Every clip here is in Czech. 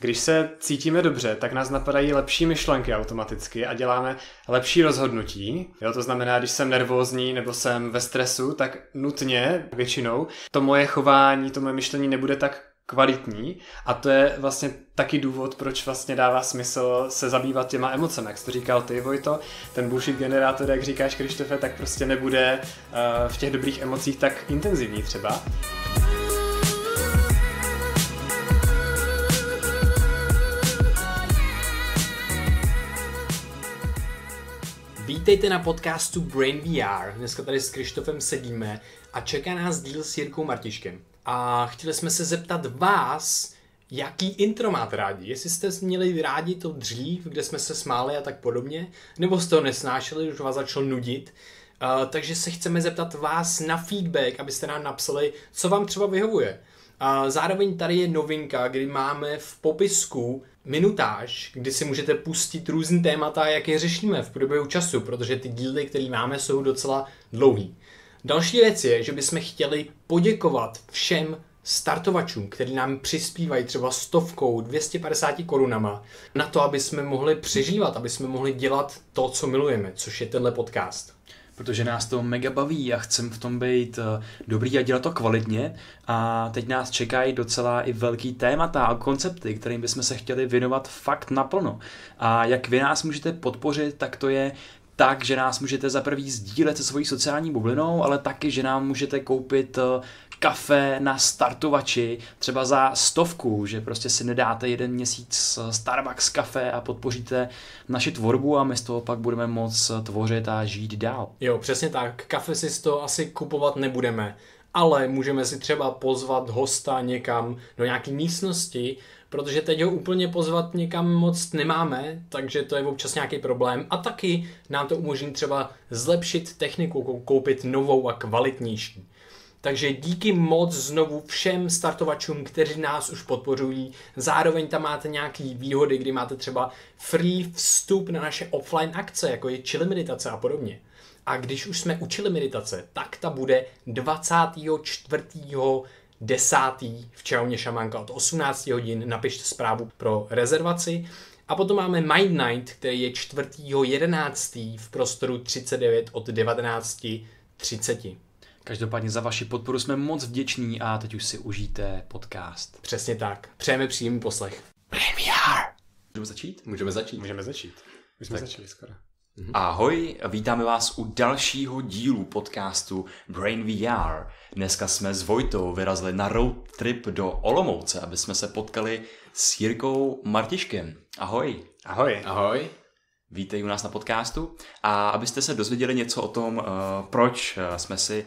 Když se cítíme dobře, tak nás napadají lepší myšlenky automaticky a děláme lepší rozhodnutí. Jo, to znamená, když jsem nervózní nebo jsem ve stresu, tak nutně většinou to moje chování, to moje myšlení nebude tak kvalitní a to je vlastně taky důvod, proč vlastně dává smysl se zabývat těma emocemi. Jak jsi to říkal ty, Vojto, ten bullshit generátor, jak říkáš, Krištofe, tak prostě nebude v těch dobrých emocích tak intenzivní třeba. Vítejte na podcastu Brain VR. Dneska tady s Krištofem sedíme a čeká nás díl s Jirkou Martiškem. A chtěli jsme se zeptat vás, jaký intro máte rádi. Jestli jste měli rádi to dřív, kde jsme se smáli a tak podobně, nebo jste ho nesnášeli, už vás začalo nudit. Takže se chceme zeptat vás na feedback, abyste nám napsali, co vám třeba vyhovuje. Zároveň tady je novinka, kdy máme v popisku minutáž, kdy si můžete pustit různý témata, jak je řešíme v průběhu času, protože ty díly, které máme, jsou docela dlouhý. Další věc je, že bychom chtěli poděkovat všem startovačům, kteří nám přispívají třeba 100, 250 korunama na to, aby jsme mohli přežívat, aby jsme mohli dělat to, co milujeme, což je tenhle podcast. Protože nás to mega baví a chcem v tom být dobrý a dělat to kvalitně. A teď nás čekají docela i velký témata a koncepty, kterým bychom se chtěli věnovat fakt naplno. A jak vy nás můžete podpořit, tak to je tak, že nás můžete za prvý sdílet se svojí sociální bublinou, ale taky, že nám můžete koupit kafe na startovači třeba za 100, že prostě si nedáte jeden měsíc Starbucks kafe a podpoříte naši tvorbu a my z toho pak budeme moct tvořit a žít dál. Jo, přesně tak. Kafe si z toho asi kupovat nebudeme, ale můžeme si třeba pozvat hosta někam do nějaké místnosti, protože teď ho úplně pozvat někam moc nemáme, takže to je občas nějaký problém. A taky nám to umožní třeba zlepšit techniku, koupit novou a kvalitnější. Takže díky moc znovu všem startovačům, kteří nás už podpořují. Zároveň tam máte nějaké výhody, kdy máte třeba free vstup na naše offline akce, jako je chili meditace a podobně. A když už jsme učili meditace, tak ta bude 24.10. v Čelně Šamanka od 18 hodin. Napište zprávu pro rezervaci. A potom máme Mind Night, který je 4.11. v prostoru 39 od 19.30. Každopádně za vaši podporu jsme moc vděční a teď už si užijte podcast. Přesně tak. Přejeme příjemný poslech. Premiér! Můžeme začít? Můžeme začít. Už jsme začali skoro. Ahoj, vítáme vás u dalšího dílu podcastu Brain VR. Dneska jsme s Vojtou vyrazili na road trip do Olomouce, aby jsme se potkali s Jirkou Martiškem. Ahoj. Ahoj. Vítej u nás na podcastu. A abyste se dozvěděli něco o tom, proč jsme si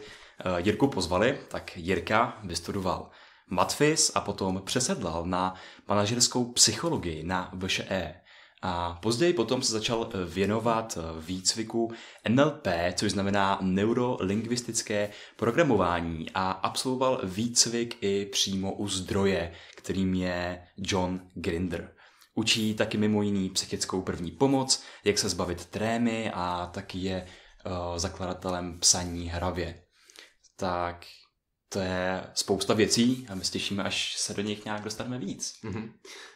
Jirku pozvali, tak Jirka vystudoval Matfyz a potom přesedlal na manažerskou psychologii na VŠE. A později potom se začal věnovat výcviku NLP, což znamená neurolingvistické programování, a absolvoval výcvik i přímo u zdroje, kterým je John Grinder. Učí taky mimo jiný psychickou první pomoc, jak se zbavit trémy a taky je zakladatelem psaní hravě. Tak to je spousta věcí a my se těšíme, až se do nich nějak dostaneme víc.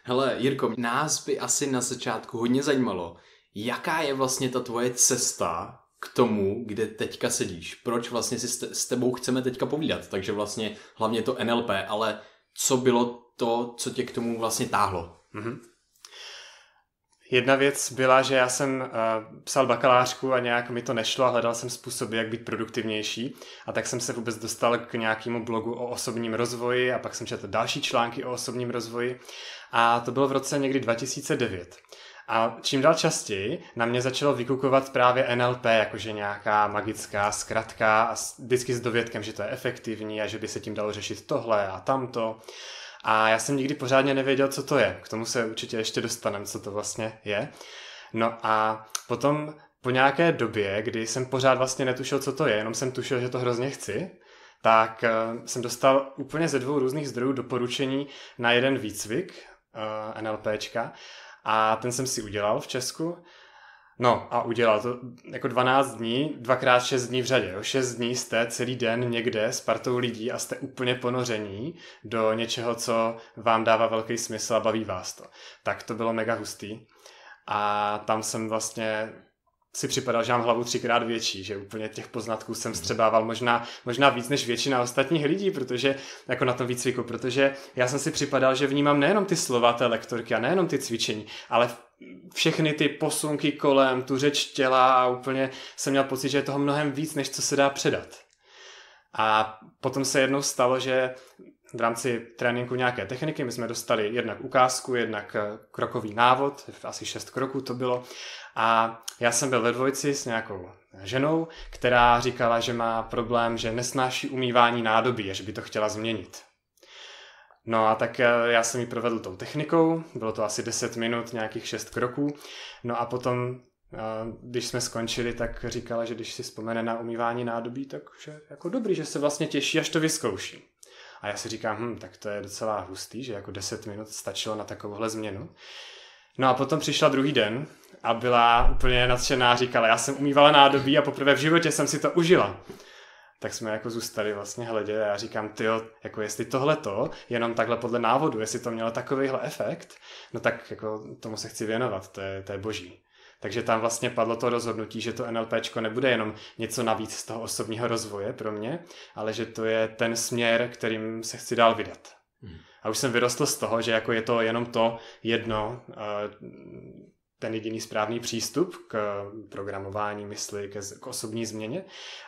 Hele, Jirko, nás by asi na začátku hodně zajímalo, jaká je vlastně ta tvoje cesta k tomu, kde teďka sedíš. Proč vlastně si s tebou chceme teďka povídat, takže vlastně hlavně to NLP, ale co bylo to, co tě k tomu vlastně táhlo? Jedna věc byla, že já jsem psal bakalářku a nějak mi to nešlo a hledal jsem způsoby, jak být produktivnější. A tak jsem se vůbec dostal k nějakému blogu o osobním rozvoji a pak jsem četl další články o osobním rozvoji. A to bylo v roce někdy 2009. A čím dál častěji na mě začalo vykukovat právě NLP, jakože nějaká magická zkratka a vždycky s dovětkem, že to je efektivní a že by se tím dalo řešit tohle a tamto. A já jsem nikdy pořádně nevěděl, co to je. K tomu se určitě ještě dostaneme, co to vlastně je. No a potom po nějaké době, kdy jsem pořád vlastně netušil, co to je, jenom jsem tušil, že to hrozně chci, tak jsem dostal úplně ze 2 různých zdrojů doporučení na jeden výcvik NLPčka a ten jsem si udělal v Česku. No a udělal to jako 12 dní, dvakrát 6 dní v řadě. Jo? 6 dní jste celý den někde s partou lidí a jste úplně ponoření do něčeho, co vám dává velký smysl a baví vás to. Tak to bylo mega hustý. A tam jsem vlastně si připadal, že mám hlavu 3x větší, že úplně těch poznatků jsem střebával možná víc než většina ostatních lidí, protože jako na tom výcviku, protože já jsem si připadal, že vnímám nejenom ty slova té lektorky a nejenom ty cvičení, ale všechny ty posunky kolem, tu řeč těla a úplně jsem měl pocit, že je toho mnohem víc, než co se dá předat. A potom se jednou stalo, že v rámci tréninku nějaké techniky, my jsme dostali jednak ukázku, jednak krokový návod, asi 6 kroků to bylo. A já jsem byl ve dvojci s nějakou ženou, která říkala, že má problém, že nesnáší umývání nádobí a že by to chtěla změnit. No a tak já jsem ji provedl tou technikou, bylo to asi 10 minut, nějakých 6 kroků. No a potom, když jsme skončili, tak říkala, že když si vzpomene na umývání nádobí, tak je jako dobrý, že se vlastně těší, až to vyzkouší. A já si říkám, tak to je docela hustý, že jako 10 minut stačilo na takovouhle změnu. No a potom přišla druhý den a byla úplně nadšená, říkala, já jsem umývala nádobí a poprvé v životě jsem si to užila. Tak jsme jako zůstali vlastně hleděli a já říkám, tyjo, jako jestli tohleto, jenom takhle podle návodu, jestli to mělo takovejhle efekt, no tak jako tomu se chci věnovat, to je boží. Takže tam vlastně padlo to rozhodnutí, že to NLPčko nebude jenom něco navíc z toho osobního rozvoje pro mě, ale že to je ten směr, kterým se chci dál vydat. A už jsem vyrostl z toho, že jako je to jenom to jedno, ten jediný správný přístup k programování mysli, k osobní změně,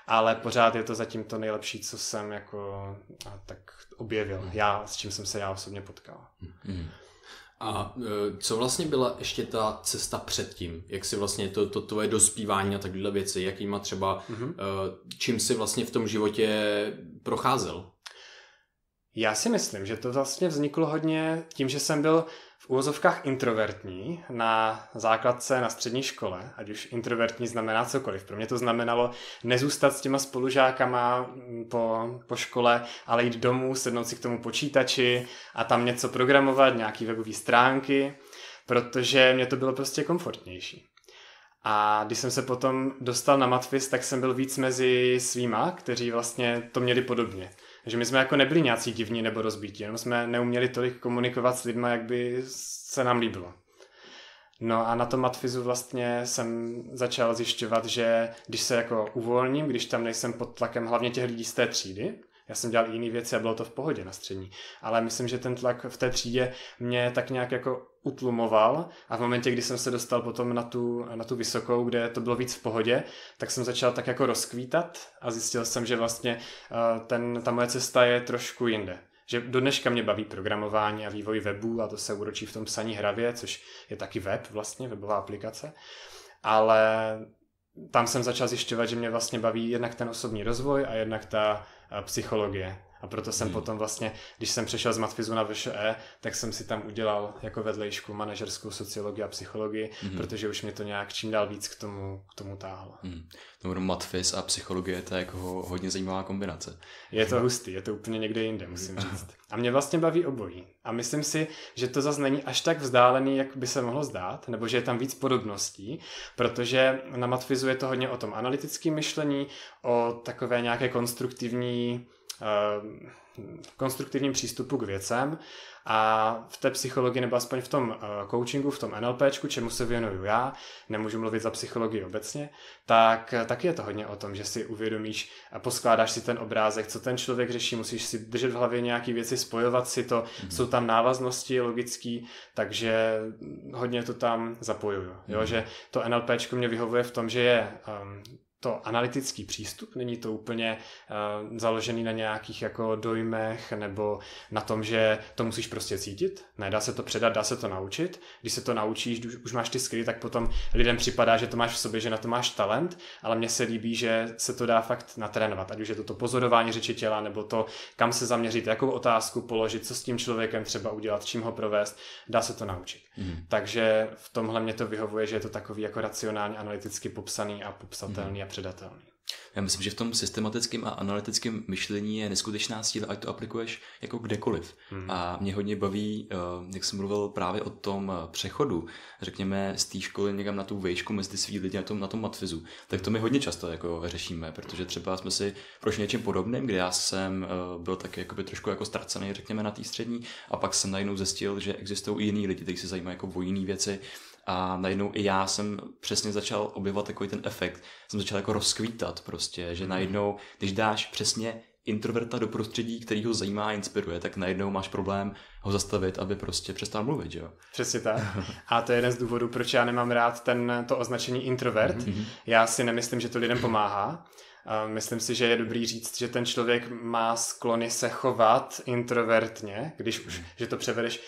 ale pořád je to zatím to nejlepší, co jsem jako tak objevil, s čím jsem se já osobně potkal. A co vlastně byla ještě ta cesta předtím? Jak si vlastně to tvoje dospívání a takové věci, jakýma třeba, čím si vlastně v tom životě procházel? Já si myslím, že to vlastně vzniklo hodně tím, že jsem byl v uvozovkách introvertní na základce na střední škole, ať už introvertní znamená cokoliv. Pro mě to znamenalo nezůstat s těma spolužákama po škole, ale jít domů, sednout si k tomu počítači a tam něco programovat, nějaký webové stránky, protože mě to bylo prostě komfortnější. A když jsem se potom dostal na Matfyz, tak jsem byl víc mezi svýma, kteří vlastně to měli podobně. Že my jsme jako nebyli nějací divní nebo rozbítí, jenom jsme neuměli tolik komunikovat s lidmi, jak by se nám líbilo. No a na tom Matfyzu vlastně jsem začal zjišťovat, že když se jako uvolním, když tam nejsem pod tlakem hlavně těch lidí z té třídy, já jsem dělal jiné věci a bylo to v pohodě na střední, ale myslím, že ten tlak v té třídě mě tak nějak jako utlumoval a v momentě, kdy jsem se dostal potom na tu vysokou, kde to bylo víc v pohodě, tak jsem začal tak jako rozkvítat a zjistil jsem, že vlastně ta moje cesta je trošku jinde. Že do dneška mě baví programování a vývoj webů a to se úročí v tom psaní hravě, což je taky web vlastně, webová aplikace, ale tam jsem začal zjišťovat, že mě vlastně baví jednak ten osobní rozvoj a jednak ta psychologie. A proto jsem potom vlastně, když jsem přešel z Matfyzu na VŠE, tak jsem si tam udělal jako vedlejšku manažerskou sociologii a psychologii, protože už mě to nějak čím dál víc k tomu táhlo. Matfyz a psychologie, to je jako hodně zajímavá kombinace. Je to hustý, je to úplně někde jinde, musím říct. A mě vlastně baví obojí. A myslím si, že to zase není až tak vzdálený, jak by se mohlo zdát, nebo že je tam víc podobností, protože na Matfyzu je to hodně o tom analytickém myšlení, o takové nějaké konstruktivním přístupu k věcem a v té psychologii nebo aspoň v tom coachingu, v tom NLPčku, čemu se věnuju já, nemůžu mluvit za psychologii obecně, tak taky je to hodně o tom, že si uvědomíš a poskládáš si ten obrázek, co ten člověk řeší, musíš si držet v hlavě nějaké věci, spojovat si to, jsou tam návaznosti logický, takže hodně to tam zapojuju. Jo, že to NLPčko mě vyhovuje v tom, že je to analytický přístup, není to úplně založený na nějakých jako dojmech nebo na tom, že to musíš prostě cítit. Ne, dá se to předat, dá se to naučit. Když se to naučíš, už máš ty skilly, tak potom lidem připadá, že to máš v sobě, že na to máš talent, ale mně se líbí, že se to dá fakt natrénovat. Ať už je to pozorování řeči těla, nebo to, kam se zaměřit, jakou otázku položit, co s tím člověkem třeba udělat, čím ho provést, dá se to naučit. Takže v tomhle mě to vyhovuje, že je to takový jako racionálně analyticky popsaný a popsatelný. A předatelný. Já myslím, že v tom systematickém a analytickém myšlení je neskutečná síla, ať to aplikuješ jako kdekoliv. Mm. A mě hodně baví, jak jsem mluvil právě o tom přechodu, řekněme z té školy někam na tu vejšku mezi svý lidi na tom Matfyzu, tak to my hodně často jako řešíme, protože třeba jsme si prošli něčím podobným, kde já jsem byl taky jakoby trošku jako ztracený, řekněme na té střední, a pak jsem najednou zjistil, že existují i jiní lidi, kteří se zajímají jako o jiné věci. A najednou i já jsem přesně začal objevovat takový ten efekt, jsem začal jako rozkvítat prostě, že najednou, když dáš přesně introverta do prostředí, který ho zajímá a inspiruje, tak najednou máš problém ho zastavit, aby prostě přestal mluvit, že jo? Přesně tak. A to je jeden z důvodů, proč já nemám rád to označení introvert. Mm-hmm. Já si nemyslím, že to lidem pomáhá. Myslím si, že je dobrý říct, že ten člověk má sklony se chovat introvertně, když už, že to převedeš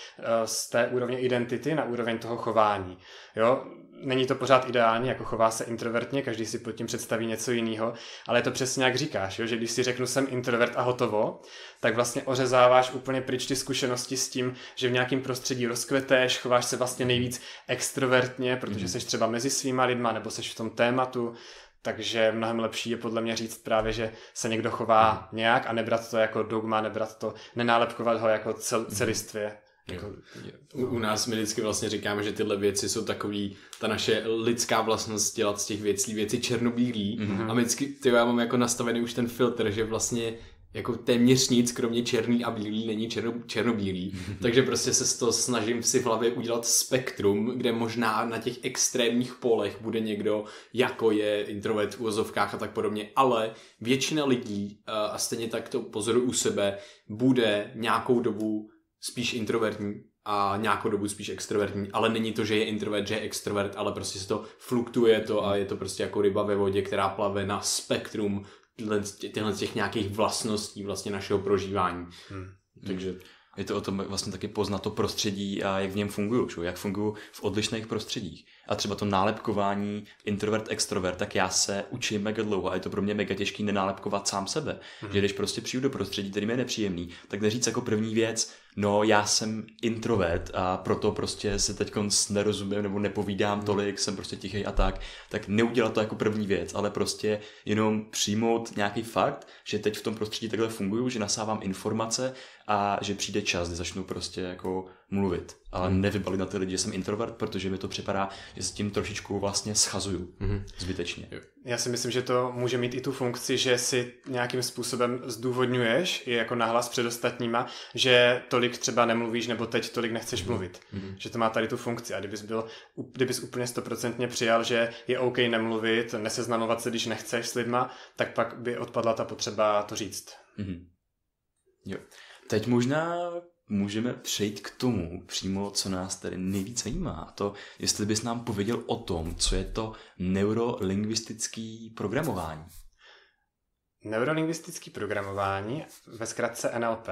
z té úrovně identity na úroveň toho chování. Jo? Není to pořád ideální, jako chová se introvertně, každý si pod tím představí něco jiného, ale je to přesně jak říkáš, jo? Že když si řeknu jsem introvert a hotovo, tak vlastně ořezáváš úplně pryč ty zkušenosti s tím, že v nějakém prostředí rozkveteš, chováš se vlastně nejvíc extrovertně, protože jsi třeba mezi svýma lidma nebo jsi v tom tématu. Takže mnohem lepší je podle mě říct právě, že se někdo chová nějak a nebrat to jako dogma, nebrat to, nenálepkovat ho jako celistvě. Jako, u nás my vždycky vlastně říkáme, že tyhle věci jsou takový, ta naše lidská vlastnost dělat z těch věcí černobílý. A my vždycky, já mám jako nastavený už ten filtr, že vlastně jako téměř nic, kromě černý a bílý, není černobílý. Takže prostě se to snažím si v hlavě udělat spektrum, kde možná na těch extrémních polech bude někdo, jako je introvert v uvozovkách a tak podobně, ale většina lidí, a stejně tak to pozoruju u sebe, bude nějakou dobu spíš introvertní a nějakou dobu spíš extrovertní, ale není to, že je introvert, že je extrovert, ale prostě se to fluktuje to a je to prostě jako ryba ve vodě, která plave na spektrum těchto těch nějakých vlastností vlastně našeho prožívání. Takže je to o tom vlastně taky poznat to prostředí a jak v něm funguju, jak funguju v odlišných prostředích. A třeba to nálepkování introvert-extrovert, tak já se učím mega dlouho a je to pro mě mega těžký nenálepkovat sám sebe. Že když prostě přijdu do prostředí, který mi je nepříjemný, tak neříct jako první věc, no já jsem introvert a proto prostě se teď nerozumím nebo nepovídám tolik, jsem prostě tichý a tak neudělat to jako první věc, ale prostě jenom přijmout nějaký fakt, že teď v tom prostředí takhle funguju, že nasávám informace a že přijde čas, kdy začnu prostě jako mluvit, ale nevybalit na ty lidi, že jsem introvert, protože mi to připadá, že s tím trošičku vlastně schazuju zbytečně. Já si myslím, že to může mít i tu funkci, že si nějakým způsobem zdůvodňuješ, i jako nahlas před ostatníma, že tolik třeba nemluvíš, nebo teď tolik nechceš mluvit. Že to má tady tu funkci. A kdybys úplně 100% přijal, že je OK nemluvit, neseznamovat se, když nechceš s lidma, tak pak by odpadla ta potřeba to říct. Jo. Teď možná můžeme přejít k tomu přímo, co nás tady nejvíc zajímá. To, jestli bys nám pověděl o tom, co je to neurolingvistické programování. Neurolingvistické programování, ve zkratce NLP.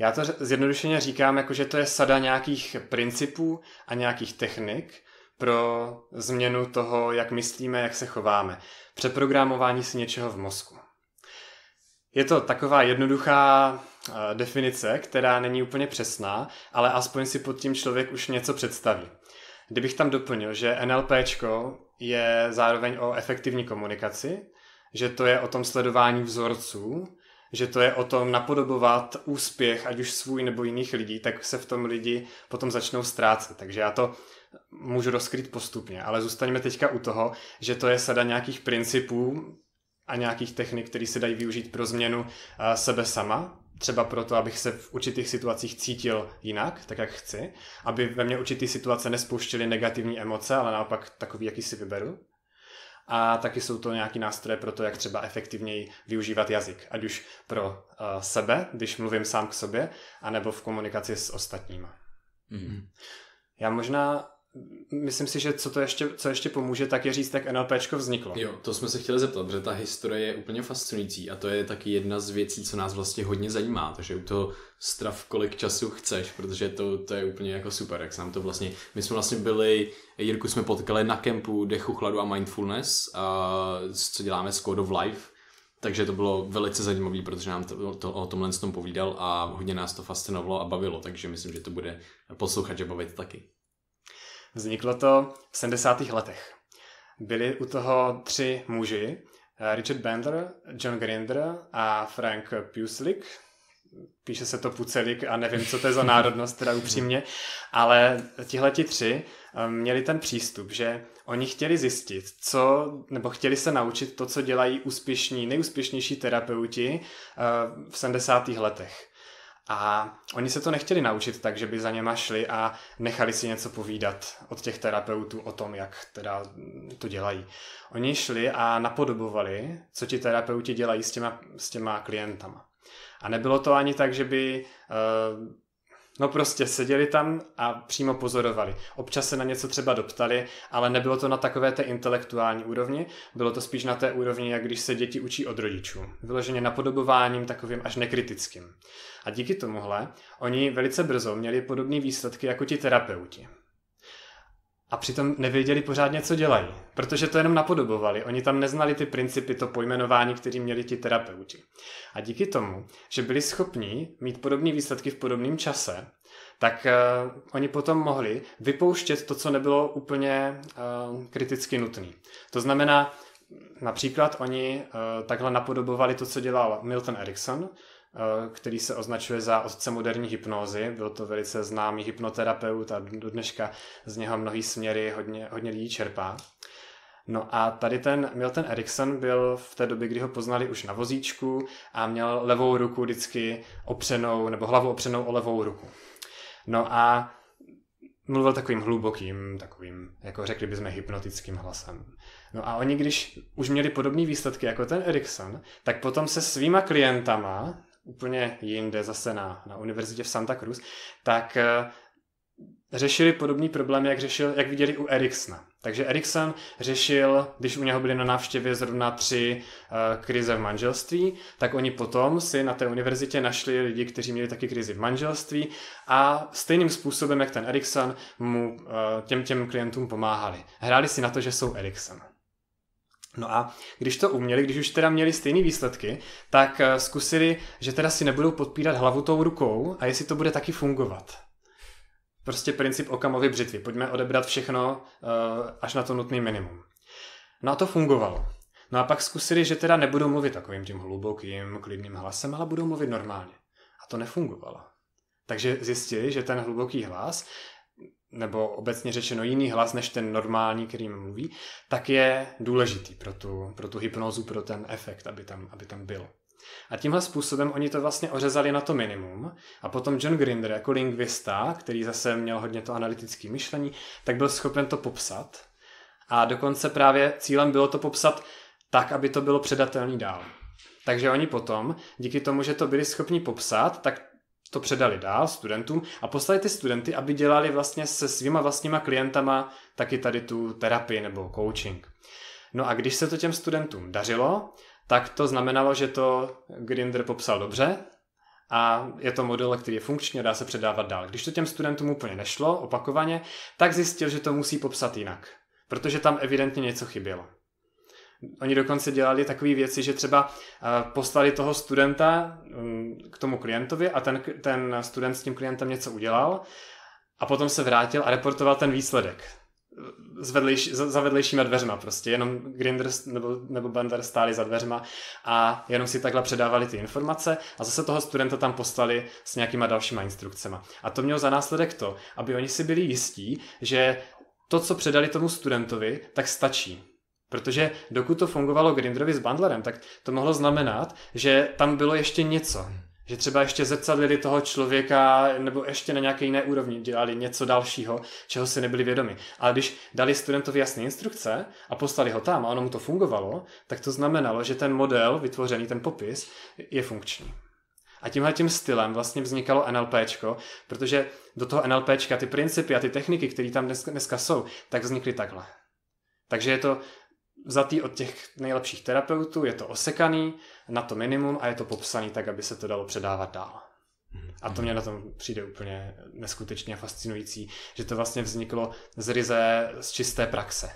Já to zjednodušeně říkám, jako že to je sada nějakých principů a nějakých technik pro změnu toho, jak myslíme, jak se chováme. Přeprogramování si něčeho v mozku. Je to taková jednoduchá definice, která není úplně přesná, ale aspoň si pod tím člověk už něco představí. Kdybych tam doplnil, že NLPčko je zároveň o efektivní komunikaci, že to je o tom sledování vzorců, že to je o tom napodobovat úspěch, ať už svůj nebo jiných lidí, tak se v tom lidi potom začnou ztrácet. Takže já to můžu rozkrýt postupně, ale zůstaňme teďka u toho, že to je sada nějakých principů a nějakých technik, které se dají využít pro změnu sebe sama. Třeba proto, abych se v určitých situacích cítil jinak, tak jak chci, aby ve mně určité situace nespouštěly negativní emoce, ale naopak takový, jaký si vyberu. A taky jsou to nějaký nástroje pro to, jak třeba efektivněji využívat jazyk, ať už pro sebe, když mluvím sám k sobě, anebo v komunikaci s ostatníma. Já možná... Myslím si, že co ještě pomůže, tak je říct, jak NLPčko vzniklo. Jo, to jsme se chtěli zeptat, protože ta historie je úplně fascinující a to je taky jedna z věcí, co nás vlastně hodně zajímá, takže u toho strav kolik času chceš, protože to je úplně jako super, jak se nám to vlastně... My jsme vlastně byli, Jirku jsme potkali na kempu Dechu chladu a Mindfulness, a co děláme s Code of Life, takže to bylo velice zajímavé, protože nám to o tomhle tom povídal a hodně nás to fascinovalo a bavilo, takže myslím, že to bude posluchače bavit taky. Vzniklo to v 70. letech. Byli u toho 3 muži, Richard Bandler, John Grinder a Frank Pusilik. Píše se to Pucelik a nevím, co to je za národnost, teda upřímně, ale tihleti tři měli ten přístup, že oni chtěli zjistit, chtěli se naučit to, co dělají nejúspěšnější terapeuti v 70. letech. A oni se to nechtěli naučit tak, že by za něma šli a nechali si něco povídat od těch terapeutů o tom, jak teda to dělají. Oni šli a napodobovali, co ti terapeuti dělají s těma klientama. A nebylo to ani tak, že by prostě seděli tam a přímo pozorovali. Občas se na něco třeba doptali, ale nebylo to na takové té intelektuální úrovni, bylo to spíš na té úrovni, jak když se děti učí od rodičů. Vyloženě napodobováním takovým až nekritickým. A díky tomuhle oni velice brzo měli podobné výsledky jako ti terapeuti. A přitom nevěděli pořádně, co dělají, protože to jenom napodobovali. Oni tam neznali ty principy, to pojmenování, které měli ti terapeuti. A díky tomu, že byli schopní mít podobné výsledky v podobném čase, tak oni potom mohli vypouštět to, co nebylo úplně kriticky nutné. To znamená, například oni takhle napodobovali to, co dělal Milton Erickson, který se označuje za otce moderní hypnózy. Byl to velice známý hypnoterapeut a do dneška z něho mnohý směry hodně lidí čerpá. No a tady ten Milton Erickson byl v té době, kdy ho poznali, už na vozíčku a měl levou ruku vždycky opřenou, nebo hlavu opřenou o levou ruku. No a mluvil takovým hlubokým, takovým, jako řekli bychom, hypnotickým hlasem. No a oni, když už měli podobné výsledky jako ten Erickson, tak potom se svýma klientama úplně jinde, zase na univerzitě v Santa Cruz, tak řešili podobný problém, jak viděli u Ericksona. Takže Erickson řešil, když u něho byly na návštěvě zrovna 3 krize v manželství, tak oni potom si na té univerzitě našli lidi, kteří měli taky krizi v manželství a stejným způsobem, jak ten Erickson, mu těm klientům pomáhali. Hráli si na to, že jsou Erickson. No a když to uměli, když už teda měli stejné výsledky, tak zkusili, že teda si nebudou podpírat hlavu tou rukou a jestli to bude taky fungovat. Prostě princip Occamovy břitvy. Pojďme odebrat všechno až na to nutné minimum. No a to fungovalo. No a pak zkusili, že teda nebudou mluvit takovým tím hlubokým, klidným hlasem, ale budou mluvit normálně. A to nefungovalo. Takže zjistili, že ten hluboký hlas, nebo obecně řečeno jiný hlas než ten normální, kterým mluví, tak je důležitý pro tu hypnózu, pro ten efekt, aby tam byl. A tímhle způsobem oni to vlastně ořezali na to minimum a potom John Grinder jako lingvista, který zase měl hodně to analytické myšlení, tak byl schopen to popsat a dokonce právě cílem bylo to popsat tak, aby to bylo předatelný dál. Takže oni potom, díky tomu, že to byli schopni popsat, tak to předali dál studentům a poslali ty studenty, aby dělali vlastně se svýma vlastníma klientama taky tady tu terapii nebo coaching. No a když se to těm studentům dařilo, tak to znamenalo, že to Grinder popsal dobře a je to model, který je funkční a dá se předávat dál. Když to těm studentům úplně nešlo, opakovaně, tak zjistil, že to musí popsat jinak, protože tam evidentně něco chybělo. Oni dokonce dělali takové věci, že třeba poslali toho studenta k tomu klientovi a ten student s tím klientem něco udělal a potom se vrátil a reportoval ten výsledek. Za vedlejšíma dveřma prostě, jenom Grinder nebo Bandler stáli za dveřma a jenom si takhle předávali ty informace a zase toho studenta tam poslali s nějakýma dalšíma instrukcema. A to mělo za následek to, aby oni si byli jistí, že to, co předali tomu studentovi, tak stačí. Protože dokud to fungovalo Grinderovi s Bandlerem, tak to mohlo znamenat, že tam bylo ještě něco. Že třeba ještě zrcadlili toho člověka nebo ještě na nějaké jiné úrovni dělali něco dalšího, čeho si nebyli vědomi. Ale když dali studentovi jasné instrukce a poslali ho tam a ono mu to fungovalo, tak to znamenalo, že ten model vytvořený, ten popis, je funkční. A tímhletím stylem vlastně vznikalo NLPčko, protože do toho NLPčka ty principy a ty techniky, které tam dneska jsou, tak vznikly takhle. Takže je to vzatý od těch nejlepších terapeutů, je to osekaný na to minimum a je to popsaný tak, aby se to dalo předávat dál. A to mě na tom přijde úplně neskutečně fascinující, že to vlastně vzniklo z ryze, z čisté praxe.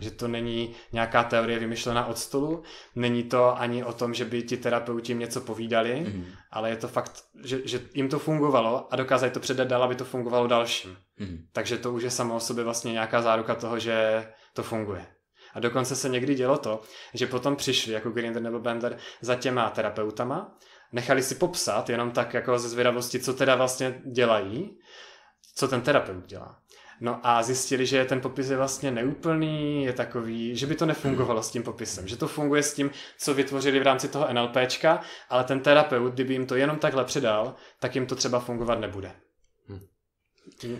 Že to není nějaká teorie vymyšlená od stolu, není to ani o tom, že by ti terapeuti jim něco povídali, ale je to fakt, že jim to fungovalo a dokázali to předat dál, aby to fungovalo dalším. Takže to už je samo o sobě vlastně nějaká záruka toho, že to funguje. A dokonce se někdy dělo to, že potom přišli jako Grinder nebo Bandler za těma terapeutama, nechali si popsat jenom tak jako ze zvědavosti, co teda vlastně dělají, co ten terapeut dělá. No a zjistili, že ten popis je vlastně neúplný, je takový, že by to nefungovalo s tím popisem, že to funguje s tím, co vytvořili v rámci toho NLPčka, ale ten terapeut, kdyby jim to jenom takhle předal, tak jim to třeba fungovat nebude.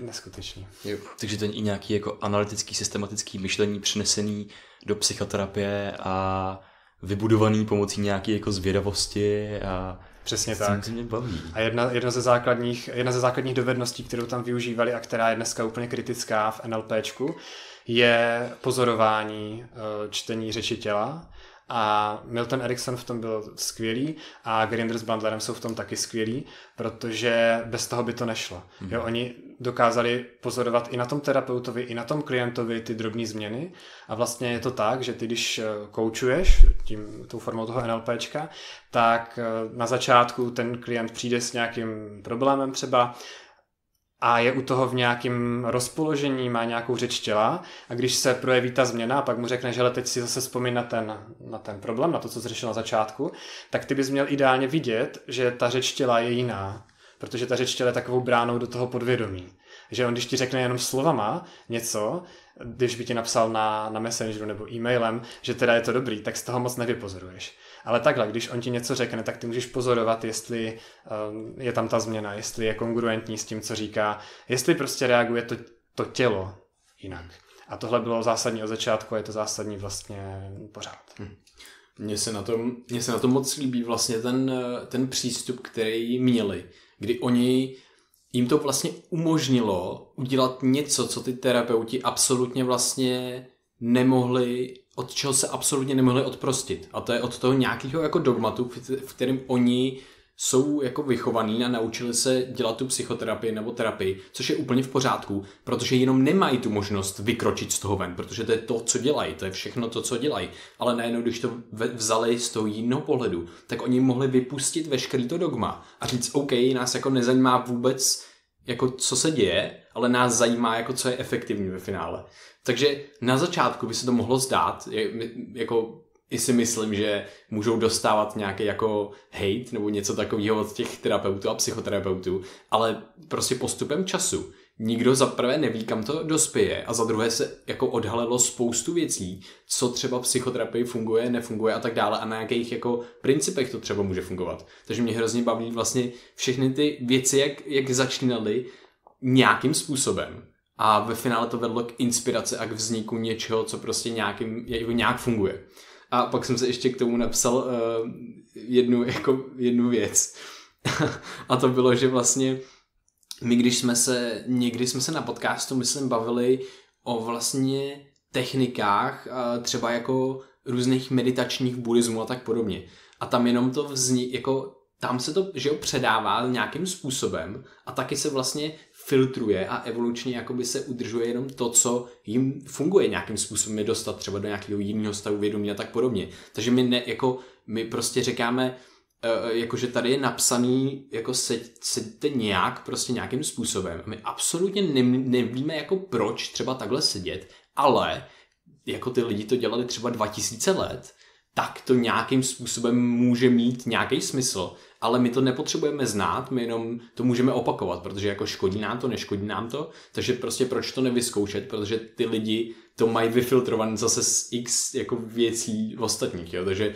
Neskutečně. Jo. Takže ten i nějaký jako analytický, systematický myšlení přenesený do psychoterapie a vybudovaný pomocí nějaké jako zvědavosti a přesně tak. A jedna ze základních dovedností, kterou tam využívali a která je dneska úplně kritická v NLPčku, je pozorování čtení řeči těla. A Milton Erickson v tom byl skvělý a Grinder s Bandlerem jsou v tom taky skvělí, protože bez toho by to nešlo. Jo, oni dokázali pozorovat i na tom terapeutovi, i na tom klientovi ty drobné změny a vlastně je to tak, že ty když koučuješ tou formou toho NLPčka, tak na začátku ten klient přijde s nějakým problémem třeba a je u toho v nějakém rozpoložení, má nějakou řeč těla a když se projeví ta změna a pak mu řekne, že teď si zase vzpomín na ten problém, na to, co jsi řešil na začátku, tak ty bys měl ideálně vidět, že ta řeč těla je jiná, protože ta řeč těla je takovou bránou do toho podvědomí. Že on, když ti řekne jenom slovama něco, když by ti napsal na Messengeru nebo e-mailem, že teda je to dobrý, tak z toho moc nevypozoruješ. Ale takhle, když on ti něco řekne, tak ty můžeš pozorovat, jestli je tam ta změna, jestli je kongruentní s tím, co říká, jestli prostě reaguje to tělo jinak. A tohle bylo zásadní od začátku a je to zásadní vlastně pořád. Mně se na tom moc líbí vlastně ten přístup, který měli, kdy oni jim to vlastně umožnilo udělat něco, co ty terapeuti absolutně vlastně nemohli, od čeho se absolutně nemohli odprostit. A to je od toho nějakého jako dogmatu, v kterém oni jsou jako vychovaní a naučili se dělat tu psychoterapii nebo terapii, což je úplně v pořádku, protože jenom nemají tu možnost vykročit z toho ven, protože to je to, co dělají, to je všechno to, co dělají. Ale najednou, když to vzali z toho jiného pohledu, tak oni mohli vypustit veškerý to dogma a říct, OK, nás jako nezajímá vůbec, jako co se děje, ale nás zajímá, jako co je efektivní ve finále. Takže na začátku by se to mohlo zdát, jako i si myslím, že můžou dostávat nějaký jako hejt nebo něco takového od těch terapeutů a psychoterapeutů, ale prostě postupem času nikdo za prvé neví, kam to dospěje a za druhé se jako odhalilo spoustu věcí, co třeba v psychoterapii funguje, nefunguje a tak dále a na jakých jako principech to třeba může fungovat. Takže mě hrozně baví vlastně všechny ty věci, jak začínaly nějakým způsobem. A ve finále to vedlo k inspiraci a k vzniku něčeho, co prostě nějak funguje. A pak jsem se ještě k tomu napsal jednu věc. A to bylo, že vlastně my, když jsme se na podcastu, myslím, bavili o vlastně technikách, třeba jako různých meditačních buddhismů a tak podobně. A tam jenom to tam se to, že jo, předává nějakým způsobem a taky se vlastně filtruje a evolučně jakoby se udržuje jenom to, co jim funguje nějakým způsobem dostat třeba do nějakého jiného stavu vědomí a tak podobně. Takže my prostě říkáme, jakože tady je napsaný, jako seďte nějak, prostě nějakým způsobem. My absolutně nevíme, jako proč třeba takhle sedět, ale jako ty lidi to dělali třeba 2000 let, tak to nějakým způsobem může mít nějaký smysl, ale my to nepotřebujeme znát, my jenom to můžeme opakovat, protože jako škodí nám to, neškodí nám to, takže prostě proč to nevyzkoušet, protože ty lidi to mají vyfiltrované zase z x jako věcí ostatních, jo? Takže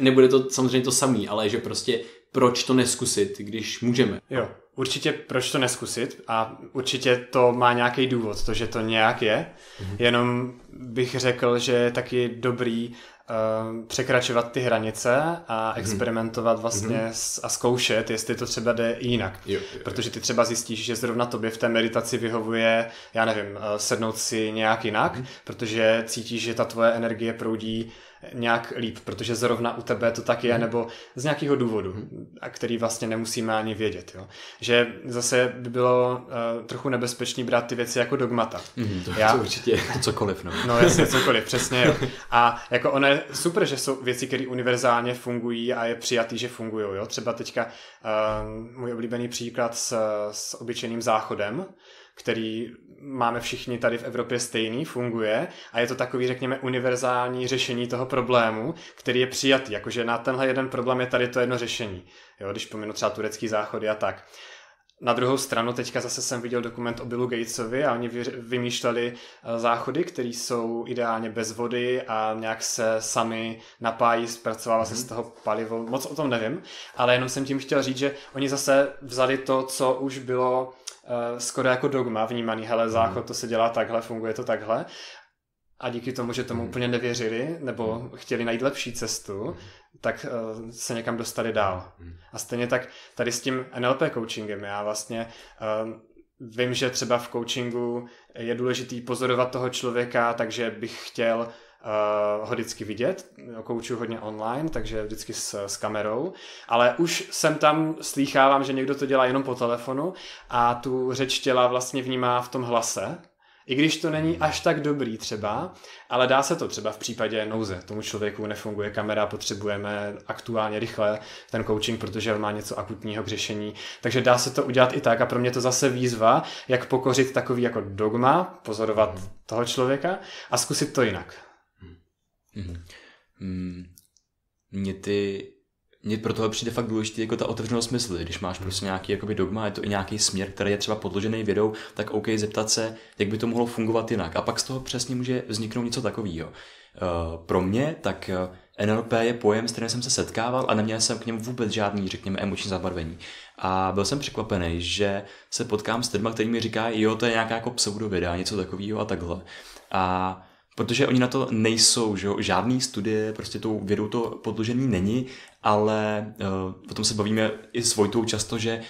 nebude to samozřejmě to samý, ale že prostě proč to neskusit, když můžeme. Jo, určitě proč to neskusit a určitě to má nějaký důvod, to, že to nějak je, jenom bych řekl, že je taky dobrý překračovat ty hranice a experimentovat vlastně a zkoušet, jestli to třeba jde jinak. Jo. Protože ty třeba zjistíš, že zrovna tobě v té meditaci vyhovuje, já nevím, sednout si nějak jinak, protože cítíš, že ta tvoje energie proudí nějak líp, protože zrovna u tebe to tak je, nebo z nějakého důvodu, a který vlastně nemusíme ani vědět. Jo? Že zase by bylo trochu nebezpečný brát ty věci jako dogmata. To určitě cokoliv. No jasně, cokoliv, přesně. Jo. A jako ono je super, že jsou věci, které univerzálně fungují a je přijatý, že fungují. Jo? Třeba teďka můj oblíbený příklad s obyčejným záchodem, který máme všichni tady v Evropě stejný, funguje a je to takový, řekněme, univerzální řešení toho problému, který je přijatý, jakože na tenhle jeden problém je tady to jedno řešení, jo, když pominu třeba turecký záchody a tak. Na druhou stranu, teďka zase jsem viděl dokument o Billu Gatesovi a oni vymýšleli záchody, které jsou ideálně bez vody a nějak se sami napájí, zpracovává se z toho palivo, moc o tom nevím, ale jenom jsem tím chtěl říct, že oni zase vzali to, co už bylo skoro jako dogma vnímaný, hele, záchod, to se dělá takhle, funguje to takhle. A díky tomu, že tomu úplně nevěřili nebo chtěli najít lepší cestu, tak se někam dostali dál. A stejně tak tady s tím NLP coachingem. Já vlastně vím, že třeba v coachingu je důležitý pozorovat toho člověka, takže bych chtěl ho vždycky vidět. Koučuju hodně online, takže vždycky s kamerou. Ale už jsem tam slýchávám, že někdo to dělá jenom po telefonu a tu řeč těla vlastně vnímá v tom hlase. I když to není až tak dobrý třeba, ale dá se to třeba v případě nouze. Tomu člověku nefunguje kamera, potřebujeme aktuálně rychle ten coaching, protože má něco akutního k řešení. Takže dá se to udělat i tak a pro mě to zase výzva, jak pokořit takový jako dogma, pozorovat toho člověka a zkusit to jinak. Mně pro tohle přijde fakt důležitý jako ta otevřenost mysli. Když máš prostě nějaký jakoby dogma, je to i nějaký směr, který je třeba podložený vědou, tak OK, zeptat se, jak by to mohlo fungovat jinak. A pak z toho přesně může vzniknout něco takového. Pro mě tak NLP je pojem, s kterým jsem se setkával a neměl jsem k němu vůbec žádný, řekněme, emoční zabarvení. A byl jsem překvapený, že se potkám s lidmi, kteří mi říkají, jo, to je nějaká jako pseudověda, něco takového a takhle. A protože oni na to nejsou, že jo? Žádný studie, prostě tou vědou to podložený není, ale potom se bavíme i s Vojtou často, že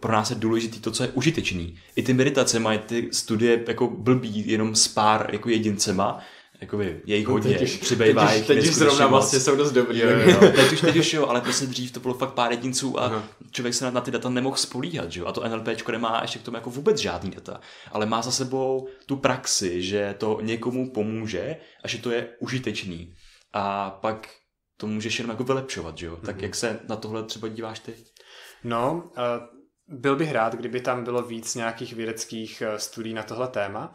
pro nás je důležité to, co je užitečný. I ty meditace mají ty studie jako blbý, jenom s pár jako jedincema, jakoby jejich hodně, přibývá jich. Teď už zrovna vlastně jsou dost dobrý. Jo. Teď už jo, ale prostě dřív to bylo fakt pár jedinců a člověk se na ty data nemohl spolíhat, že jo? A to NLPčko nemá ještě k tomu jako vůbec žádný data, ale má za sebou tu praxi, že to někomu pomůže a že to je užitečný. A pak to můžeš jenom jako vylepšovat, že jo? Tak jak se na tohle třeba díváš ty? No, byl bych rád, kdyby tam bylo víc nějakých vědeckých studií na tohle téma.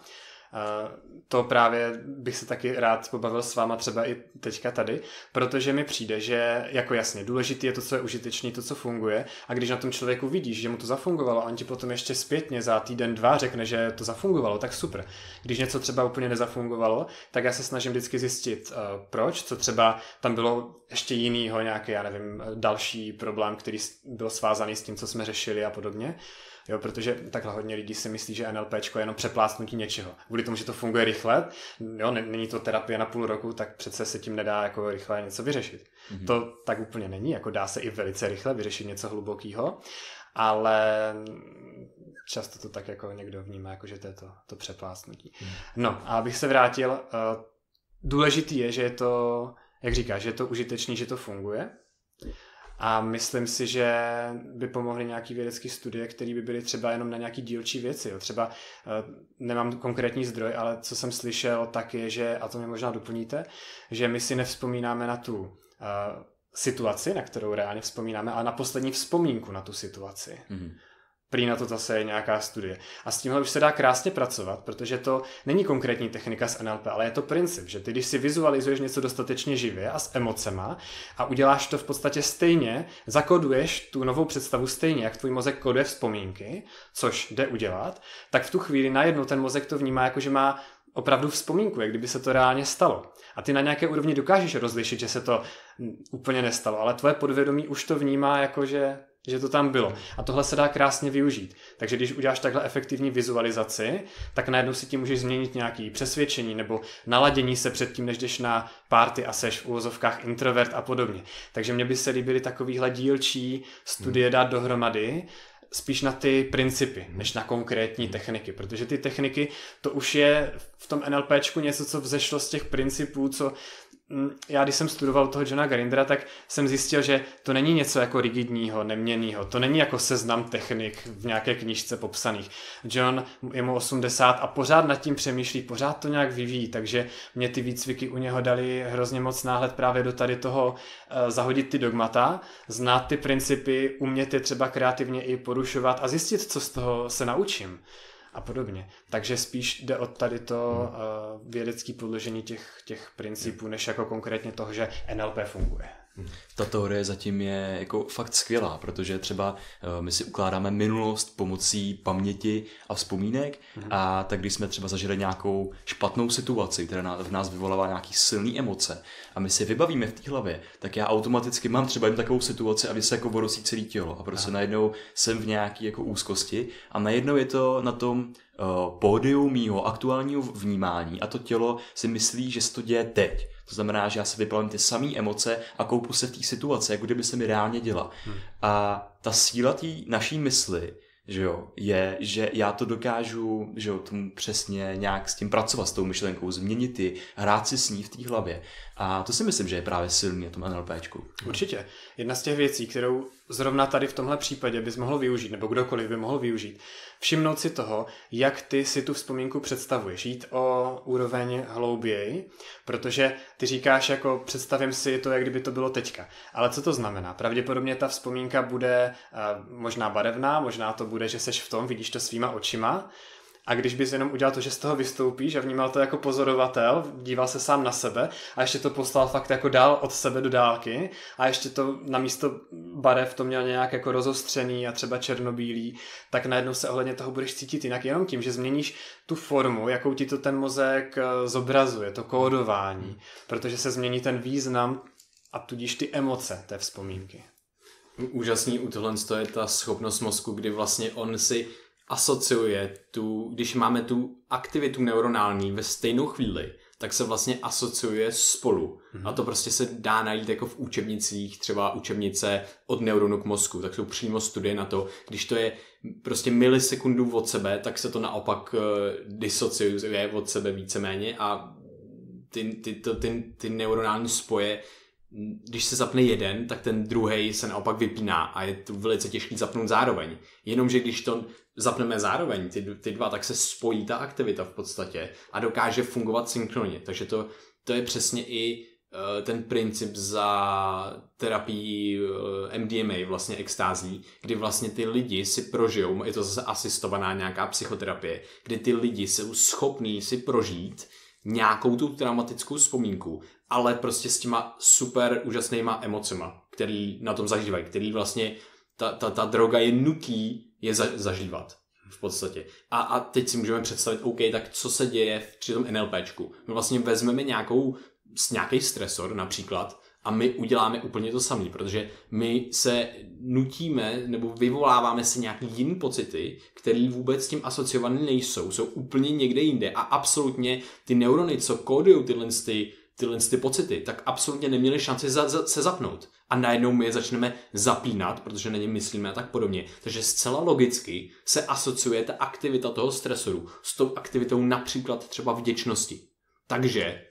To právě bych se taky rád pobavil s váma třeba i teďka tady, protože mi přijde, že jako jasně, důležitý je to, co je užitečný, to, co funguje a když na tom člověku vidíš, že mu to zafungovalo a on ti potom ještě zpětně za týden, dva řekne, že to zafungovalo, tak super. Když něco třeba úplně nezafungovalo, tak já se snažím vždycky zjistit proč, co třeba tam bylo ještě jinýho, nějaký, já nevím, další problém, který byl svázaný s tím, co jsme řešili a podobně. Jo, protože takhle hodně lidí si myslí, že NLPčko je jenom přeplácnutí něčeho. Kvůli tomu, že to funguje rychle, jo, není to terapie na půl roku, tak přece se tím nedá jako rychle něco vyřešit. To tak úplně není, jako dá se i velice rychle vyřešit něco hlubokýho, ale často to tak jako někdo vnímá, jako že to je to přeplácnutí. No a abych se vrátil, důležitý je, že je to, jak říkáš, že je to užitečný, že to funguje. A myslím si, že by pomohly nějaký vědecké studie, které by byly třeba jenom na nějaký dílčí věci. Jo. Třeba nemám konkrétní zdroj, ale co jsem slyšel, tak je, že, a to mě možná doplníte, že my si nevzpomínáme na tu situaci, na kterou reálně vzpomínáme, ale na poslední vzpomínku na tu situaci. Prý na to zase je nějaká studie. A s tímhle už se dá krásně pracovat, protože to není konkrétní technika z NLP, ale je to princip, že ty, když si vizualizuješ něco dostatečně živě a s emocema a uděláš to v podstatě stejně, zakoduješ tu novou představu stejně, jak tvůj mozek koduje vzpomínky, což jde udělat, tak v tu chvíli najednou ten mozek to vnímá jako, že má opravdu vzpomínku, jak kdyby se to reálně stalo. A ty na nějaké úrovni dokážeš rozlišit, že se to úplně nestalo, ale tvoje podvědomí už to vnímá jako, že to tam bylo. A tohle se dá krásně využít. Takže když uděláš takhle efektivní vizualizaci, tak najednou si tím můžeš změnit nějaké přesvědčení nebo naladění se předtím, než jdeš na party a seš v úvozovkách introvert a podobně. Takže mně by se líbily takovýhle dílčí studie dát dohromady spíš na ty principy, než na konkrétní techniky, protože ty techniky, to už je v tom NLPčku něco, co vzešlo z těch principů, co já když jsem studoval toho Johna Grindera, tak jsem zjistil, že to není něco jako rigidního, neměnného. To není jako seznam technik v nějaké knížce popsaných. John je mu 80 a pořád nad tím přemýšlí, pořád to nějak vyvíjí, takže mě ty výcviky u něho dali hrozně moc náhled právě do tady toho zahodit ty dogmata, znát ty principy, umět je třeba kreativně i porušovat a zjistit, co z toho se naučím. a podobně. Takže spíš jde o tady to vědecké podložení těch principů, než jako konkrétně toho, že NLP funguje. Ta teorie zatím je jako fakt skvělá, protože třeba my si ukládáme minulost pomocí paměti a vzpomínek a tak když jsme třeba zažili nějakou špatnou situaci, která v nás vyvolává nějaký silný emoce a my si vybavíme v té hlavě, tak já automaticky mám třeba jen takovou situaci, aby se jako borosí celé tělo a prostě najednou jsem v nějaké jako úzkosti a najednou je to na tom pódiu mýho aktuálního vnímání a to tělo si myslí, že se to děje teď. To znamená, že já si vyplavím ty samé emoce a koupu se v té situaci, jako kdyby se mi reálně děla. A ta síla té naší mysli, že jo, je, že já to dokážu, že jo, tomu přesně nějak s tím pracovat, s tou myšlenkou, změnit ji, hrát si s ní v té hlavě. A to si myslím, že je právě silný na tom NLPčku. Určitě. Jedna z těch věcí, kterou zrovna tady v tomhle případě bys mohl využít, nebo kdokoliv by mohl využít, všimnout si toho, jak ty si tu vzpomínku představuješ. Jít o úroveň hlouběji, protože ty říkáš jako představím si to, jak kdyby to bylo teďka. Ale co to znamená? Pravděpodobně ta vzpomínka bude možná barevná, možná to bude, že seš v tom, vidíš to svýma očima. A když bys jenom udělal to, že z toho vystoupíš a vnímal to jako pozorovatel, díval se sám na sebe a ještě to poslal fakt jako dál od sebe do dálky a ještě to na místo barev to měl nějak jako rozostřený a třeba černobílý, tak najednou se ohledně toho budeš cítit jinak jenom tím, že změníš tu formu, jakou ti to ten mozek zobrazuje, to kódování, protože se změní ten význam a tudíž ty emoce té vzpomínky. Úžasný u tohle je ta schopnost mozku, kdy vlastně on si asociuje tu, když máme tu aktivitu neuronální ve stejnou chvíli, tak se vlastně asociuje spolu. A to prostě se dá najít jako v učebnicích, třeba učebnice od neuronu k mozku, tak jsou přímo studie na to, když to je prostě milisekundů od sebe, tak se to naopak disociuje od sebe víceméně a ty neuronální spoje, když se zapne jeden, tak ten druhý se naopak vypíná a je to velice těžký zapnout zároveň. Jenomže když to zapneme zároveň, ty dva, tak se spojí ta aktivita v podstatě a dokáže fungovat synchronně. Takže to je přesně i ten princip za terapii MDMA, vlastně extází, kdy vlastně ty lidi si prožijou, je to zase asistovaná nějaká psychoterapie, kdy ty lidi jsou schopní si prožít nějakou tu traumatickou vzpomínku, ale prostě s těma super úžasnýma emocema, který na tom zažívají, který vlastně ta droga je nutí je zažívat v podstatě. A teď si můžeme představit, OK, tak co se děje při tom NLPčku. My vlastně vezmeme nějaký stresor například a my uděláme úplně to samé, protože my se nutíme nebo vyvoláváme si nějaký jiný pocity, které vůbec s tím asociované nejsou, jsou úplně někde jinde a absolutně ty neurony, co kódují tyhle pocity, tak absolutně neměli šanci se zapnout. A najednou my je začneme zapínat, protože na ně myslíme a tak podobně. Takže zcela logicky se asociuje ta aktivita toho stresoru s tou aktivitou například třeba vděčnosti. Takže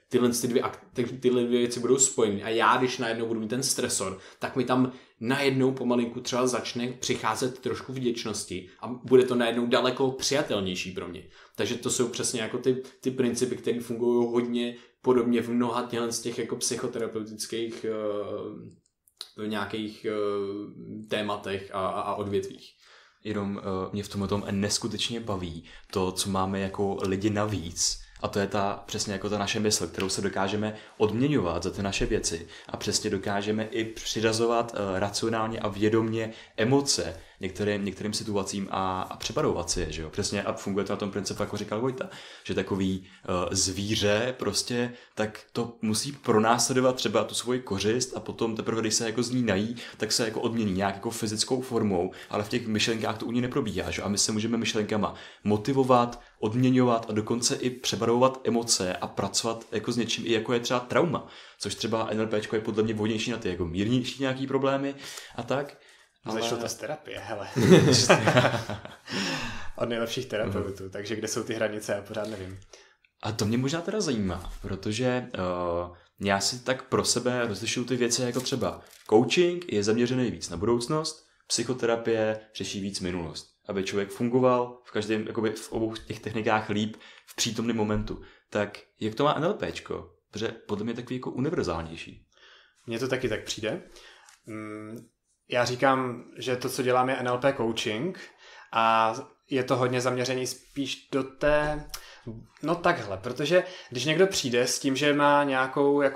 tyhle dvě věci budou spojeny a já, když najednou budu mít ten stresor, tak mi tam najednou pomalinku třeba začne přicházet trošku vděčnosti a bude to najednou daleko přijatelnější pro mě. Takže to jsou přesně jako ty principy, které fungují hodně podobně v mnoha z těch jako psychoterapeutických nějakých tématech a odvětvích. Jenom mě v tomhletom neskutečně baví to, co máme jako lidi navíc. A to je přesně jako ta naše mysl, kterou se dokážeme odměňovat za ty naše věci. A přesně dokážeme i přirazovat racionálně a vědomně emoce některým situacím a přepadovat si je, že jo. Přesně a funguje to na tom principu, jako říkal Vojta, že takový zvíře prostě, tak to musí pronásledovat třeba tu svoji kořist a potom teprve, když se jako z ní nají, tak se jako odmění nějak jako fyzickou formou, ale v těch myšlenkách to u ní neprobíhá, že jo? A my se můžeme myšlenkama motivovat, odměňovat a dokonce i přebarovat emoce a pracovat jako s něčím, i jako je třeba trauma, což třeba NLPčko je podle mě vhodnější na ty jako mírnější nějaký problémy a tak. Začalo to z terapie, hele. Od nejlepších terapeutů, takže kde jsou ty hranice, já pořád nevím. A to mě možná teda zajímá, protože já si tak pro sebe rozlišuju ty věci jako třeba coaching je zaměřený víc na budoucnost, psychoterapie řeší víc minulost, aby člověk fungoval v obou těch technikách líp v přítomném momentu. Tak jak to má NLPčko? Protože podle mě je takový jako univerzálnější. Mně to taky tak přijde. Já říkám, že to, co dělám, je NLP coaching a je to hodně zaměřený spíš do té... No takhle, protože když někdo přijde s tím, že má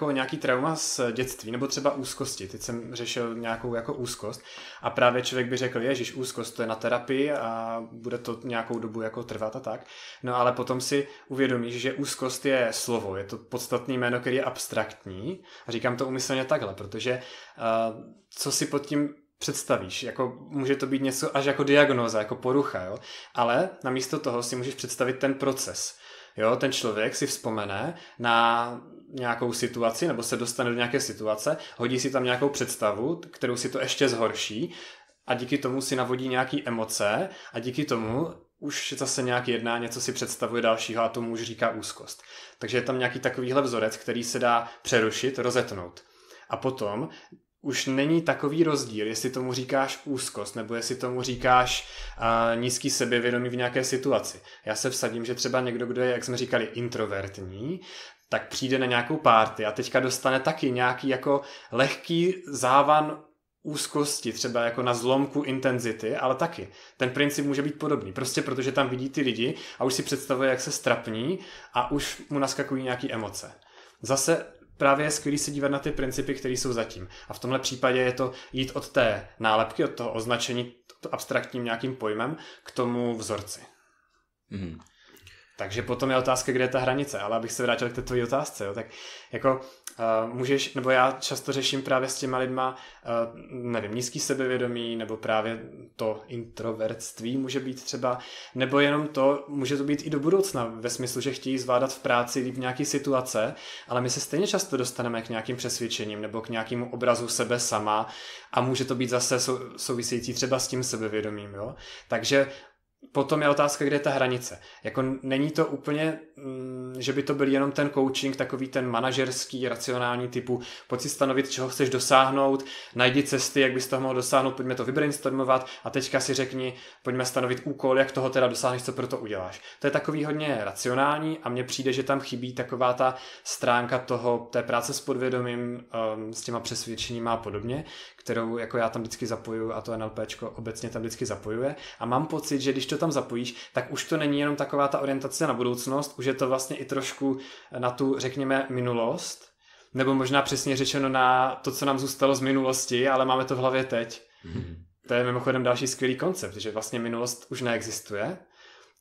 nějaký trauma z dětství, nebo třeba úzkosti, teď jsem řešil nějakou jako úzkost a právě člověk by řekl, ježiš, úzkost, to je na terapii a bude to nějakou dobu jako trvat a tak, no ale potom si uvědomíš, že úzkost je slovo, je to podstatný jméno, který je abstraktní a říkám to úmyslně takhle, protože co si pod tím představíš, jako může to být něco až jako diagnóza, jako porucha, jo? Ale namísto toho si můžeš představit ten proces. Jo? Ten člověk si vzpomene na nějakou situaci nebo se dostane do nějaké situace, hodí si tam nějakou představu, kterou si to ještě zhorší a díky tomu si navodí nějaké emoce a díky tomu už zase nějak jedná, něco si představuje dalšího a tomu už říká úzkost. Takže je tam nějaký takovýhle vzorec, který se dá přerušit, rozetnout. A potom už není takový rozdíl, jestli tomu říkáš úzkost, nebo jestli tomu říkáš nízký sebevědomí v nějaké situaci. Já se vsadím, že třeba někdo, kdo je, jak jsme říkali, introvertní, tak přijde na nějakou party a teďka dostane taky nějaký jako lehký závan úzkosti, třeba jako na zlomku intenzity, ale taky. Ten princip může být podobný, prostě protože tam vidí ty lidi a už si představuje, jak se strapní a už mu naskakují nějaké emoce. Zase právě je skvělý se dívat na ty principy, které jsou zatím. A v tomhle případě je to jít od té nálepky, od toho označení abstraktním nějakým pojmem k tomu vzorci. Mm. Takže potom je otázka, kde je ta hranice, ale abych se vrátil k té tvojí otázce, jo, tak jako můžeš, nebo já často řeším právě s těma lidma, nevím, nízký sebevědomí, nebo právě to introvertství může být třeba, nebo jenom to, může to být i do budoucna, ve smyslu, že chtějí zvládat v práci líp nějaký situace, ale my se stejně často dostaneme k nějakým přesvědčením, nebo k nějakému obrazu sebe sama a může to být zase související třeba s tím sebevědomím, jo, takže potom je otázka, kde je ta hranice. Jako není to úplně, že by to byl jenom ten coaching, takový ten manažerský, racionální typu, pojď si stanovit, čeho chceš dosáhnout, najdi cesty, jak bys toho mohl dosáhnout, pojďme to vybrainstormovat a teďka si řekni, pojďme stanovit úkol, jak toho teda dosáhneš, co pro to uděláš. To je takový hodně racionální a mně přijde, že tam chybí taková ta stránka toho, té práce s podvědomím, s těma přesvědčeníma a podobně, kterou jako já tam vždycky zapojuju a to NLPčko obecně tam vždycky zapojuje a mám pocit, že když to tam zapojíš, tak už to není jenom taková ta orientace na budoucnost, už je to vlastně i trošku na tu, řekněme, minulost, nebo možná přesně řečeno na to, co nám zůstalo z minulosti, ale máme to v hlavě teď. Mm-hmm. To je mimochodem další skvělý koncept, že vlastně minulost už neexistuje,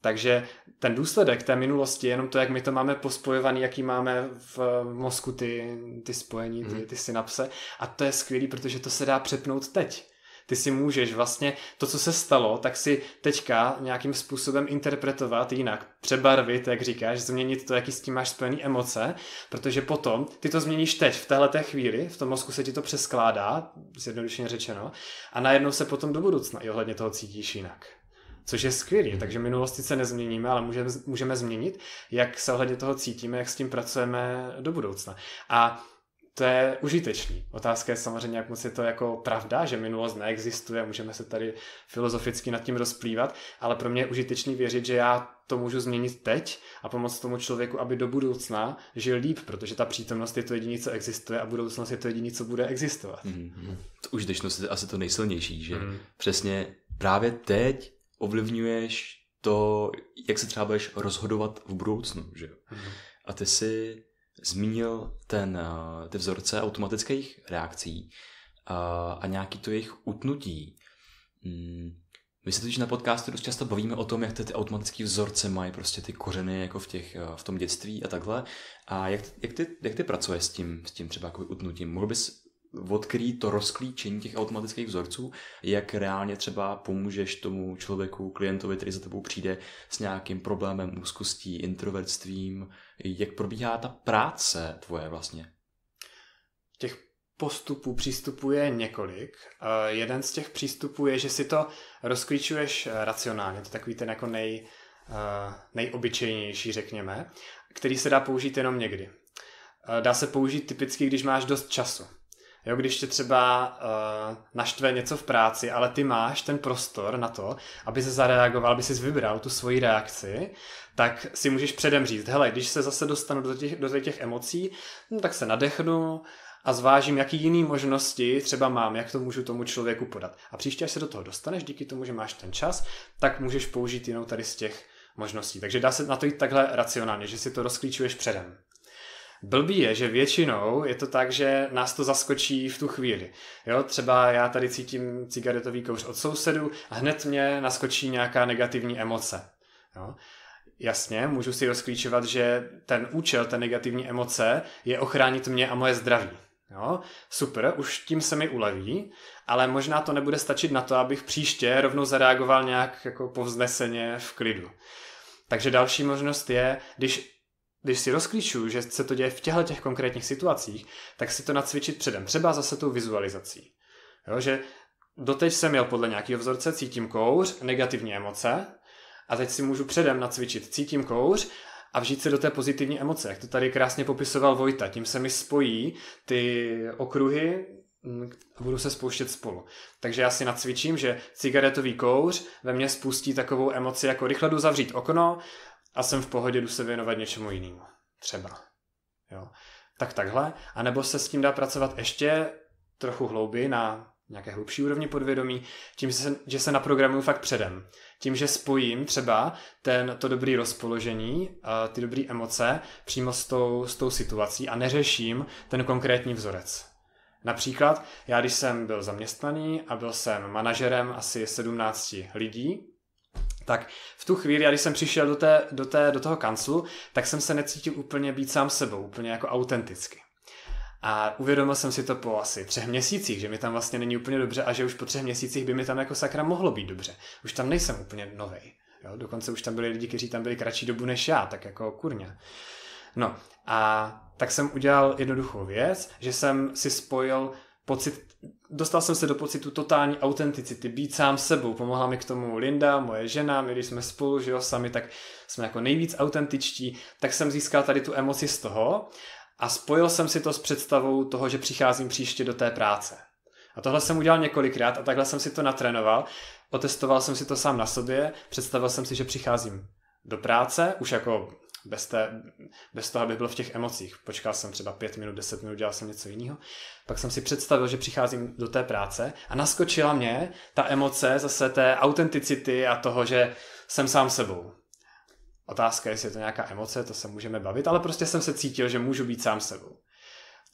takže ten důsledek té minulosti je jenom to, jak my to máme pospojovaný, jaký máme v mozku ty spojení, ty synapse a to je skvělý, protože to se dá přepnout teď. Ty si můžeš vlastně to, co se stalo, tak si teďka nějakým způsobem interpretovat jinak, přebarvit, jak říkáš, změnit to, jaký s tím máš spojený emoce, protože potom ty to změníš teď, v téhleté chvíli, v tom mozku se ti to přeskládá, zjednodušeně řečeno, a najednou se potom do budoucna i ohledně toho cítíš jinak. Což je skvělý, takže minulosti se nezměníme, ale můžeme změnit, jak se ohledně toho cítíme, jak s tím pracujeme do budoucna. A to je užitečný. Otázka je samozřejmě, jak moc je to jako pravda, že minulost neexistuje, můžeme se tady filozoficky nad tím rozplývat, ale pro mě je užitečný věřit, že já to můžu změnit teď a pomoct tomu člověku, aby do budoucna žil líp, protože ta přítomnost je to jediné, co existuje a budoucnost je to jediné, co bude existovat. Mm-hmm. Užitečnost je asi to nejsilnější, že přesně právě teď ovlivňuješ to, jak se třeba budeš rozhodovat v budoucnu, že? Mm-hmm. A ty si zmínil ty vzorce automatických reakcí a nějaký to jejich utnutí. My se totiž na podcastu dost často bavíme o tom, jak ty automatické vzorce mají prostě ty kořeny jako v tom dětství a takhle. A jak ty pracuješ s tím třeba jako utnutím? Mohl bys odkrýt to rozklíčení těch automatických vzorců, jak reálně třeba pomůžeš tomu člověku, klientovi, který za tebou přijde s nějakým problémem, úzkostí, introvertstvím, jak probíhá ta práce tvoje vlastně? Těch postupů, přístupů je několik. Jeden z těch přístupů je, že si to rozklíčuješ racionálně, to je takový ten jako nejobyčejnější, řekněme, který se dá použít jenom někdy. Dá se použít typicky, když máš dost času. Jo, když tě třeba naštve něco v práci, ale ty máš ten prostor na to, aby se zareagoval, aby jsi vybral tu svoji reakci, tak si můžeš předem říct, hele, když se zase dostanu do těch emocí, no, tak se nadechnu a zvážím, jaký jiný možnosti třeba mám, jak to můžu tomu člověku podat. A příště, až se do toho dostaneš, díky tomu, že máš ten čas, tak můžeš použít jinou tady z těch možností. Takže dá se na to jít takhle racionálně, že si to rozklíčuješ předem. Blbý je, že většinou je to tak, že nás to zaskočí v tu chvíli. Jo, třeba já tady cítím cigaretový kouř od sousedu a hned mě naskočí nějaká negativní emoce. Jo. Jasně, můžu si rozklíčovat, že ten účel, ten negativní emoce je ochránit mě a moje zdraví. Jo, super, už tím se mi uleví, ale možná to nebude stačit na to, abych příště rovnou zareagoval nějak jako povzneseně v klidu. Takže další možnost je, když si rozklíčuju, že se to děje v těchto těch konkrétních situacích, tak si to nacvičit předem, třeba zase tou vizualizací. Jo, že doteď jsem jel podle nějakého vzorce, cítím kouř, negativní emoce, a teď si můžu předem nacvičit, cítím kouř a vžít se do té pozitivní emoce. Jak to tady krásně popisoval Vojta, tím se mi spojí ty okruhy a budu se spouštět spolu. Takže já si nacvičím, že cigaretový kouř ve mně spustí takovou emoci, jako rychle jdu zavřít okno a jsem v pohodě, jdu se věnovat něčemu jinému. Třeba. Jo. Tak takhle. A nebo se s tím dá pracovat ještě trochu hlouběji na nějaké hlubší úrovni podvědomí, tím, že se naprogramuju fakt předem. Tím, že spojím třeba to dobré rozpoložení, ty dobré emoce přímo s tou situací a neřeším ten konkrétní vzorec. Například já, když jsem byl zaměstnaný a byl jsem manažerem asi 17 lidí, tak v tu chvíli, já když jsem přišel do toho kanclu, tak jsem se necítil úplně být sám sebou, úplně jako autenticky. A uvědomil jsem si to po asi 3 měsících, že mi tam vlastně není úplně dobře a že už po 3 měsících by mi tam jako sakra mohlo být dobře. Už tam nejsem úplně novej. Jo? Dokonce už tam byli lidi, kteří tam byli kratší dobu než já, tak jako kurňa. No a tak jsem udělal jednoduchou věc, že jsem si spojil dostal jsem se do pocitu totální autenticity, být sám sebou. Pomohla mi k tomu Linda, moje žena, my když jsme spolu, že jo, sami, tak jsme jako nejvíc autentičtí, tak jsem získal tady tu emoci z toho. A spojil jsem si to s představou toho, že přicházím příště do té práce. A tohle jsem udělal několikrát a takhle jsem si to natrénoval. Otestoval jsem si to sám na sobě, představil jsem si, že přicházím do práce, už jako bez toho, abych byl v těch emocích. Počkal jsem třeba 5 minut, 10 minut, dělal jsem něco jiného. Pak jsem si představil, že přicházím do té práce a naskočila mě ta emoce zase té autenticity a toho, že jsem sám sebou. Otázka, jestli je to nějaká emoce, to se můžeme bavit, ale prostě jsem se cítil, že můžu být sám sebou.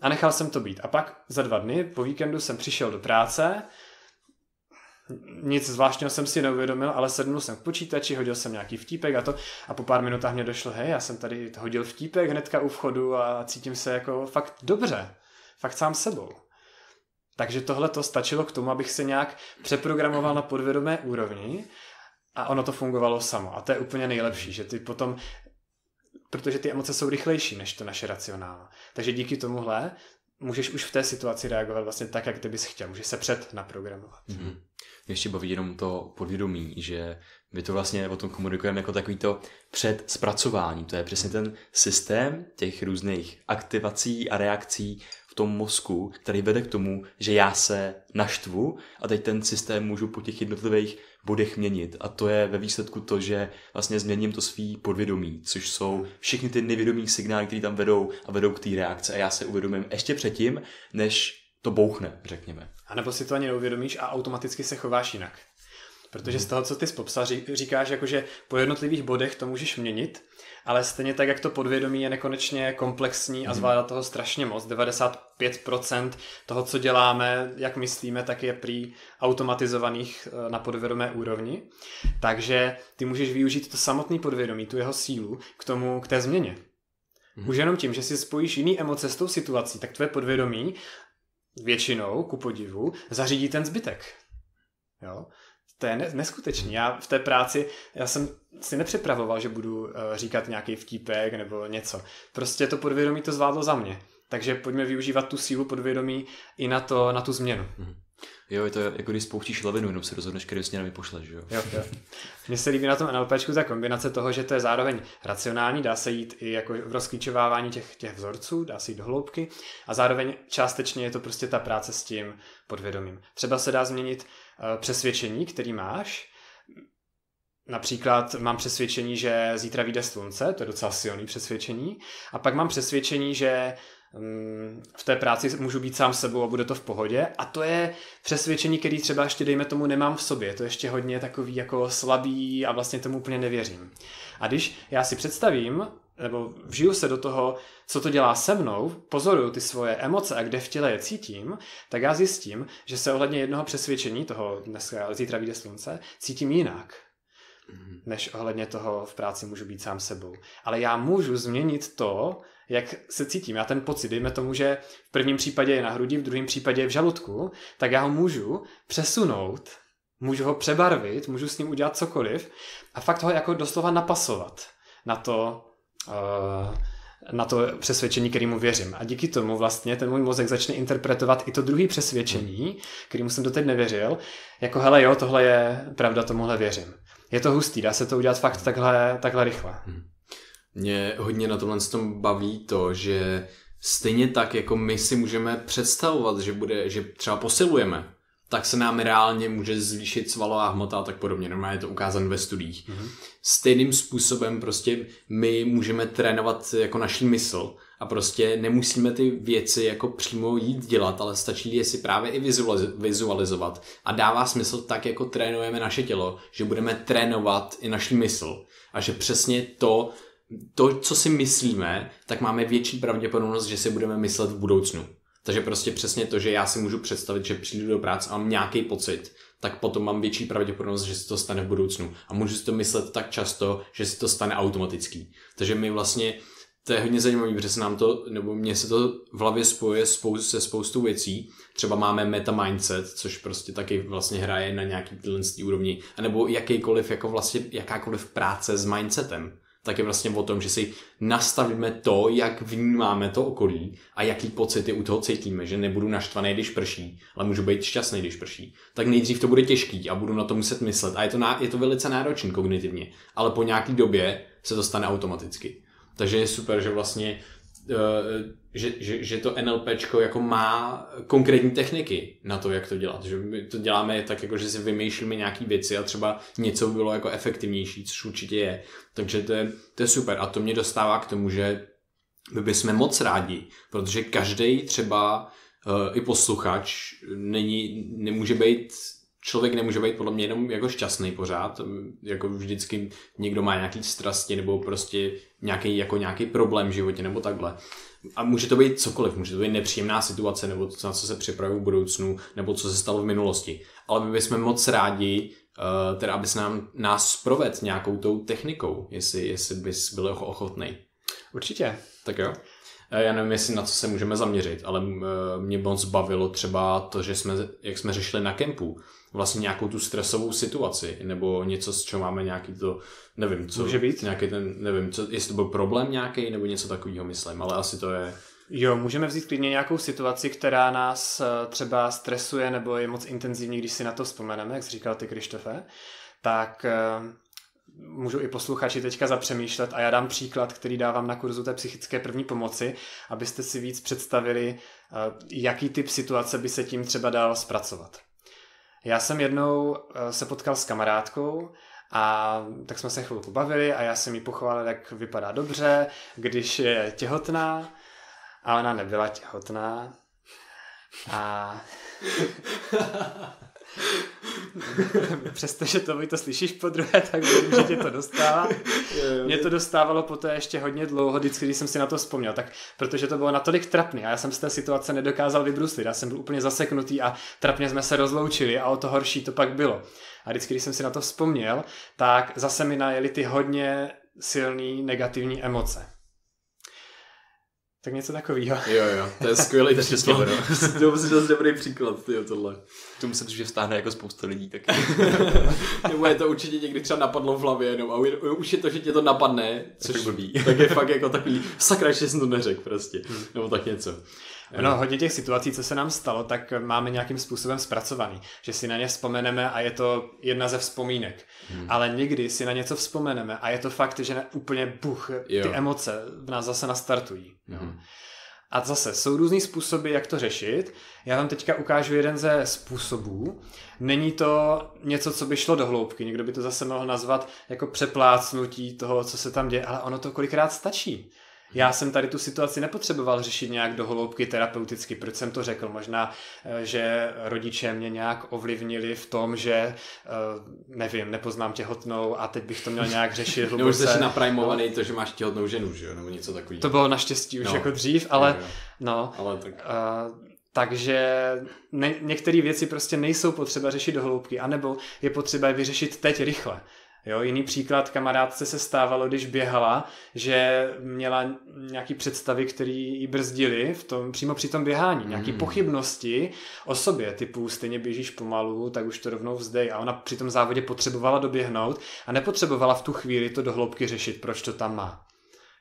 A nechal jsem to být. A pak za 2 dny, po víkendu jsem přišel do práce, nic zvláštního jsem si neuvědomil, ale sednul jsem k počítači, hodil jsem nějaký vtípek a to a po pár minutách mě došlo, hej, já jsem tady hodil vtípek hnedka u vchodu a cítím se jako fakt dobře, fakt sám sebou. Takže tohle to stačilo k tomu, abych se nějak přeprogramoval na podvědomé úrovni. A ono to fungovalo samo. A to je úplně nejlepší, že ty potom, protože ty emoce jsou rychlejší než to naše racionální. Takže díky tomuhle můžeš už v té situaci reagovat vlastně tak, jak ty bys chtěl. Můžeš se přednaprogramovat. Mm-hmm. Ještě baví jenom to podvědomí, že my to vlastně o tom komunikujeme jako takový to předzpracování. To je přesně ten systém těch různých aktivací a reakcí v tom mozku, který vede k tomu, že já se naštvu a teď ten systém můžu po těch jednotlivých bodech měnit. A to je ve výsledku to, že vlastně změním to svý podvědomí, což jsou všechny ty nevědomí signály, které tam vedou a vedou k té reakci. A já se uvědomím ještě předtím, než to bouchne, řekněme. A nebo si to ani neuvědomíš a automaticky se chováš jinak. Protože z toho, co ty popsal, říkáš, jako, že po jednotlivých bodech to můžeš měnit, ale stejně tak, jak to podvědomí je nekonečně komplexní a zvládá toho strašně moc. 95% toho, co děláme, jak myslíme, tak je prý automatizovaných na podvědomé úrovni. Takže ty můžeš využít to samotné podvědomí, tu jeho sílu k té změně. Už jenom tím, že si spojíš jiný emoce s tou situací, tak tvoje podvědomí většinou, ku podivu, zařídí ten zbytek. Jo? To je neskutečný. Já v té práci, já jsem si nepřipravoval, že budu říkat nějaký vtípek nebo něco. Prostě to podvědomí to zvládlo za mě. Takže pojďme využívat tu sílu podvědomí i na tu změnu. Jo, je to jako když spouštíš lavinu, jenom se rozhodneš, který směrem ji pošleš, jo? Jo. Mně se líbí na tom NLPčku ta kombinace toho, že to je zároveň racionální, dá se jít i jako v rozklíčovávání těch vzorců, dá se jít do hloubky a zároveň částečně je to prostě ta práce s tím podvědomím. Třeba se dá změnit přesvědčení, který máš. Například mám přesvědčení, že zítra vyjde slunce, to je docela silný přesvědčení. A pak mám přesvědčení, že v té práci můžu být sám sebou a bude to v pohodě. A to je přesvědčení, který třeba ještě, dejme tomu, nemám v sobě. To ještě hodně takový jako slabý a vlastně tomu úplně nevěřím. A když já si představím, nebo vžiju se do toho, co to dělá se mnou, pozoruju ty svoje emoce a kde v těle je cítím, tak já zjistím, že se ohledně jednoho přesvědčení, toho dneska, zítra vyjde slunce, cítím jinak, než ohledně toho v práci můžu být sám sebou. Ale já můžu změnit to, jak se cítím. Já ten pocit, dejme tomu, že v prvním případě je na hrudi, v druhém případě je v žaludku, tak já ho můžu přesunout, můžu ho přebarvit, můžu s ním udělat cokoliv a fakt ho jako doslova napasovat na to přesvědčení, kterému věřím. A díky tomu vlastně ten můj mozek začne interpretovat i to druhé přesvědčení, kterému jsem doteď nevěřil, jako hele jo, tohle je pravda, tomuhle věřím. Je to hustý, dá se to udělat fakt takhle rychle. Mě hodně na tomhle tom baví to, že stejně tak, jako my si můžeme představovat, že třeba posilujeme, tak se nám reálně může zvýšit svalová hmota a tak podobně. Normálně je to ukázán ve studiích. Mm-hmm. Stejným způsobem prostě my můžeme trénovat jako naši mysl a prostě nemusíme ty věci jako přímo jít dělat, ale stačí je si právě i vizualizovat. A dává smysl tak, jako trénujeme naše tělo, že budeme trénovat i naši mysl. A že přesně to, co si myslíme, tak máme větší pravděpodobnost, že si budeme myslet v budoucnu. Takže prostě přesně to, že já si můžu představit, že přijdu do práce a mám nějaký pocit, tak potom mám větší pravděpodobnost, že se to stane v budoucnu. A můžu si to myslet tak často, že se to stane automatický. Takže my vlastně, to je hodně zajímavé, protože se nám to, nebo mně se to v hlavě spojuje se spoustou věcí. Třeba máme meta mindset, což prostě taky vlastně hraje na nějaký tylenský úrovni. A nebo jakýkoliv, jako vlastně jakákoliv práce s mindsetem. Tak je vlastně o tom, že si nastavíme to, jak vnímáme to okolí a jaký pocity u toho cítíme, že nebudu naštvaný, když prší, ale můžu být šťastný, když prší. Tak nejdřív to bude těžký a budu na to muset myslet a je to velice náročný kognitivně, ale po nějaký době se to stane automaticky. Takže je super, že vlastně že to NLPčko jako má konkrétní techniky na to, jak to dělat. Že my to děláme tak, jako, že si vymýšlíme nějaké věci a třeba něco bylo jako efektivnější, což určitě je. Takže to je super a to mě dostává k tomu, že my bychom moc rádi, protože každý třeba i posluchač nemůže být. Člověk nemůže být podle mě jenom jako šťastný pořád, jako vždycky někdo má nějaký strasti nebo prostě nějaký problém v životě nebo takhle. A může to být cokoliv, může to být nepříjemná situace nebo to, na co se připravuju v budoucnu nebo co se stalo v minulosti. Ale my bychom moc rádi, teda aby se nás provedl nějakou tou technikou, jestli bys byl ochotný. Určitě. Tak jo. Já nevím, jestli na co se můžeme zaměřit, ale mě moc bavilo třeba to, že jak jsme řešili na kempu, vlastně nějakou tu stresovou situaci, nebo něco, s čím máme nějaký to, nevím, co může být, nějaký ten, nevím, co, jestli to byl problém nějaký, nebo něco takového myslím, ale asi to je. Jo, můžeme vzít klidně nějakou situaci, která nás třeba stresuje, nebo je moc intenzivní, když si na to vzpomeneme, jak jsi říkal ty, Krištofe, tak můžu i posluchači teďka zapřemýšlet a já dám příklad, který dávám na kurzu té psychické první pomoci, abyste si víc představili, jaký typ situace by se tím třeba dal zpracovat. Já jsem jednou se potkal s kamarádkou a tak jsme se chvilku bavili a já jsem jí pochválil, jak vypadá dobře, když je těhotná, a ona nebyla těhotná a přestože to slyšíš podruhé, tak vím, že tě to dostává. Mě to dostávalo poté ještě hodně dlouho, vždycky, když jsem si na to vzpomněl, tak, protože to bylo natolik trapný a já jsem z té situace nedokázal vybruslit, já jsem byl úplně zaseknutý a trapně jsme se rozloučili a o to horší to pak bylo. A vždycky, když jsem si na to vzpomněl, tak zase mi najeli ty hodně silný negativní emoce. Tak něco takového. Jo, to je skvělý příklad. To musí dost dobrý příklad, tyjo, tohle. To musím říct, že vstáhne jako spousta lidí taky. Nebo je to určitě někdy třeba napadlo v hlavě jenom a už je to, že tě to napadne, což blbý. Tak je fakt jako takový, sakra, že jsem to neřekl prostě, nebo tak něco. No, hodně těch situací, co se nám stalo, tak máme nějakým způsobem zpracovaný, že si na ně vzpomeneme a je to jedna ze vzpomínek. Ale někdy si na něco vzpomeneme a je to fakt, že úplně ty emoce v nás zase nastartují. A zase jsou různý způsoby, jak to řešit. Já vám teďka ukážu jeden ze způsobů. Není to něco, co by šlo do hloubky. Někdo by to zase mohl nazvat jako přeplácnutí toho, co se tam děje, ale ono to kolikrát stačí. Já jsem tady tu situaci nepotřeboval řešit nějak do hloubky terapeuticky, proč jsem to řekl. Možná, že rodiče mě nějak ovlivnili v tom, že nevím, nepoznám těhotnou a teď bych to měl nějak řešit hluboce. No už jsi naprajmovaný to, že máš těhotnou ženu, že jo? Nebo něco takového. To bylo naštěstí už jako dřív, ale no. Ale tak... Takže některé věci prostě nejsou potřeba řešit do hloubky, anebo je potřeba je vyřešit teď rychle. Jo, jiný příklad, kamarádce se stávalo, když běhala, že měla nějaký představy, které ji brzdily přímo při tom běhání, nějaké pochybnosti o sobě, typu stejně běžíš pomalu, tak už to rovnou vzdej, a ona při tom závodě potřebovala doběhnout a nepotřebovala v tu chvíli to do hloubky řešit, proč to tam má.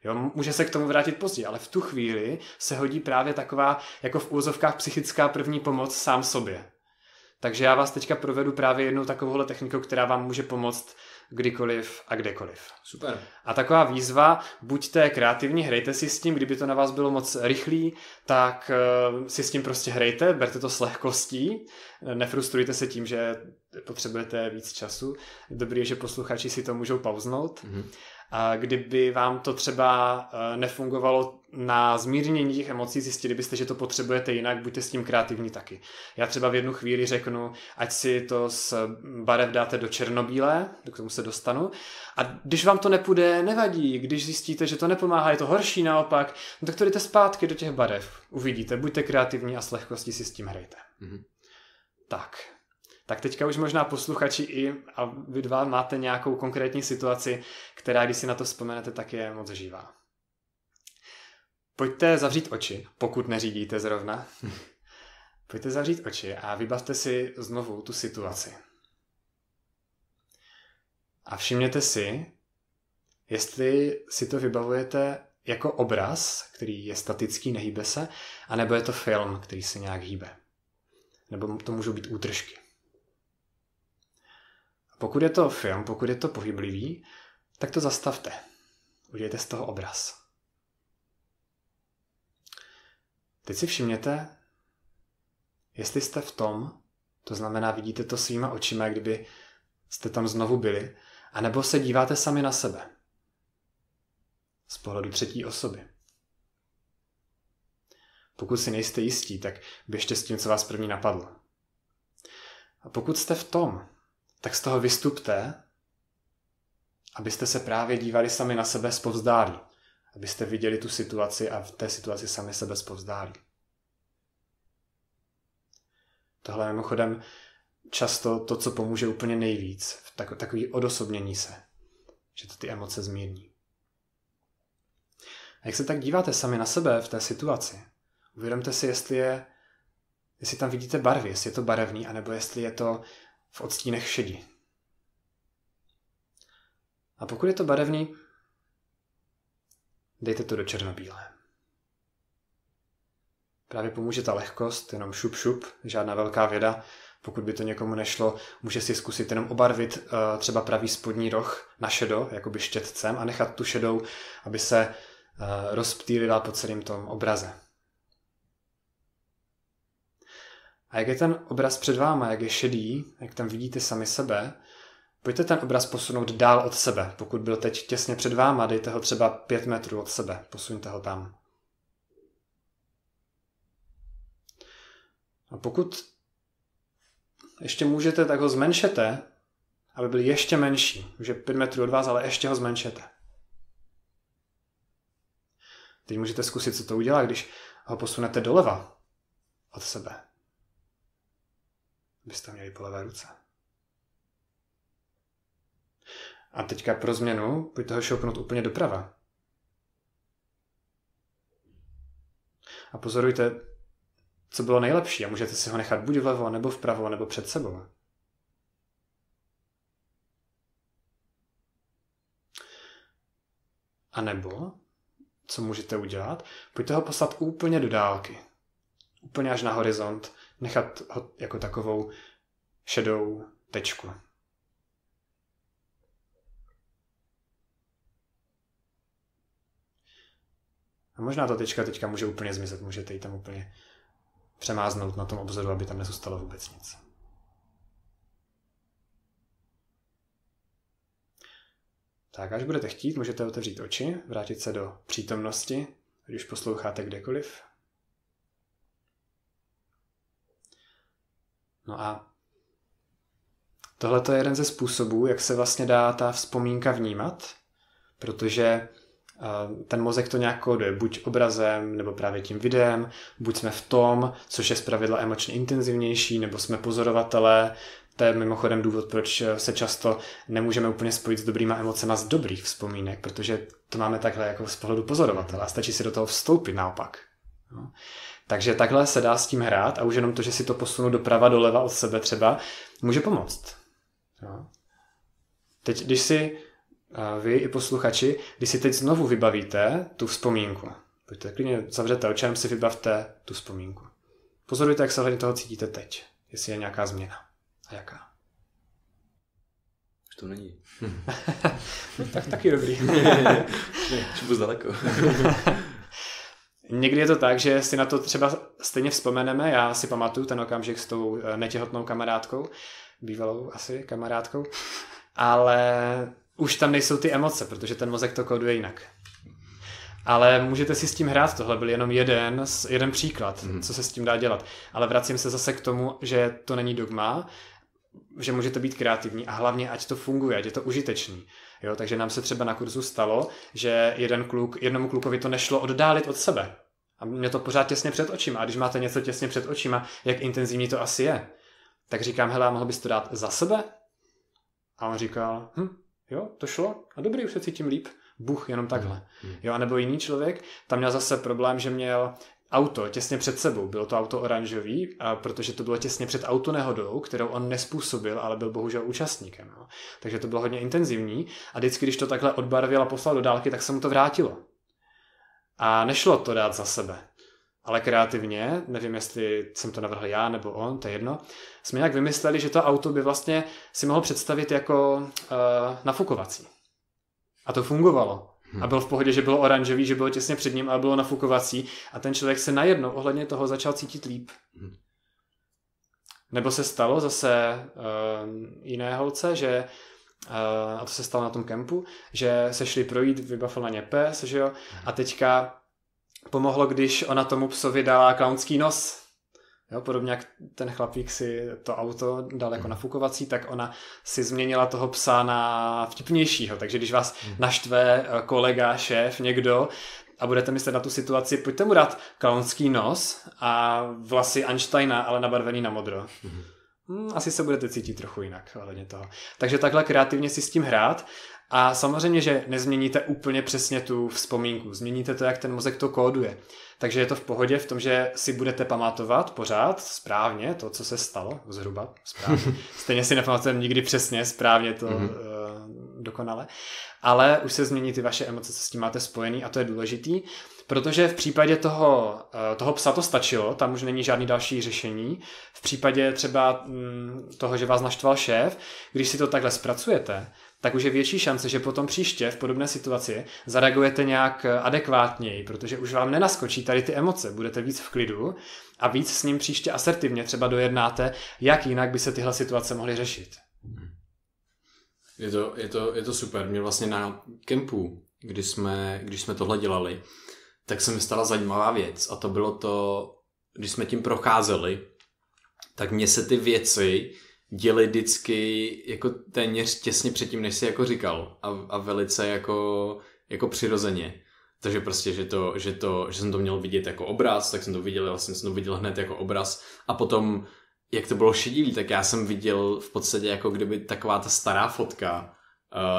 Jo, může se k tomu vrátit později, ale v tu chvíli se hodí právě taková, jako v úvozovkách, psychická první pomoc sám sobě. Takže já vás teďka provedu právě jednou takovouhle technikou, která vám může pomoct kdykoliv a kdekoliv. Super. A taková výzva, buďte kreativní, hrajte si s tím, kdyby to na vás bylo moc rychlý, tak si s tím prostě hrajte, berte to s lehkostí, nefrustrujte se tím, že potřebujete víc času. Dobrý je, že posluchači si to můžou pauznout. Mm-hmm. A kdyby vám to třeba nefungovalo na zmírnění těch emocí, zjistili byste, že to potřebujete jinak, buďte s tím kreativní taky. Já třeba v jednu chvíli řeknu, ať si to z barev dáte do černobílé, k tomu se dostanu. A když vám to nepůjde, nevadí, když zjistíte, že to nepomáhá, je to horší naopak, no tak to jdete zpátky do těch barev. Uvidíte, buďte kreativní a s lehkostí si s tím hrajte. Mm-hmm. Tak teďka už možná posluchači a vy dva máte nějakou konkrétní situaci, která, když si na to vzpomenete, tak je moc živá. Pojďte zavřít oči, pokud neřídíte zrovna. Pojďte zavřít oči a vybavte si znovu tu situaci. A všimněte si, jestli si to vybavujete jako obraz, který je statický, nehýbe se, anebo je to film, který se nějak hýbe. Nebo to můžou být útržky. Pokud je to film, pokud je to pohyblivý, tak to zastavte. Udělejte z toho obraz. Teď si všimněte, jestli jste v tom, to znamená vidíte to svýma očima, kdyby jste tam znovu byli, anebo se díváte sami na sebe. Z pohledu třetí osoby. Pokud si nejste jistí, tak běžte s tím, co vás první napadlo. A pokud jste v tom, tak z toho vystupte, abyste se právě dívali sami na sebe zpovzdálí. Abyste viděli tu situaci a v té situaci sami sebe zpovzdálí. Tohle je mimochodem často to, co pomůže úplně nejvíc. Takový odosobnění se. Že to ty emoce zmírní. A jak se tak díváte sami na sebe v té situaci, uvědomte si, jestli tam vidíte barvy, jestli je to barevný, anebo jestli je to v odstínech šedí. A pokud je to barevný, dejte to do černobílé. Právě pomůže ta lehkost, jenom šup šup, žádná velká věda. Pokud by to někomu nešlo, může si zkusit jenom obarvit třeba pravý spodní roh na šedo, jakoby štětcem, a nechat tu šedou, aby se rozptýlila po celém tom obraze. A jak je ten obraz před váma, jak je šedý, jak tam vidíte sami sebe, pojďte ten obraz posunout dál od sebe. Pokud byl teď těsně před váma, dejte ho třeba 5 metrů od sebe. Posuňte ho tam. A pokud ještě můžete, tak ho zmenšete, aby byl ještě menší. Už je 5 metrů od vás, ale ještě ho zmenšete. Teď můžete zkusit, co to udělá, když ho posunete doleva od sebe. Byste měli po levé ruce. A teďka pro změnu pojďte ho šoupnout úplně doprava. A pozorujte, co bylo nejlepší. A můžete si ho nechat buď vlevo, nebo vpravo, nebo před sebou. A nebo, co můžete udělat, pojďte ho poslat úplně do dálky. Úplně až na horizont. Nechat ho jako takovou šedou tečku. A možná ta tečka teďka může úplně zmizet, můžete ji tam úplně přemáznout na tom obzoru, aby tam nezůstalo vůbec nic. Tak až budete chtít, můžete otevřít oči, vrátit se do přítomnosti, ať už posloucháte kdekoliv. No a tohle je jeden ze způsobů, jak se vlastně dá ta vzpomínka vnímat, protože ten mozek to nějak kóduje, buď obrazem, nebo právě tím videem, buď jsme v tom, což je zpravidla emočně intenzivnější, nebo jsme pozorovatelé. To je mimochodem důvod, proč se často nemůžeme úplně spojit s dobrýma emocema z dobrých vzpomínek, protože to máme takhle jako z pohledu pozorovatele. Stačí si do toho vstoupit naopak. No. Takže takhle se dá s tím hrát a už jenom to, že si to posunu doprava, doleva od sebe třeba, může pomoct. No. Teď, když si vy i posluchači, když si teď znovu vybavíte tu vzpomínku, pojďte klidně, zavřete oči, si vybavte tu vzpomínku. Pozorujte, jak se hledně toho cítíte teď, jestli je nějaká změna. A jaká? Už to není. Tak taky dobrý. Šupu zdaleko. Někdy je to tak, že si na to třeba stejně vzpomeneme. Já si pamatuju ten okamžik s tou netěhotnou kamarádkou, bývalou asi kamarádkou, ale už tam nejsou ty emoce, protože ten mozek to kóduje jinak. Ale můžete si s tím hrát, tohle byl jenom jeden příklad, co se s tím dá dělat. Ale vracím se zase k tomu, že to není dogma, že můžete být kreativní a hlavně ať to funguje, ať je to užitečný. Jo, takže nám se třeba na kurzu stalo, že jednomu klukovi to nešlo oddálit od sebe. A mě to pořád těsně před očima. A když máte něco těsně před očima, jak intenzivní to asi je, tak říkám, hele, mohl bys to dát za sebe? A on říkal, jo, to šlo, a dobrý, už se cítím líp. Bůh, jenom takhle. Jo, a nebo jiný člověk, tam měl zase problém, že měl auto těsně před sebou. Bylo to auto oranžový, protože to bylo těsně před autonehodou, kterou on nespůsobil, ale byl bohužel účastníkem. No. Takže to bylo hodně intenzivní a vždycky, když to takhle odbarvil a poslal do dálky, tak se mu to vrátilo. A nešlo to dát za sebe. Ale kreativně, nevím, jestli jsem to navrhl já nebo on, to je jedno, jsme nějak vymysleli, že to auto by vlastně si mohl představit jako nafukovací. A to fungovalo. A byl v pohodě, že bylo oranžový, že bylo těsně před ním, ale bylo nafukovací. A ten člověk se najednou ohledně toho začal cítit líp. Nebo se stalo zase jiné holce, že, a to se stalo na tom kempu, že se šli projít, vybavil na ně pes, že jo? A teďka pomohlo, když ona tomu psovi dala klaunský nos. Jo, podobně jak ten chlapík si to auto dal jako nafukovací, tak ona si změnila toho psa na vtipnějšího. Takže když vás naštve kolega, šéf, někdo a budete myslet na tu situaci, pojďte mu dát klaunský nos a vlasy Einsteina, ale nabarvený na modro. Asi se budete cítit trochu jinak ohledně toho. Takže takhle kreativně si s tím hrát. A samozřejmě, že nezměníte úplně přesně tu vzpomínku. Změníte to, jak ten mozek to kóduje. Takže je to v pohodě v tom, že si budete pamatovat pořád správně to, co se stalo. Zhruba správně. Stejně si nepamatujeme nikdy přesně správně to dokonale. Ale už se změní ty vaše emoce, co s tím máte spojený a to je důležitý. Protože v případě toho psa to stačilo, tam už není žádný další řešení. V případě třeba toho, že vás naštval šéf, když si to takhle zpracujete, tak už je větší šance, že potom příště v podobné situaci zareagujete nějak adekvátněji, protože už vám nenaskočí tady ty emoce, budete víc v klidu a víc s ním příště asertivně třeba dojednáte, jak jinak by se tyhle situace mohly řešit. Je to super. Mě vlastně na kempu, když jsme tohle dělali, tak se mi stala zajímavá věc a to bylo to, když jsme tím procházeli, tak mě se ty věci děli vždycky jako téměř těsně předtím, než si jako říkal a velice jako přirozeně. Takže prostě, že jsem to měl vidět jako obraz, tak jsem to viděl hned jako obraz a potom, jak to bylo šedivý, tak já jsem viděl v podstatě jako kdyby taková ta stará fotka,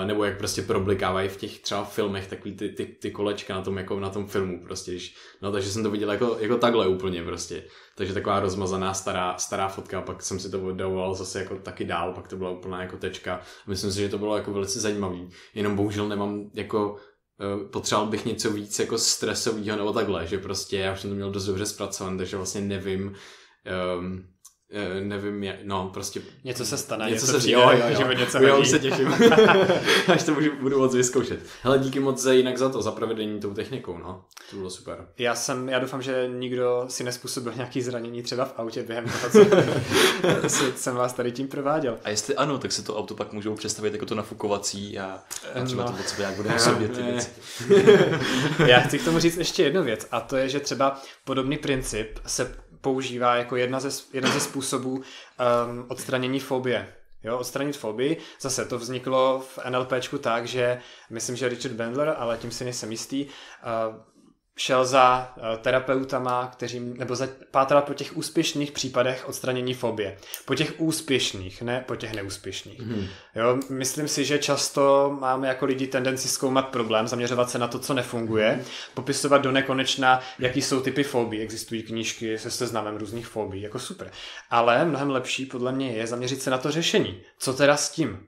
nebo jak prostě problikávají v těch třeba filmech takový ty kolečka na tom filmu prostě, no takže jsem to viděl jako takhle úplně prostě, takže taková rozmazaná stará fotka, pak jsem si to oddaval zase jako taky dál, pak to byla úplná jako tečka, myslím si, že to bylo jako velice zajímavý, jenom bohužel nemám jako, potřeboval bych něco víc jako stresovýho nebo takhle, že prostě já už jsem to měl dost dobře zpracované, takže vlastně nevím, nevím, jak, no prostě... Něco se stane, něco se přijde, jo, se těším, až to budu moc vyzkoušet. Hele, díky moc jinak za to, za provedení tou technikou, no, to bylo super. Já doufám, že nikdo si nespůsobil nějaký zranění třeba v autě během toho, co jsem vás tady tím prováděl. A jestli ano, tak se to auto pak můžou představit jako to nafukovací a třeba to pod sebe jak budeme sobět ty věci. Já chci k tomu říct ještě jednu věc, a to je, že třeba podobný princip se používá jako jeden ze způsobů odstranění fobie. Jo, odstranit fobii. Zase to vzniklo v NLPčku tak, že myslím, že Richard Bandler, ale tím si nejsem jistý, šel za terapeutama, pátral po těch úspěšných případech odstranění fobie. Po těch úspěšných, ne po těch neúspěšných. Mm. Jo, myslím si, že často máme jako lidi tendenci zkoumat problém, zaměřovat se na to, co nefunguje, popisovat do nekonečna, jaký jsou typy fobii. Existují knížky se seznamem různých fobií, jako super. Ale mnohem lepší podle mě je zaměřit se na to řešení. Co teda s tím?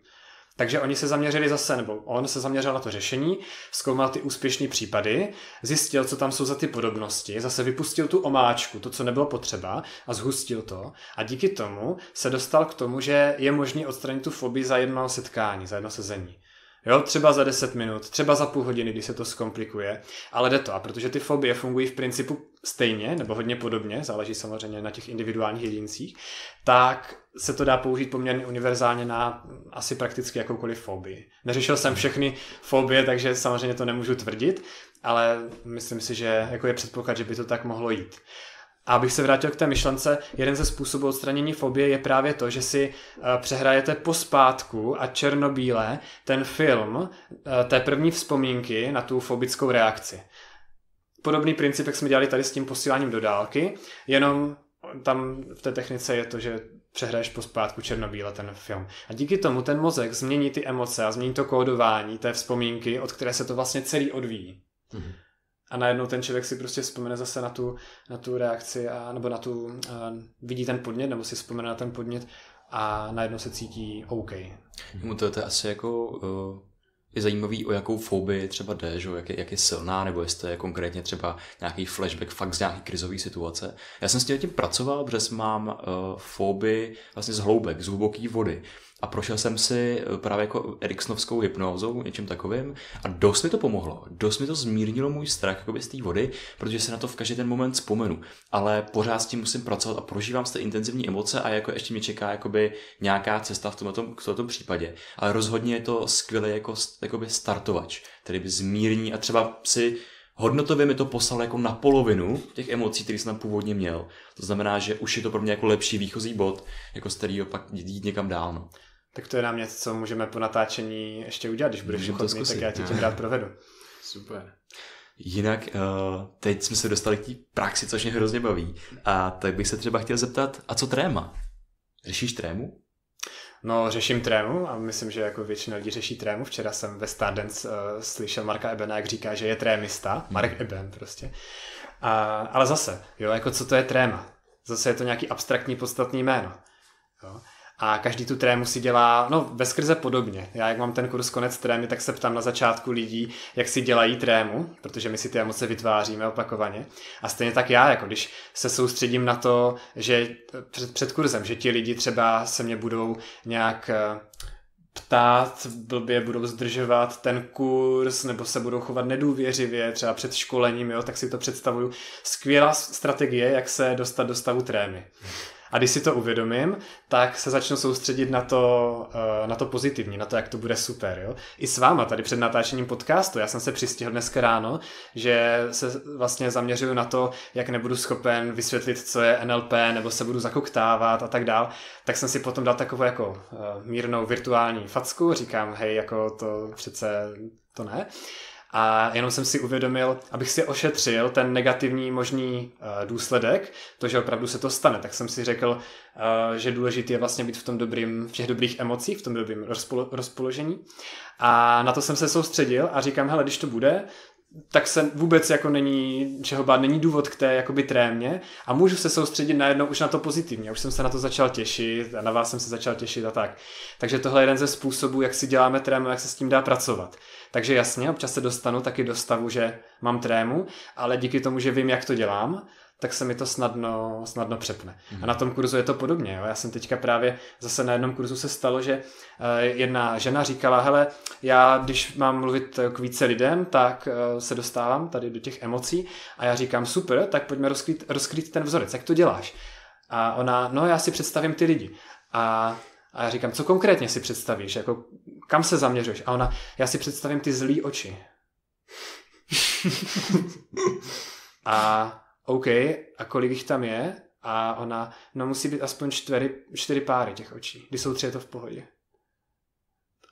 Takže oni se zaměřili zase, nebo on se zaměřil na to řešení, zkoumal ty úspěšné případy, zjistil, co tam jsou za ty podobnosti, zase vypustil tu omáčku, to, co nebylo potřeba, a zhustil to. A díky tomu se dostal k tomu, že je možné odstranit tu fobii za jedno setkání, za jedno sezení. Jo, třeba za 10 minut, třeba za půl hodiny, když se to zkomplikuje, ale jde to. A protože ty fobie fungují v principu stejně, nebo hodně podobně, záleží samozřejmě na těch individuálních jedincích, tak se to dá použít poměrně univerzálně na asi prakticky jakoukoliv fobii. Neřešil jsem všechny fobie, takže samozřejmě to nemůžu tvrdit, ale myslím si, že jako je předpoklad, že by to tak mohlo jít. A abych se vrátil k té myšlence, jeden ze způsobů odstranění fobie je právě to, že si přehrajete pospátku a černobíle ten film té první vzpomínky na tu fobickou reakci. Podobný princip, jak jsme dělali tady s tím posíláním do dálky, jenom tam v té technice je to, že přehraješ pospátku černobíle ten film. A díky tomu ten mozek změní ty emoce a změní to kódování té vzpomínky, od které se to vlastně celý odvíjí. Mhm. A najednou ten člověk si prostě vzpomene zase na tu reakci, vidí ten podnět, nebo si vzpomene na ten podnět a najednou se cítí OK. To je asi jako je zajímavý, o jakou fobii třeba jde, že? Jak je silná, nebo jestli je konkrétně třeba nějaký flashback fakt z nějaký krizové situace. Já jsem s tím pracoval, protože mám fobii vlastně z hloubek, z hluboké vody. A prošel jsem si právě jako Ericksonovskou hypnózou, něčím takovým, a dost mi to pomohlo. Dost mi to zmírnilo můj strach jakoby z té vody, protože se na to v každý ten moment vzpomenu. Ale pořád s tím musím pracovat a prožívám z té intenzivní emoce a jako ještě mě čeká jakoby nějaká cesta v tomto případě. Ale rozhodně je to skvělý jakoby startovač, který by zmírní a třeba si hodnotově mi to poslalo jako na polovinu těch emocí, které jsem tam původně měl. To znamená, že už je to pro mě jako lepší výchozí bod, jako z kterého pak jít někam dál. No. Tak to je nám něco, co můžeme po natáčení ještě udělat, když budeš ochotný, tak já tě tím rád provedu. Super. Jinak teď jsme se dostali k té praxi, což mě hrozně baví. A tak bych se třeba chtěl zeptat, a co tréma? Řešíš trému? No, řeším trému a myslím, že jako většina lidí řeší trému. Včera jsem ve Stardance slyšel Marka Ebena, jak říká, že je trémista. Mark Eben prostě. Ale zase, jo, jako co to je tréma? Zase je to nějaký abstraktní podstatný jméno. Jo? A každý tu trému si dělá, no, veskrze podobně. Já, jak mám ten kurz Konec trémy, tak se ptám na začátku lidí, jak si dělají trému, protože my si ty emoce vytváříme opakovaně. A stejně tak já, jako když se soustředím na to, že před kurzem, že ti lidi třeba se mě budou nějak ptát, blbě budou zdržovat ten kurz, nebo se budou chovat nedůvěřivě, třeba před školením, jo, tak si to představuju. Skvělá strategie, jak se dostat do stavu trémy. A když si to uvědomím, tak se začnu soustředit na to pozitivní, na to, jak to bude super. Jo? I s váma tady před natáčením podcastu, já jsem se přistihl dneska ráno, že se vlastně zaměřuju na to, jak nebudu schopen vysvětlit, co je NLP, nebo se budu zakoktávat a tak dál. Tak jsem si potom dal takovou jako mírnou virtuální facku, říkám, hej, jako to přece to ne. A jenom jsem si uvědomil, abych si ošetřil ten negativní možný důsledek, to, že opravdu se to stane. Tak jsem si řekl, že důležité je vlastně být v těch dobrých emocích, v tom dobrým rozpoložení. A na to jsem se soustředil a říkám, hele, když to bude, tak se vůbec jako není čeho bát, není důvod k té jakoby trémě a můžu se soustředit najednou už na to pozitivně. Už jsem se na to začal těšit a na vás jsem se začal těšit a tak. Takže tohle je jeden ze způsobů, jak si děláme trému, jak se s tím dá pracovat. Takže jasně, občas se dostanu taky do stavu, že mám trému, ale díky tomu, že vím, jak to dělám, tak se mi to snadno přepne. A na tom kurzu je to podobně. Jo? Já jsem teďka právě zase na jednom kurzu se stalo, že jedna žena říkala, hele, já když mám mluvit k více lidem, tak se dostávám tady do těch emocí a já říkám, super, tak pojďme rozkrýt ten vzorec, jak to děláš? A ona, no já si představím ty lidi. A já říkám, co konkrétně si představíš? Jako, kam se zaměřuješ? A ona, já si představím ty zlý oči. A OK, a kolik jich tam je? A ona, no musí být aspoň čtyři páry těch očí. Když jsou tři, je to v pohodě.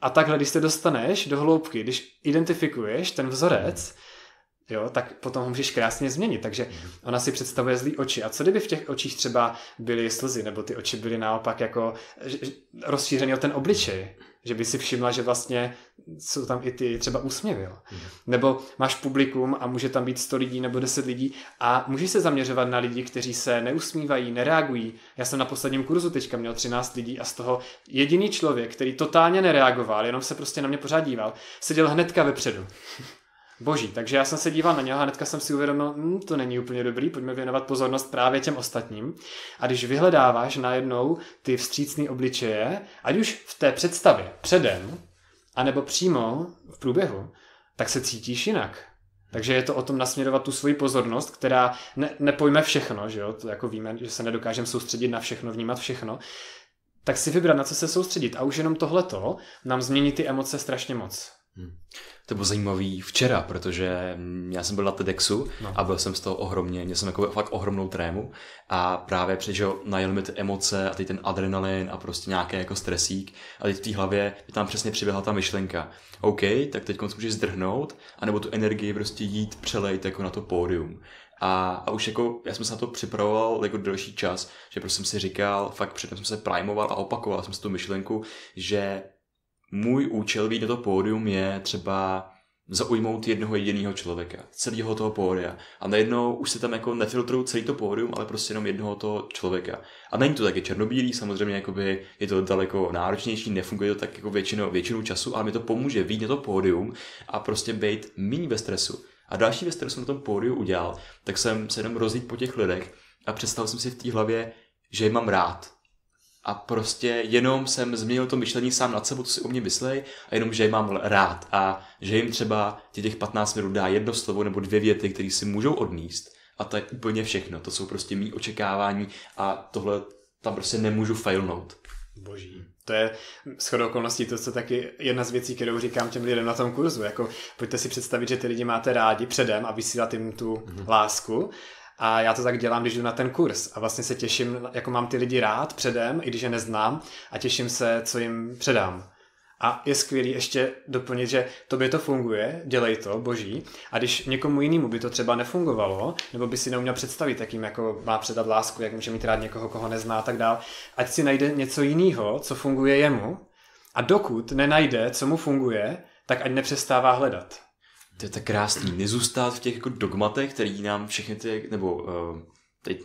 A takhle, když se dostaneš do hloubky, když identifikuješ ten vzorec, jo, tak potom ho můžeš krásně změnit. Takže ona si představuje zlý oči. A co kdyby v těch očích třeba byly slzy, nebo ty oči byly naopak jako rozšířený o ten obličej? Že by si všimla, že vlastně jsou tam i ty třeba úsměvy. Nebo máš publikum a může tam být 100 lidí nebo 10 lidí a můžeš se zaměřovat na lidi, kteří se neusmívají, nereagují. Já jsem na posledním kurzu teďka měl 13 lidí a z toho jediný člověk, který totálně nereagoval, jenom se prostě na mě pořád díval, seděl hnedka vepředu. Boží, takže já jsem se díval na něho a hnedka jsem si uvědomil, to není úplně dobrý, pojďme věnovat pozornost právě těm ostatním. A když vyhledáváš najednou ty vstřícný obličeje, ať už v té představě předem, anebo přímo v průběhu, tak se cítíš jinak. Takže je to o tom nasměrovat tu svoji pozornost, která nepojme všechno, že jo? To jako víme, že se nedokážeme soustředit na všechno, vnímat všechno, tak si vybrat, na co se soustředit. A už jenom tohleto nám změní ty emoce strašně moc. To bylo zajímavý včera, protože já jsem byl na TEDxu a byl jsem z toho ohromně, měl jsem jako fakt ohromnou trému a právě přišel najednou mi ty emoce a teď ten adrenalin a prostě nějaký jako stresík a teď v té hlavě tam přesně přiběhla ta myšlenka. OK, tak teď můžeš zdrhnout anebo tu energii prostě jít přelejt jako na to pódium. A už jako, já jsem se na to připravoval jako delší čas, že prostě jsem si říkal, fakt předtím jsem se primoval a opakoval jsem si tu myšlenku, že můj účel být na to pódium je třeba zaujmout jednoho jediného člověka, celého toho pódia. A najednou už se tam jako nefiltrují celý to pódium, ale prostě jenom jednoho toho člověka. A není to taky černobílý, samozřejmě jakoby je to daleko náročnější, nefunguje to tak jako většinu času, ale mi to pomůže být na to pódium a prostě být míň ve stresu. A další věc, kterou jsem na tom pódiu udělal, tak jsem se jenom rozlít po těch lidech a představil jsem si v té hlavě, že je mám rád. A prostě jenom jsem změnil to myšlení sám nad sebou, co si o mě myslej, a jenom, že je mám rád a že jim třeba těch 15 minut dá jedno slovo nebo dvě věty, které si můžou odníst. A to je úplně všechno. To jsou prostě mý očekávání a tohle tam prostě nemůžu failnout. Boží. To je shodou okolností to, co taky jedna z věcí, kterou říkám těm lidem na tom kurzu. Jako pojďte si představit, že ty lidi máte rádi předem a vysílat jim tu lásku. A já to tak dělám, když jdu na ten kurz a vlastně se těším, jako mám ty lidi rád předem, i když je neznám a těším se, co jim předám. A je skvělý ještě doplnit, že tobě to funguje, dělej to, boží. A když někomu jinému by to třeba nefungovalo, nebo by si neuměl představit, jak jim jako má předat lásku, jak může mít rád někoho, koho nezná a tak dál, ať si najde něco jiného, co funguje jemu a dokud nenajde, co mu funguje, tak ať nepřestává hledat. To je tak krásný, nezůstat v těch jako dogmatech, který nám všechny ty, nebo teď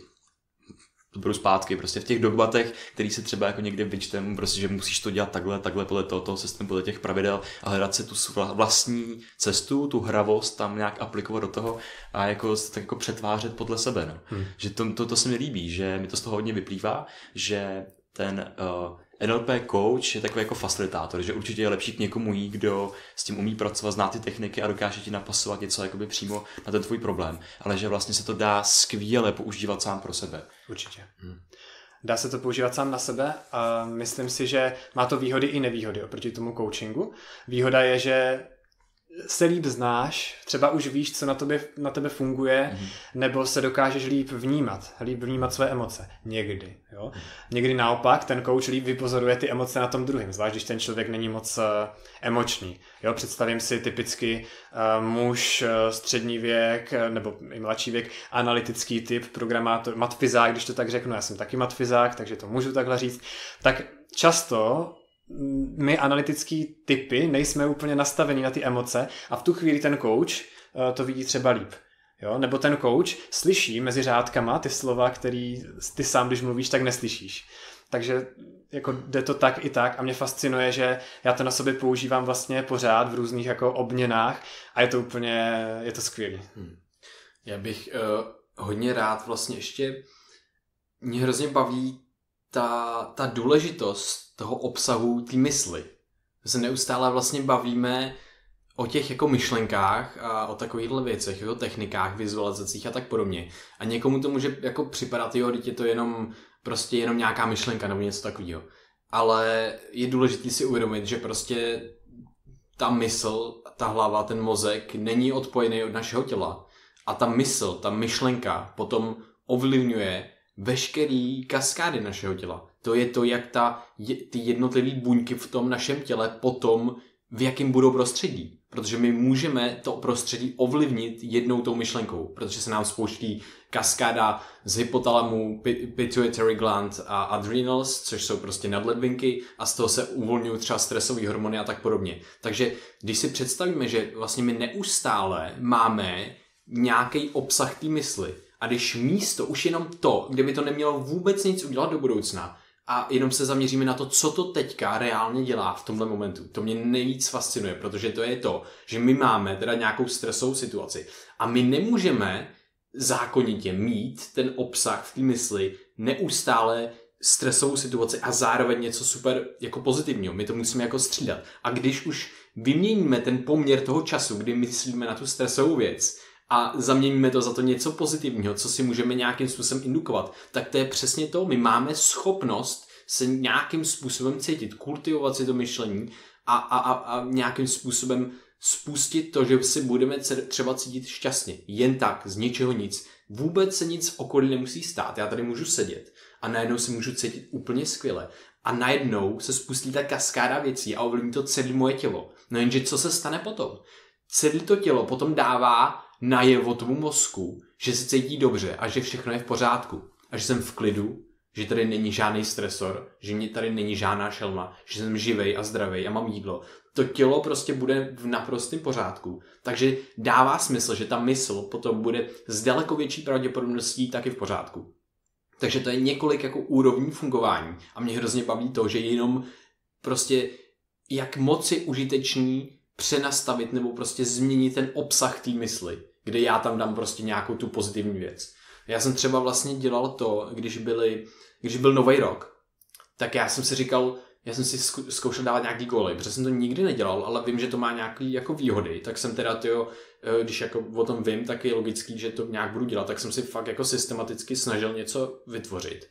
to budu zpátky, prostě v těch dogmatech, který se třeba jako někde vyčtem, prostě, že musíš to dělat takhle, podle toho systému, podle těch pravidel a hledat si tu vlastní cestu, tu hravost tam nějak aplikovat do toho a jako se tak jako přetvářet podle sebe, no. Že to se mi líbí, že mi to z toho hodně vyplývá, že ten NLP coach je takový jako facilitátor, že určitě je lepší k někomu jít, kdo s tím umí pracovat, zná ty techniky a dokáže ti napasovat něco jakoby přímo na ten tvůj problém, ale že vlastně se to dá skvěle používat sám pro sebe. Určitě. Dá se to používat sám na sebe a myslím si, že má to výhody i nevýhody oproti tomu coachingu. Výhoda je, že se líp znáš, třeba už víš, co na tebe funguje, nebo se dokážeš líp vnímat své emoce. Někdy. Jo? Někdy naopak ten coach líp vypozoruje ty emoce na tom druhém, zvlášť když ten člověk není moc emoční. Jo? Představím si typicky muž, střední věk, nebo i mladší věk, analytický typ, programátor, matfyzák, když to tak řeknu, já jsem taky matfyzák, takže to můžu takhle říct, tak často my analytický typy nejsme úplně nastaveni na ty emoce a v tu chvíli ten coach to vidí třeba líp. Jo? Nebo ten coach slyší mezi řádkama ty slova, který ty sám, když mluvíš, tak neslyšíš. Takže jako jde to tak i tak a mě fascinuje, že já to na sobě používám vlastně pořád v různých jako obměnách a je to úplně, je to skvělý. Já bych hodně rád vlastně ještě, mě hrozně baví ta důležitost toho obsahu té mysli. Se neustále vlastně bavíme o těch jako myšlenkách a o takovýchhle věcech, o technikách, vizualizacích a tak podobně. A někomu to může jako připadat, jo, teď je to jenom prostě jenom nějaká myšlenka nebo něco takového. Ale je důležité si uvědomit, že prostě ta mysl, ta hlava, ten mozek není odpojený od našeho těla. A ta mysl, ta myšlenka potom ovlivňuje veškerý kaskády našeho těla. To je to, jak ty jednotlivé buňky v tom našem těle potom, v jakém budou prostředí. Protože my můžeme to prostředí ovlivnit jednou tou myšlenkou, protože se nám spouští kaskáda z hypotalamu, pituitary gland a adrenals, což jsou prostě nadledvinky a z toho se uvolňují třeba stresové hormony a tak podobně. Takže když si představíme, že vlastně my neustále máme nějaký obsah té mysli a když místo už jenom to, kde by to nemělo vůbec nic udělat do budoucna, a jenom se zaměříme na to, co to teďka reálně dělá v tomhle momentu. To mě nejvíc fascinuje, protože to je to, že my máme teda nějakou stresovou situaci a my nemůžeme zákonitě mít ten obsah v té mysli neustále stresovou situaci a zároveň něco super jako pozitivního. My to musíme jako střídat. A když už vyměníme ten poměr toho času, kdy myslíme na tu stresovou věc, a zaměníme to za to něco pozitivního, co si můžeme nějakým způsobem indukovat, tak to je přesně to. My máme schopnost se nějakým způsobem cítit, kultivovat si to myšlení a nějakým způsobem spustit to, že si budeme třeba cítit šťastně. Jen tak, z ničeho nic. Vůbec se nic v okolí nemusí stát. Já tady můžu sedět a najednou se můžu cítit úplně skvěle. A najednou se spustí ta kaskáda věcí a ovlivní to celé moje tělo. No jenže co se stane potom? Celé to tělo potom dává najevo tomu mozku, že se cítí dobře a že všechno je v pořádku a že jsem v klidu, že tady není žádný stresor, že mě tady není žádná šelma, že jsem živej a zdravej a mám jídlo. To tělo prostě bude v naprostém pořádku, takže dává smysl, že ta mysl potom bude s daleko větší pravděpodobností taky v pořádku. Takže to je několik jako úrovní fungování a mě hrozně baví to, že jenom prostě jak moc je užitečný přenastavit nebo prostě změnit ten obsah té mysli, kde já tam dám prostě nějakou tu pozitivní věc. Já jsem třeba vlastně dělal to, když byl nový rok, tak já jsem si říkal, já jsem si zkoušel dávat nějaký góly, protože jsem to nikdy nedělal, ale vím, že to má nějaký jako výhody, tak jsem teda když jako o tom vím, tak je logický, že to nějak budu dělat, tak jsem si fakt jako systematicky snažil něco vytvořit.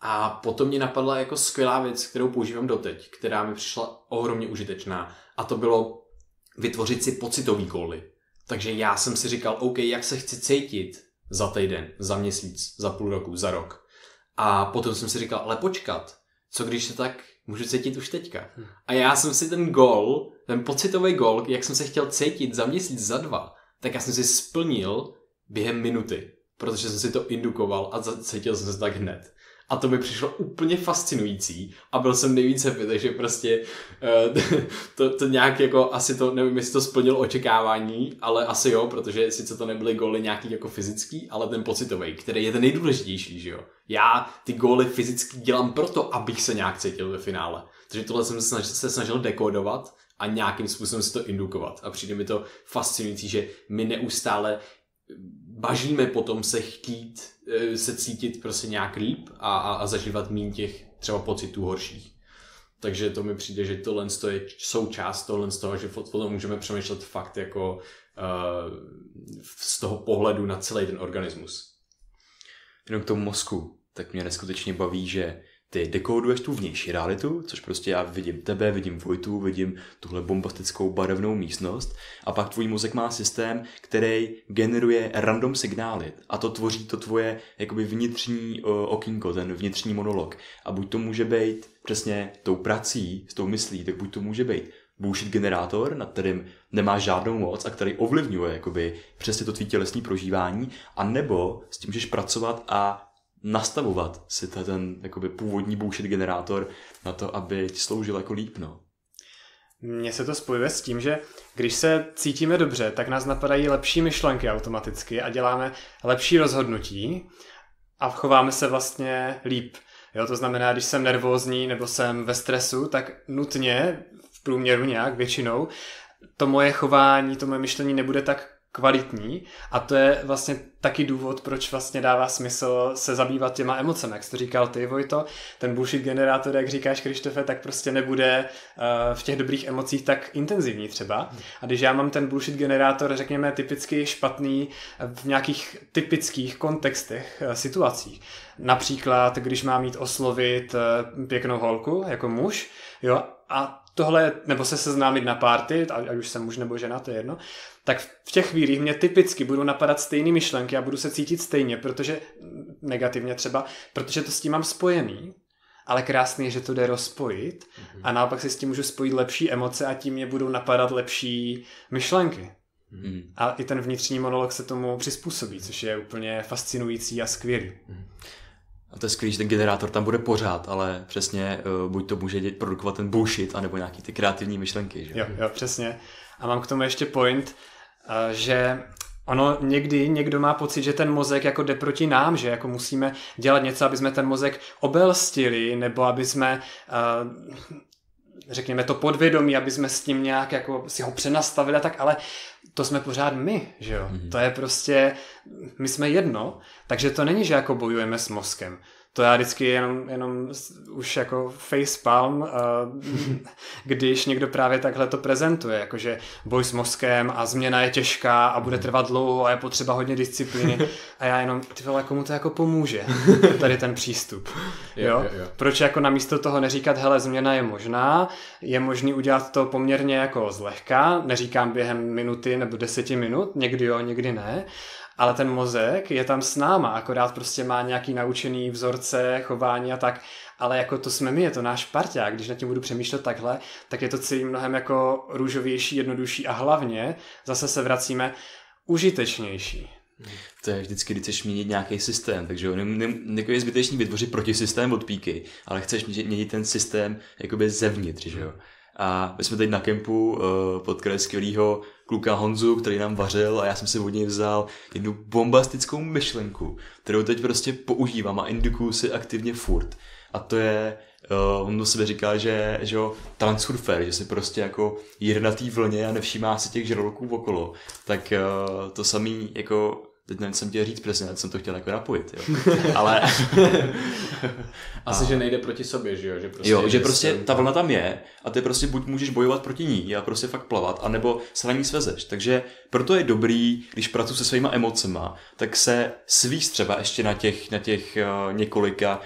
A potom mě napadla jako skvělá věc, kterou používám doteď, která mi přišla ohromně užitečná, a to bylo vytvořit si pocitový góly. Takže já jsem si říkal, OK, jak se chci cítit za týden, za měsíc, za půl roku, za rok. A potom jsem si říkal, ale počkat, co když se tak můžu cítit už teďka. A já jsem si ten gól, ten pocitový gól, jak jsem se chtěl cítit za měsíc, za dva, tak já jsem si splnil během minuty, protože jsem si to indukoval a cítil jsem se tak hned. A to mi přišlo úplně fascinující a byl jsem nejvíc happy, takže prostě to nějak jako asi to, nevím, jestli to splnilo očekávání, ale asi jo, protože sice to nebyly góly nějaký jako fyzický, ale ten pocitový, který je ten nejdůležitější, že jo. Já ty góly fyzicky dělám proto, abych se nějak cítil ve finále. Takže tohle jsem se snažil dekodovat a nějakým způsobem si to indukovat a přijde mi to fascinující, že my neustále bažíme potom se chtít, se cítit prostě nějak líp a zažívat míň těch třeba pocitů horších. Takže to mi přijde, že tohle je součást tohle z toho, že potom můžeme přemýšlet fakt jako z toho pohledu na celý ten organismus. Jenom k tomu mozku, tak mě neskutečně baví, že ty dekoduješ tu vnější realitu, což prostě já vidím tebe, vidím Vojtu, vidím tuhle bombastickou barevnou místnost a pak tvůj mozek má systém, který generuje random signály a to tvoří to tvoje jakoby vnitřní okýnko, ten vnitřní monolog a buď to může být přesně tou prací, s tou myslí, tak buď to může být bullshit generátor, nad kterým nemáš žádnou moc a který ovlivňuje jakoby přesně to tvý tělesný prožívání a nebo s tím můžeš pracovat a nastavovat si ten jakoby původní bullshit generátor na to, aby ti sloužil jako líp, no. Mně se to spojuje s tím, že když se cítíme dobře, tak nás napadají lepší myšlenky automaticky a děláme lepší rozhodnutí a chováme se vlastně líp. Jo, to znamená, když jsem nervózní nebo jsem ve stresu, tak nutně, v průměru nějak, většinou, to moje chování, to moje myšlení nebude tak kvalitní a to je vlastně taky důvod, proč vlastně dává smysl se zabývat těma emocemi, jak jsi to říkal ty, Vojto, ten bullshit generátor, jak říkáš, Krištofe, tak prostě nebude v těch dobrých emocích tak intenzivní třeba. A když já mám ten bullshit generátor, řekněme, typicky špatný v nějakých typických kontextech, situacích, například, když mám jít oslovit pěknou holku, jako muž, jo, a tohle, nebo se seznámit na party, ať už jsem muž nebo žena, to je jedno, tak v těch chvílích mě typicky budou napadat stejné myšlenky a budu se cítit stejně, protože, negativně třeba, protože to s tím mám spojený, ale krásný je, že to jde rozpojit a naopak si s tím můžu spojit lepší emoce a tím mě budou napadat lepší myšlenky. A i ten vnitřní monolog se tomu přizpůsobí, což je úplně fascinující a skvělý. A to je skvělý, že ten generátor tam bude pořád, ale přesně buď to může produkovat ten bullshit, anebo nějaký ty kreativní myšlenky. Že? Jo, přesně. A mám k tomu ještě point, že ono někdy někdo má pocit, že ten mozek jako jde proti nám, že jako musíme dělat něco, aby jsme ten mozek obelstili, nebo aby jsme, řekněme, to podvědomí, aby jsme s tím nějak jako si ho přenastavili a tak, ale to jsme pořád my, že jo? To je prostě, my jsme jedno, takže to není, že jako bojujeme s mozkem. To já vždycky jenom už jako facepalm, když někdo právě takhle to prezentuje, jakože boj s mozkem a změna je těžká a bude trvat dlouho a je potřeba hodně disciplíny a já jenom, ty vole, komu to jako pomůže tady ten přístup, jo? Proč jako namísto toho neříkat, hele, změna je možná, je možný udělat to poměrně jako zlehka, neříkám během minuty nebo 10 minut, někdy jo, někdy ne, ale ten mozek je tam s náma, akorát prostě má nějaký naučený vzorce, chování a tak, ale jako to jsme my, je to náš parťák, když na tím budu přemýšlet takhle, tak je to celý mnohem jako růžovější, jednodušší a hlavně zase se vracíme užitečnější. To je vždycky, když chceš měnit nějaký systém, takže je zbytečný vytvořit protisystém od píky, ale chceš měnit ten systém jakoby zevnitř, že jo. A my jsme teď na kempu potkali skvělýho kluka Honzu, který nám vařil a já jsem si od něj vzal jednu bombastickou myšlenku, kterou teď prostě používám a indukuju si aktivně furt. A to je, on do sebe říká, že jo, transurfer, že si prostě jako jede na té vlně a nevšímá si těch žraloků okolo. Tak to samý jako, teď nevím, co jsem chtěl říct přesně, ale jsem to chtěl jako napojit, jo. Ale... Asi, že nejde proti sobě, že jo? Že prostě, jo, že prostě ta vlna tam je a ty prostě buď můžeš bojovat proti ní a prostě fakt plavat, anebo se na ní svezeš. Takže proto je dobrý, když pracuji se svýma emocema, tak se svíš třeba ještě na těch několika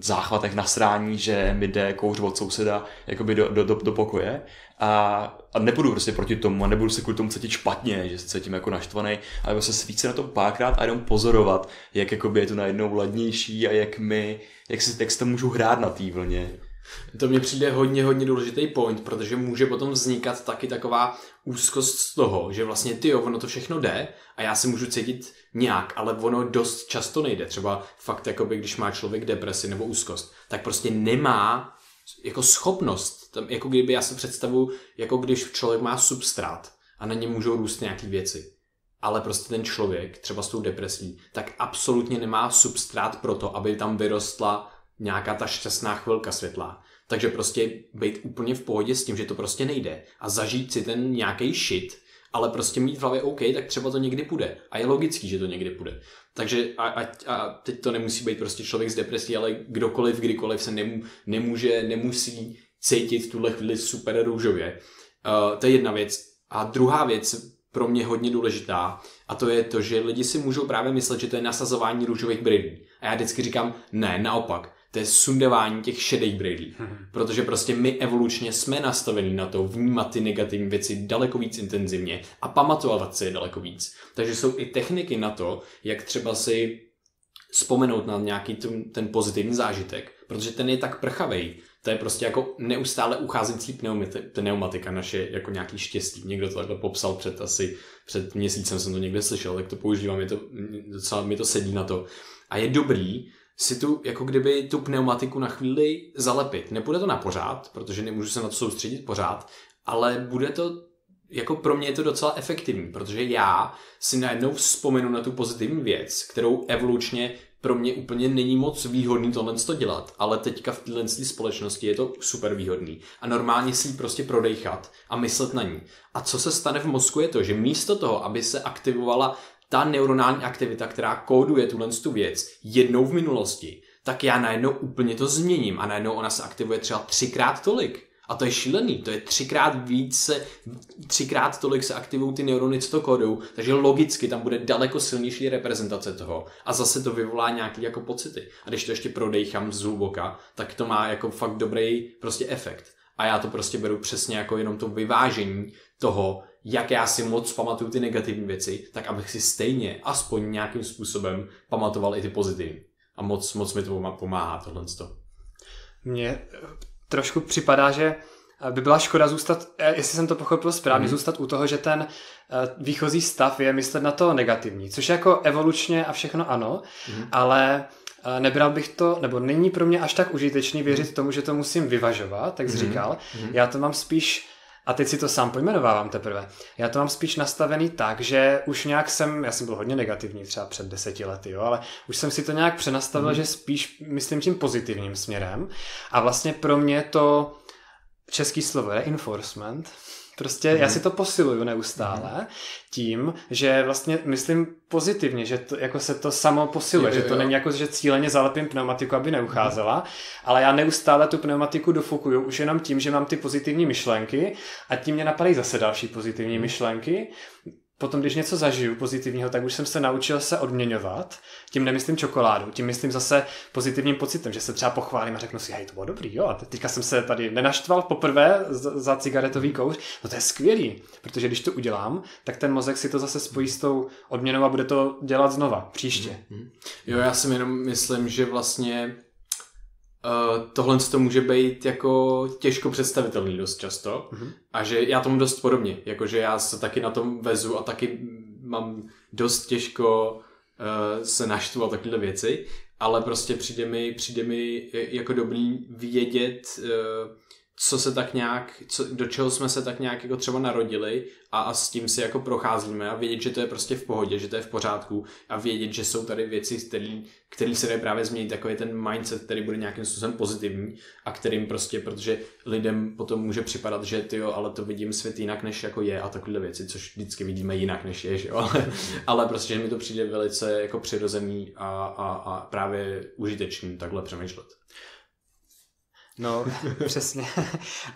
záchvatech nasrání, že mi jde kouř od souseda jakoby do pokoje a nepůjdu prostě proti tomu a nebudu se kvůli tomu cítit špatně, že se cítím jako naštvaný, ale se svíce na tom párkrát a jenom pozorovat, jak jakoby je to najednou ladnější a jak se tam můžu hrát na té vlně. To mně přijde hodně důležitý point, protože může potom vznikat taky taková úzkost z toho, že vlastně ty jo, ono to všechno jde a já se můžu cítit nějak, ale ono dost často nejde. Třeba fakt, jakoby, když má člověk depresi nebo úzkost, tak prostě nemá jako schopnost, tam, jako kdyby já se představu, jako když člověk má substrát a na něm můžou růst nějaký věci. Ale prostě ten člověk, třeba s tou depresí, tak absolutně nemá substrát pro to, aby tam vyrostla nějaká ta šťastná chvilka světla. Takže prostě být úplně v pohodě s tím, že to prostě nejde a zažít si ten nějaký shit, ale prostě mít v hlavě OK, tak třeba to někdy půjde. A je logický, že to někdy půjde. Takže a teď to nemusí být prostě člověk s depresí, ale kdokoliv, kdykoliv se nemusí cítit v tuhle chvíli super růžově. To je jedna věc. A druhá věc pro mě hodně důležitá, a to je to, že lidi si můžou právě myslet, že to je nasazování růžových brýlí. A já vždycky říkám, ne, naopak. To je sundávání těch šedých brýlí. Protože prostě my evolučně jsme nastaveni na to vnímat ty negativní věci daleko víc intenzivně a pamatovat si je daleko víc. Takže jsou i techniky na to, jak třeba si vzpomenout na nějaký ten pozitivní zážitek, protože ten je tak prchavej. To je prostě jako neustále ucházející pneumatika, naše jako nějaký štěstí. Někdo to takhle popsal před měsícem, jsem to někde slyšel, tak to používám, mi to sedí na to. A je dobrý si tu, jako kdyby tu pneumatiku na chvíli zalepit. Nebude to na pořád, protože nemůžu se na to soustředit pořád, ale bude to jako pro mě je to docela efektivní, protože já si najednou vzpomenu na tu pozitivní věc, kterou evolučně pro mě úplně není moc výhodný tohle dělat, ale teďka v této společnosti je to super výhodný. A normálně si ji prostě prodejchat a myslet na ní. A co se stane v mozku je to, že místo toho, aby se aktivovala ta neuronální aktivita, která kóduje tuhle věc jednou v minulosti, tak já najednou úplně to změním a najednou ona se aktivuje třeba 3x tolik. A to je šílený, to je 3x tolik se aktivují ty neurony, co to kódou, takže logicky tam bude daleko silnější reprezentace toho a zase to vyvolá nějaké jako pocity. A když to ještě prodejchám zhluboka, tak to má jako fakt dobrý prostě efekt. A já to prostě beru přesně jako jenom to vyvážení toho, jak já si moc pamatuju ty negativní věci, tak abych si stejně aspoň nějakým způsobem pamatoval i ty pozitivní. A moc mi to pomáhá tohle. Mně trošku připadá, že by byla škoda zůstat, jestli jsem to pochopil správně, zůstat u toho, že ten výchozí stav je myslet na to negativní, což je jako evolučně a všechno ano, ale nebral bych to, nebo není pro mě až tak užitečný věřit tomu, že to musím vyvažovat, tak jsi říkal. Já to mám spíš, a teď si to sám pojmenovávám teprve, já to mám spíš nastavený tak, že už nějak jsem, já jsem byl hodně negativní třeba před 10 lety, jo, ale už jsem si to nějak přenastavil, že spíš myslím tím pozitivním směrem a vlastně pro mě to český slovo reinforcement, prostě já si to posiluju neustále tím, že vlastně myslím pozitivně, že to, jako se to samo posiluje, že to není jako, že cíleně zalepím pneumatiku, aby neucházela, ale já neustále tu pneumatiku dofokuju už jenom tím, že mám ty pozitivní myšlenky a tím mě napadají zase další pozitivní myšlenky. Potom, když něco zažiju pozitivního, tak už jsem se naučil se odměňovat. Tím nemyslím čokoládu, tím myslím zase pozitivním pocitem, že se třeba pochválím a řeknu si, hej, to bylo dobrý, jo, a teďka jsem se tady nenaštval poprvé za cigaretový kouř. No to je skvělý, protože když to udělám, tak ten mozek si to zase spojí s tou odměnou a bude to dělat znova, příště. Jo, já si jenom myslím, že vlastně tohle to může být jako těžko představitelný dost často a že já tomu dost podobně, jakože já se taky na tom vezu a taky mám dost těžko se naštvu a takové věci, ale prostě přijde mi jako dobrý vědět, co se tak nějak, do čeho jsme se tak nějak jako třeba narodili a s tím si jako procházíme a vědět, že to je prostě v pohodě, že to je v pořádku a vědět, že jsou tady věci, které se dají právě změnit, takový ten mindset, který bude nějakým způsobem pozitivní a kterým prostě, protože lidem potom může připadat, že ty jo, ale to vidím svět jinak, než jako je a takové věci, což vždycky vidíme jinak, než je, že jo, ale prostě, že mi to přijde velice jako přirozený a právě užitečný takhle přemýšlet. No, přesně.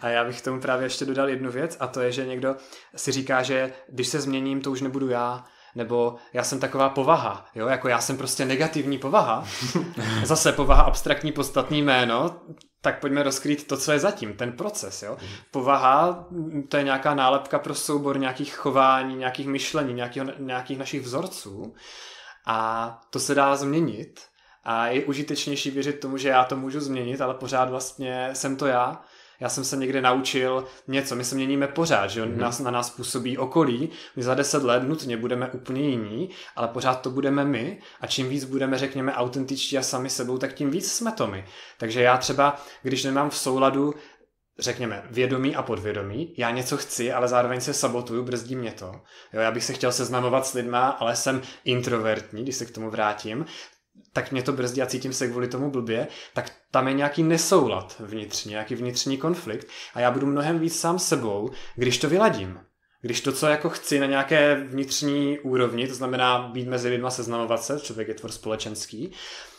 A já bych k tomu právě ještě dodal jednu věc a to je, že někdo si říká, že když se změním, to už nebudu já, nebo já jsem taková povaha, jo, jako já jsem prostě negativní povaha, zase povaha abstraktní podstatný jméno, tak pojďme rozkrýt to, co je zatím, ten proces, jo. Povaha, to je nějaká nálepka pro soubor nějakých chování, nějakých myšlení, nějakých našich vzorců a to se dá změnit. A je užitečnější věřit tomu, že já to můžu změnit, ale pořád vlastně jsem to já. Já jsem se někde naučil něco, my se měníme pořád, že na nás působí okolí, my za 10 let nutně budeme úplně jiní, ale pořád to budeme my a čím víc budeme, řekněme, autentičtí a sami sebou, tak tím víc jsme to my. Takže já třeba, když nemám v souladu, řekněme, vědomí a podvědomí, já něco chci, ale zároveň se sabotuju, brzdí mě to. Jo, já bych se chtěl seznamovat s lidma, ale jsem introvertní, když se k tomu vrátím, tak mě to brzdí a cítím se kvůli tomu blbě, tak tam je nějaký nesoulad vnitřní, nějaký vnitřní konflikt a já budu mnohem víc sám sebou, když to vyladím. Když to, co jako chci na nějaké vnitřní úrovni, to znamená být mezi lidma, seznamovat se, člověk je tvor společenský,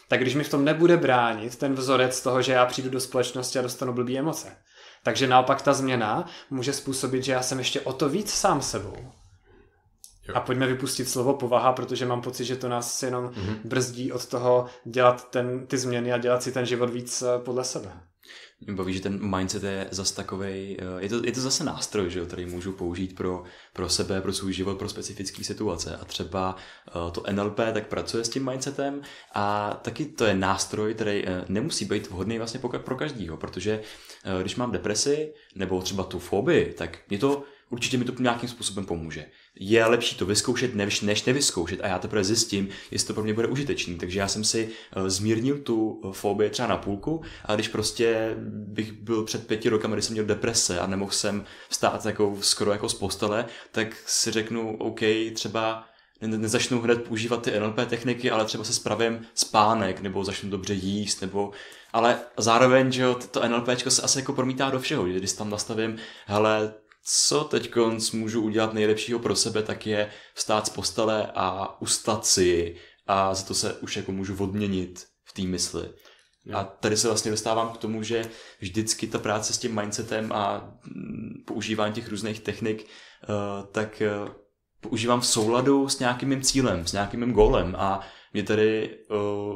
tak když mi v tom nebude bránit ten vzorec toho, že já přijdu do společnosti a dostanu blbý emoce. Takže naopak ta změna může způsobit, že já jsem ještě o to víc sám sebou. A pojďme vypustit slovo povaha, protože mám pocit, že to nás jenom brzdí od toho dělat ty změny a dělat si ten život víc podle sebe. Mě baví, že ten mindset je zase takovej, je to zase nástroj, že jo, který můžu použít pro sebe, pro svůj život, pro specifické situace. A třeba to NLP tak pracuje s tím mindsetem a taky to je nástroj, který nemusí být vhodný vlastně pro každýho, protože když mám depresi nebo třeba tu fobii, tak mě to určitě mi to nějakým způsobem pomůže. Je lepší to vyzkoušet, než nevyzkoušet, a já teprve zjistím, jestli to pro mě bude užitečný. Takže já jsem si zmírnil tu fobii třeba na půlku, a když prostě bych byl před 5 roky, když jsem měl deprese a nemohl jsem vstát jako, skoro jako z postele, tak si řeknu, OK, třeba nezačnu hned používat ty NLP techniky, ale třeba se spravím spánek, nebo začnu dobře jíst, nebo... Ale zároveň, že jo, to NLPčko se asi jako promítá do všeho, když tam nastavím, hele, co teďkonc můžu udělat nejlepšího pro sebe, tak je vstát z postele a ustat si, a za to se už jako můžu odměnit v té mysli. A tady se vlastně dostávám k tomu, že vždycky ta práce s tím mindsetem a používání těch různých technik, tak používám v souladu s nějakým mým cílem, s nějakým mým gólem, a mě tady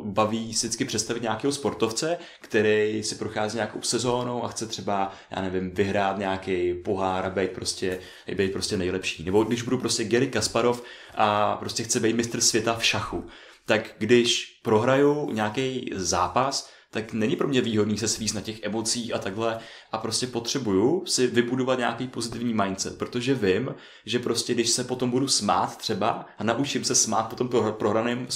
baví vždycky představit nějakého sportovce, který si prochází nějakou sezónou a chce třeba, já nevím, vyhrát nějaký pohár a být prostě nejlepší. Nebo když budu prostě Garry Kasparov a prostě chce být mistr světa v šachu, tak když prohraju nějaký zápas, tak není pro mě výhodný se svíst na těch emocích a takhle, a prostě potřebuju si vybudovat nějaký pozitivní mindset, protože vím, že prostě když se potom budu smát třeba a naučím se smát po tom prohraném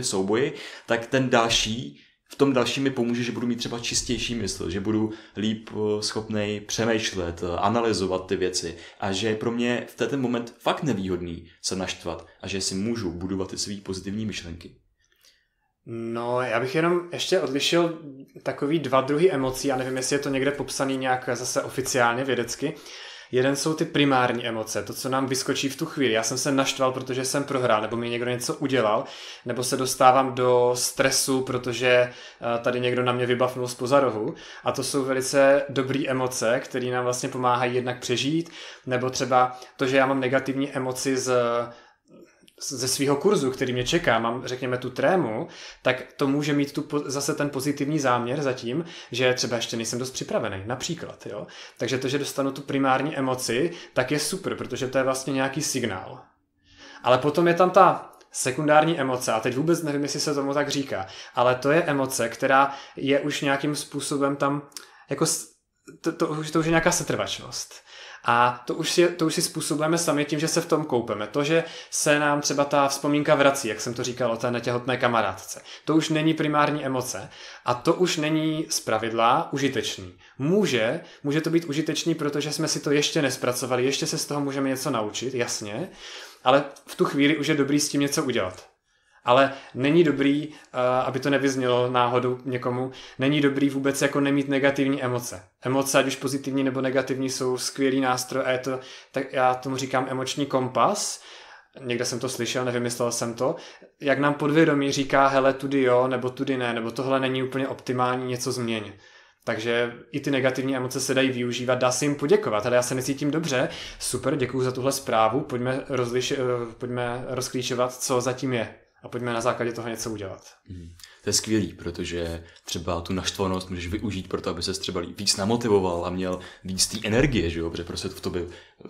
souboji, tak ten další, v tom dalším mi pomůže, že budu mít třeba čistější mysl, že budu líp schopnej přemýšlet, analyzovat ty věci, a že pro mě v ten moment fakt nevýhodný se naštvat a že si můžu budovat ty své pozitivní myšlenky. No, já bych jenom ještě odlišil takový dva druhy emocí, a nevím, jestli je to někde popsaný nějak zase oficiálně vědecky. Jeden jsou ty primární emoce, to, co nám vyskočí v tu chvíli. Já jsem se naštval, protože jsem prohrál, nebo mi někdo něco udělal, nebo se dostávám do stresu, protože tady někdo na mě vybafnul zpoza rohu. A to jsou velice dobré emoce, které nám vlastně pomáhají jednak přežít, nebo třeba to, že já mám negativní emoci ze svého kurzu, který mě čeká, mám, řekněme, tu trému, tak to může mít zase ten pozitivní záměr zatím, že třeba ještě nejsem dost připravený, například. Jo? Takže to, že dostanu tu primární emoci, tak je super, protože to je vlastně nějaký signál. Ale potom je tam ta sekundární emoce, a teď vůbec nevím, jestli se tomu tak říká, ale to je emoce, která je už nějakým způsobem tam, jako to už je nějaká setrvačnost. A to už si způsobujeme sami tím, že se v tom koupeme. To, že se nám třeba ta vzpomínka vrací, jak jsem to říkal o té netěhotné kamarádce, to už není primární emoce a to už není zpravidla užitečný. Může to být užitečný, protože jsme si to ještě nespracovali, ještě se z toho můžeme něco naučit, jasně, ale v tu chvíli už je dobrý s tím něco udělat. Ale není dobrý, aby to nevyznělo náhodou někomu, není dobrý vůbec jako nemít negativní emoce. Emoce, ať už pozitivní nebo negativní, jsou skvělý nástroj a je to, tak já tomu říkám, emoční kompas. Někde jsem to slyšel, nevymyslel jsem to. Jak nám podvědomí říká, hele, tudy jo, nebo tudy ne, nebo tohle není úplně optimální, něco změň. Takže i ty negativní emoce se dají využívat, dá se jim poděkovat, ale já se necítím dobře, super, děkuju za tuhle zprávu, pojďme rozklíčovat, co zatím je. A pojďme na základě toho něco udělat. To je skvělý, protože třeba tu naštvanost můžeš využít pro to, aby ses třeba víc namotivoval a měl víc té energie, že jo? Protože prostě v tobě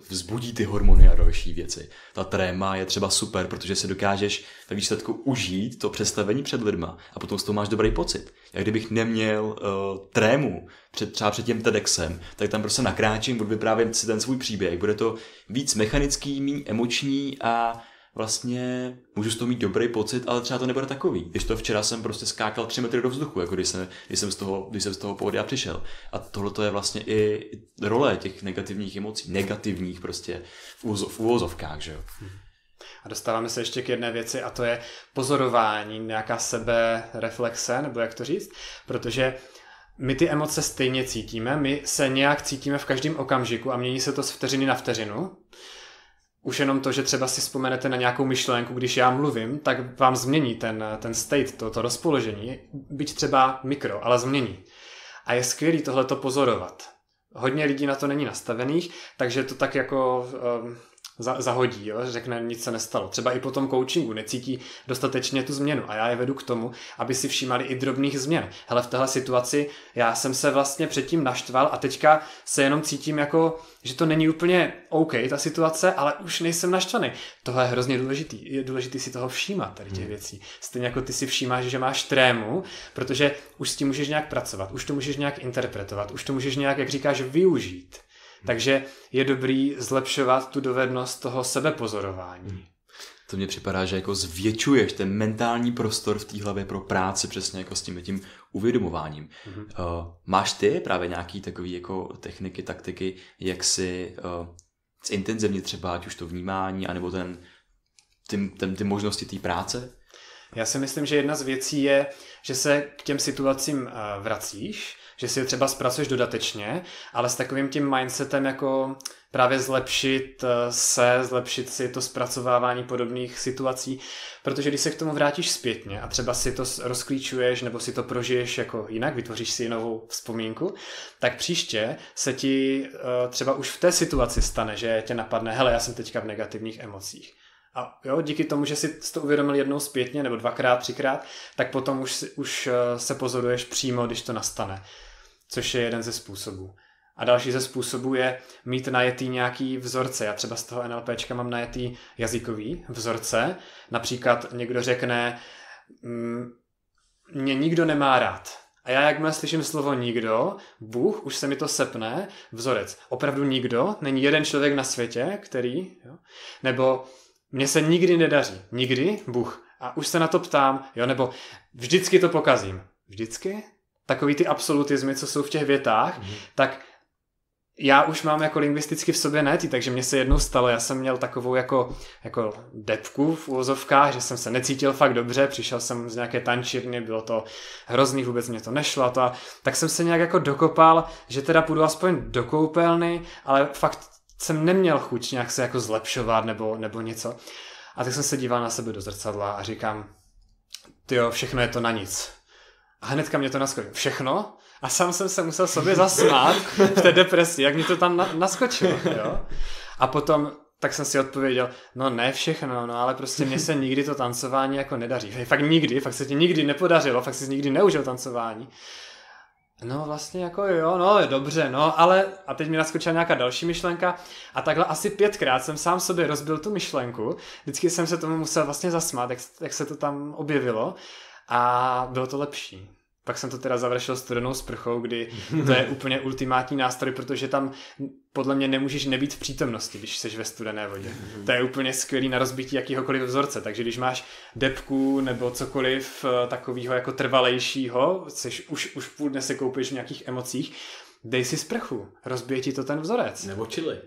vzbudí ty hormony a další věci. Ta tréma je třeba super, protože si dokážeš ve výsledku užít to představení před lidma a potom z toho máš dobrý pocit. Jak kdybych neměl trému třeba před tím TEDxem, tak tam prostě nakráčím, budu vyprávět si ten svůj příběh. Bude to víc mechanický, méně emoční a vlastně můžu z toho mít dobrý pocit, ale třeba to nebude takový. Když to včera jsem prostě skákal 3 metry do vzduchu, jako když jsem z toho pohodia přišel. A tohle je vlastně i role těch negativních emocí, negativních prostě v uvozovkách, že jo. A dostáváme se ještě k jedné věci, a to je pozorování, nějaká sebereflexe, nebo jak to říct, protože my ty emoce stejně cítíme, my se nějak cítíme v každém okamžiku a mění se to z vteřiny na vteřinu. Už jenom to, že třeba si vzpomenete na nějakou myšlenku, když já mluvím, tak vám změní ten state, to rozpoložení, byť třeba mikro, ale změní. A je skvělý tohleto pozorovat. Hodně lidí na to není nastavených, takže to tak jako zahodí, jo? Řekne, nic se nestalo. Třeba i po tom coachingu necítí dostatečně tu změnu a já je vedu k tomu, aby si všímali i drobných změn. Hele, v téhle situaci já jsem se vlastně předtím naštval a teďka se jenom cítím jako, že to není úplně OK, ta situace, ale už nejsem naštvaný. Tohle je hrozně důležitý. Je důležitý si toho všímat, tady těch věcí. Stejně jako ty si všímáš, že máš trému, protože už s tím můžeš nějak pracovat, už to můžeš nějak interpretovat, už to můžeš nějak, jak říkáš, využít. Takže je dobrý zlepšovat tu dovednost toho sebepozorování. To mně připadá, že jako zvětšuješ ten mentální prostor v té hlavě pro práci přesně jako s tím uvědomováním. Máš ty právě nějaký takový jako techniky, taktiky, jak si zintenzivně třeba, ať už to vnímání, anebo ty možnosti té práce? Já si myslím, že jedna z věcí je, že se k těm situacím vracíš, že si je třeba zpracuješ dodatečně, ale s takovým tím mindsetem jako právě zlepšit si to zpracovávání podobných situací, protože když se k tomu vrátíš zpětně a třeba si to rozklíčuješ nebo si to prožiješ jako jinak, vytvoříš si novou vzpomínku, tak příště se ti třeba už v té situaci stane, že tě napadne, hele, já jsem teďka v negativních emocích. A jo, díky tomu, že jsi to uvědomil jednou zpětně, nebo dvakrát, třikrát, tak potom už se pozoruješ přímo, když to nastane. Což je jeden ze způsobů. A další ze způsobů je mít najetý nějaký vzorce. Já třeba z toho NLPčka mám najetý jazykový vzorce. Například někdo řekne, mě nikdo nemá rád. A já jakmile slyším slovo nikdo, Bůh, už se mi to sepne, vzorec. Opravdu nikdo, není jeden člověk na světě, který, jo? Nebo mně se nikdy nedaří. Nikdy? Bůh. A už se na to ptám, jo, nebo vždycky to pokazím. Vždycky? Takový ty absolutizmy, co jsou v těch větách, tak já už mám jako lingvisticky v sobě najetý, takže mně se jednou stalo, já jsem měl takovou jako depku v uvozovkách, že jsem se necítil fakt dobře, přišel jsem z nějaké tančírny, bylo to hrozný, vůbec mě to nešlo a to, a tak jsem se nějak jako dokopal, že teda půjdu aspoň do koupelny, ale fakt jsem neměl chuť nějak se jako zlepšovat nebo něco. A tak jsem se díval na sebe do zrcadla a říkám, tyjo, všechno je to na nic. A hnedka mě to naskočilo. Všechno? A sám jsem se musel sobě zasmát v té depresi, jak mě to tam naskočilo. Jo? A potom, tak jsem si odpověděl, no ne všechno, no ale prostě mně se nikdy to tancování jako nedaří. Hej, fakt nikdy, fakt se ti nikdy nepodařilo, fakt jsi nikdy neužil tancování. No vlastně jako jo, no dobře, no ale a teď mi naskočila nějaká další myšlenka a takhle asi 5krát jsem sám sobě rozbil tu myšlenku, vždycky jsem se tomu musel vlastně zasmát, jak se to tam objevilo a bylo to lepší. Pak jsem to teda završil studenou sprchou, kdy to je úplně ultimátní nástroj, protože tam podle mě nemůžeš nebýt v přítomnosti, když jsi ve studené vodě. To je úplně skvělý na rozbití jakýhokoliv vzorce, takže když máš depku nebo cokoliv takového jako trvalejšího, jsi už půl dne se koupíš v nějakých emocích, dej si sprchu, rozbije ti to ten vzorec. Nebo čili.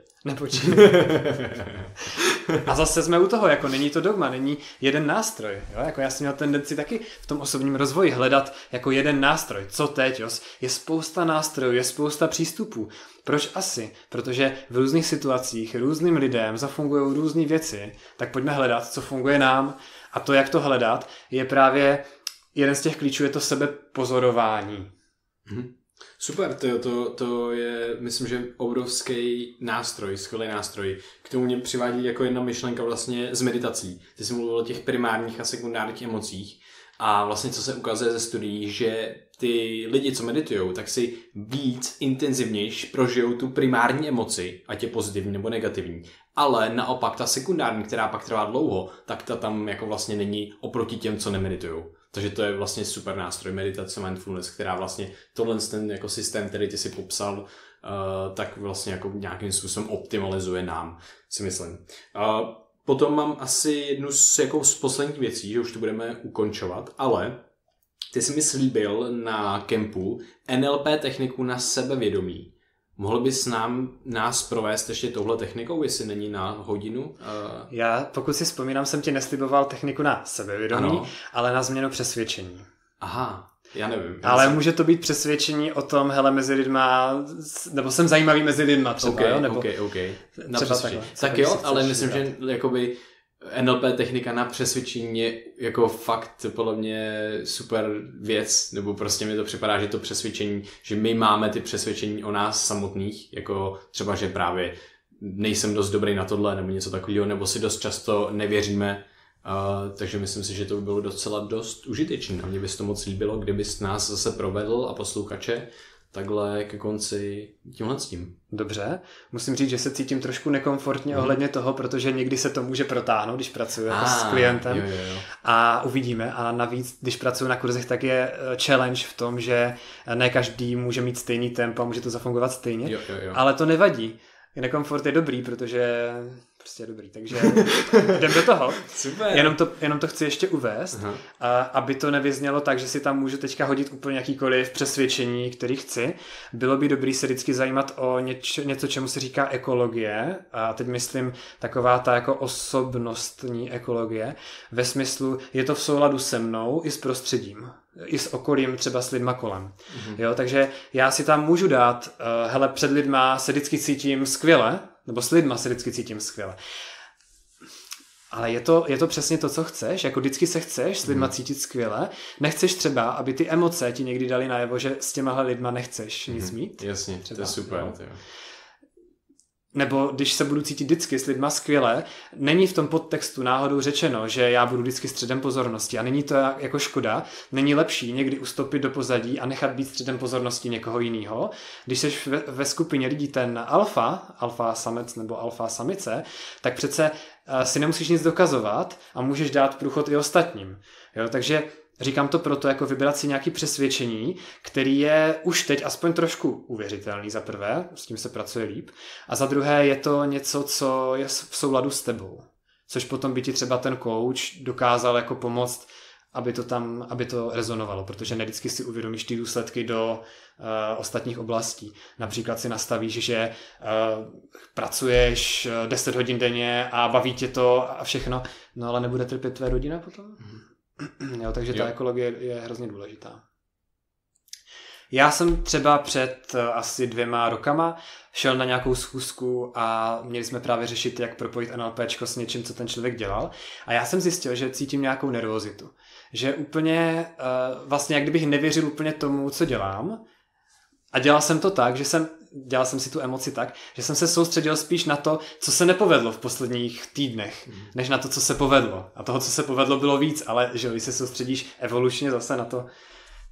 A zase jsme u toho, jako není to dogma, není jeden nástroj. Jo? Jako já jsem měl tendenci taky v tom osobním rozvoji hledat jako jeden nástroj. Co teď? Jo? Je spousta nástrojů, je spousta přístupů. Proč asi? Protože v různých situacích různým lidem zafungují různé věci, tak pojďme hledat, co funguje nám. A to, jak to hledat, je právě jeden z těch klíčů, je to sebepozorování. Super, to je, myslím, že obrovský nástroj, skvělý nástroj. K tomu mě přivádí jako jedna myšlenka vlastně z meditací. Ty jsi mluvil o těch primárních a sekundárních emocích a vlastně co se ukazuje ze studií, že ty lidi, co meditujou, tak si víc intenzivnější prožijou tu primární emoci, ať je pozitivní nebo negativní. Ale naopak ta sekundární, která pak trvá dlouho, tak ta tam jako vlastně není oproti těm, co nemeditujou. Takže to je vlastně super nástroj meditace mindfulness, která vlastně tohle ten jako systém, který ty si popsal, tak vlastně jako nějakým způsobem optimalizuje nám, si myslím. Potom mám asi jednu z posledních věcí, že už to budeme ukončovat, ale ty jsi mi slíbil na kempu NLP techniku na sebevědomí. Mohl bys nás provést ještě touhle technikou, jestli není na hodinu? Já, pokud si vzpomínám, jsem ti nesliboval techniku na sebevědomí, ano. Ale na změnu přesvědčení. Aha, já nevím. Ale může to být přesvědčení o tom, hele, mezi lidma, nebo jsem zajímavý mezi lidma třeba, okay, jo? Nebo okay. Třeba takhle. Tak jo, ale myslím, že jakoby NLP technika na přesvědčení je jako fakt podle mě super věc, nebo prostě mi to připadá, že to přesvědčení, že my máme ty přesvědčení o nás samotných, jako třeba, že právě nejsem dost dobrý na tohle, nebo něco takového, nebo si dost často nevěříme, takže myslím si, že to by bylo docela dost užitečné. A mně by se to moc líbilo, kdybys nás zase provedl a posluchače takhle ke konci tímhle s tím. Dobře, musím říct, že se cítím trošku nekomfortně ohledně toho, protože někdy se to může protáhnout, když pracuji s klientem a uvidíme. A navíc, když pracuji na kurzech, tak je challenge v tom, že ne každý může mít stejný tempo a může to zafungovat stejně, ale to nevadí. Nekomfort je dobrý, protože prostě je dobrý, takže jdem do toho. Super. Jenom to chci ještě uvést, aby to nevyznělo tak, že si tam můžu teďka hodit úplně jakýkoliv přesvědčení, který chci. Bylo by dobrý se vždycky zajímat o něco, čemu se říká ekologie, a teď myslím taková ta jako osobnostní ekologie, ve smyslu, je to v souladu se mnou i s prostředím. I s okolím, třeba s lidma kolem. Jo, takže já si tam můžu dát, hele, před lidma se vždycky cítím skvěle, nebo s lidma se vždycky cítím skvěle. Ale je to přesně to, co chceš, jako vždycky se chceš s lidma cítit skvěle, nechceš třeba, aby ty emoce ti někdy dali najevo, že s těmahle lidma nechceš nic mít. Jasně, třeba, to je super. Jo. Nebo když se budu cítit vždycky s lidma skvěle, není v tom podtextu náhodou řečeno, že já budu vždycky středem pozornosti a není to jako škoda, není lepší někdy ustoupit do pozadí a nechat být středem pozornosti někoho jiného. Když jsi ve skupině lidí ten alfa samec nebo alfa samice, tak přece si nemusíš nic dokazovat a můžeš dát průchod i ostatním. Jo, takže říkám to proto, jako vybrat si nějaké přesvědčení, který je už teď aspoň trošku uvěřitelný za prvé, s tím se pracuje líp, a za druhé je to něco, co je v souladu s tebou, což potom by ti třeba ten coach dokázal jako pomoct, aby to rezonovalo, protože ne vždycky si uvědomíš ty důsledky do ostatních oblastí. Například si nastavíš, že pracuješ 10 hodin denně a baví tě to a všechno, no ale nebude trpět tvé rodina potom? Jo, takže ta ekologie je hrozně důležitá. Já jsem třeba před asi 2 rokama šel na nějakou schůzku a měli jsme právě řešit, jak propojit NLPčko s něčím, co ten člověk dělal. A já jsem zjistil, že cítím nějakou nervozitu. Že úplně, vlastně jak kdybych nevěřil úplně tomu, co dělám. A dělal jsem to tak, že dělal jsem si tu emoci tak, že jsem se soustředil spíš na to, co se nepovedlo v posledních týdnech, než na to, co se povedlo. A toho, co se povedlo, bylo víc, ale že když se soustředíš evolučně zase na to,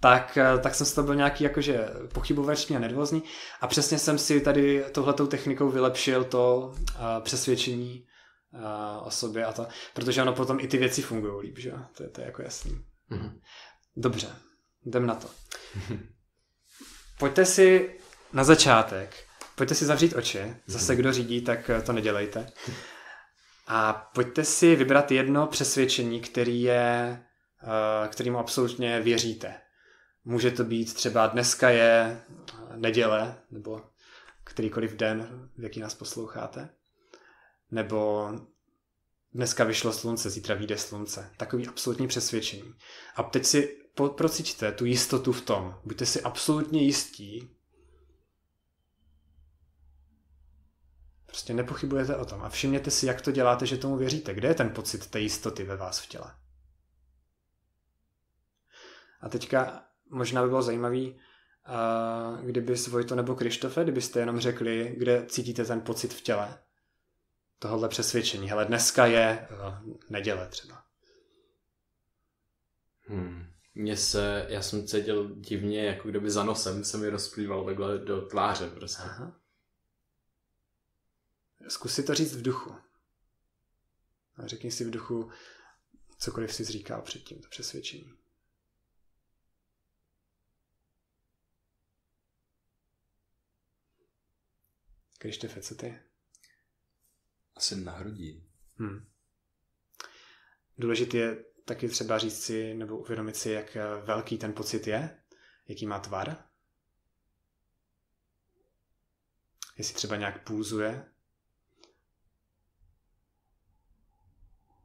tak jsem z toho byl nějaký jakože pochybovačný a nervózní. A přesně jsem si tady tohletou technikou vylepšil to přesvědčení o sobě a to, protože ono potom i ty věci fungují líp, že? To je jako jasný. Dobře, jdem na to. Pojďte si zavřít oči, zase kdo řídí, tak to nedělejte. A pojďte si vybrat jedno přesvědčení, kterému absolutně věříte. Může to být třeba dneska je neděle, nebo kterýkoliv den, v jaký nás posloucháte. Nebo dneska vyšlo slunce, zítra vyjde slunce. Takový absolutní přesvědčení. A teď si procítíte tu jistotu v tom. Buďte si absolutně jistí. Prostě nepochybujete o tom. A všimněte si, jak to děláte, že tomu věříte. Kde je ten pocit té jistoty ve vás v těle? A teďka možná by bylo zajímavý, kdyby Vojto nebo Krištofe, kdybyste jenom řekli, kde cítíte ten pocit v těle. Tohle přesvědčení. Hele, dneska je neděle třeba. Já jsem cítil divně, jako kdyby za nosem se mi rozplýval takhle do tváře prostě. Aha. Zkus si to říct v duchu. A řekni si v duchu, cokoliv jsi říkal před tímto přesvědčení. Krištofe, co ty? Asi na hrudi. Důležité je taky třeba říct si, nebo uvědomit si, jak velký ten pocit je, jaký má tvar. Jestli třeba nějak pulzuje.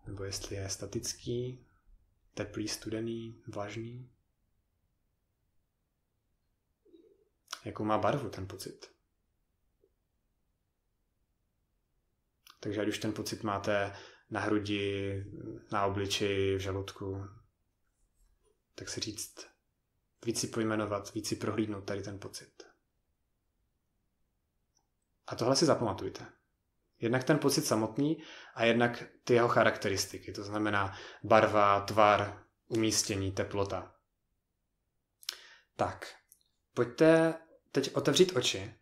Nebo jestli je statický, teplý, studený, vlažný. Jakou má barvu ten pocit. Takže ať už ten pocit máte na hrudi, na obličeji, v žaludku, tak si říct, víc si pojmenovat, víc si prohlídnout tady ten pocit. A tohle si zapamatujte. Jednak ten pocit samotný a jednak ty jeho charakteristiky, to znamená barva, tvar, umístění, teplota. Tak, pojďte teď otevřít oči,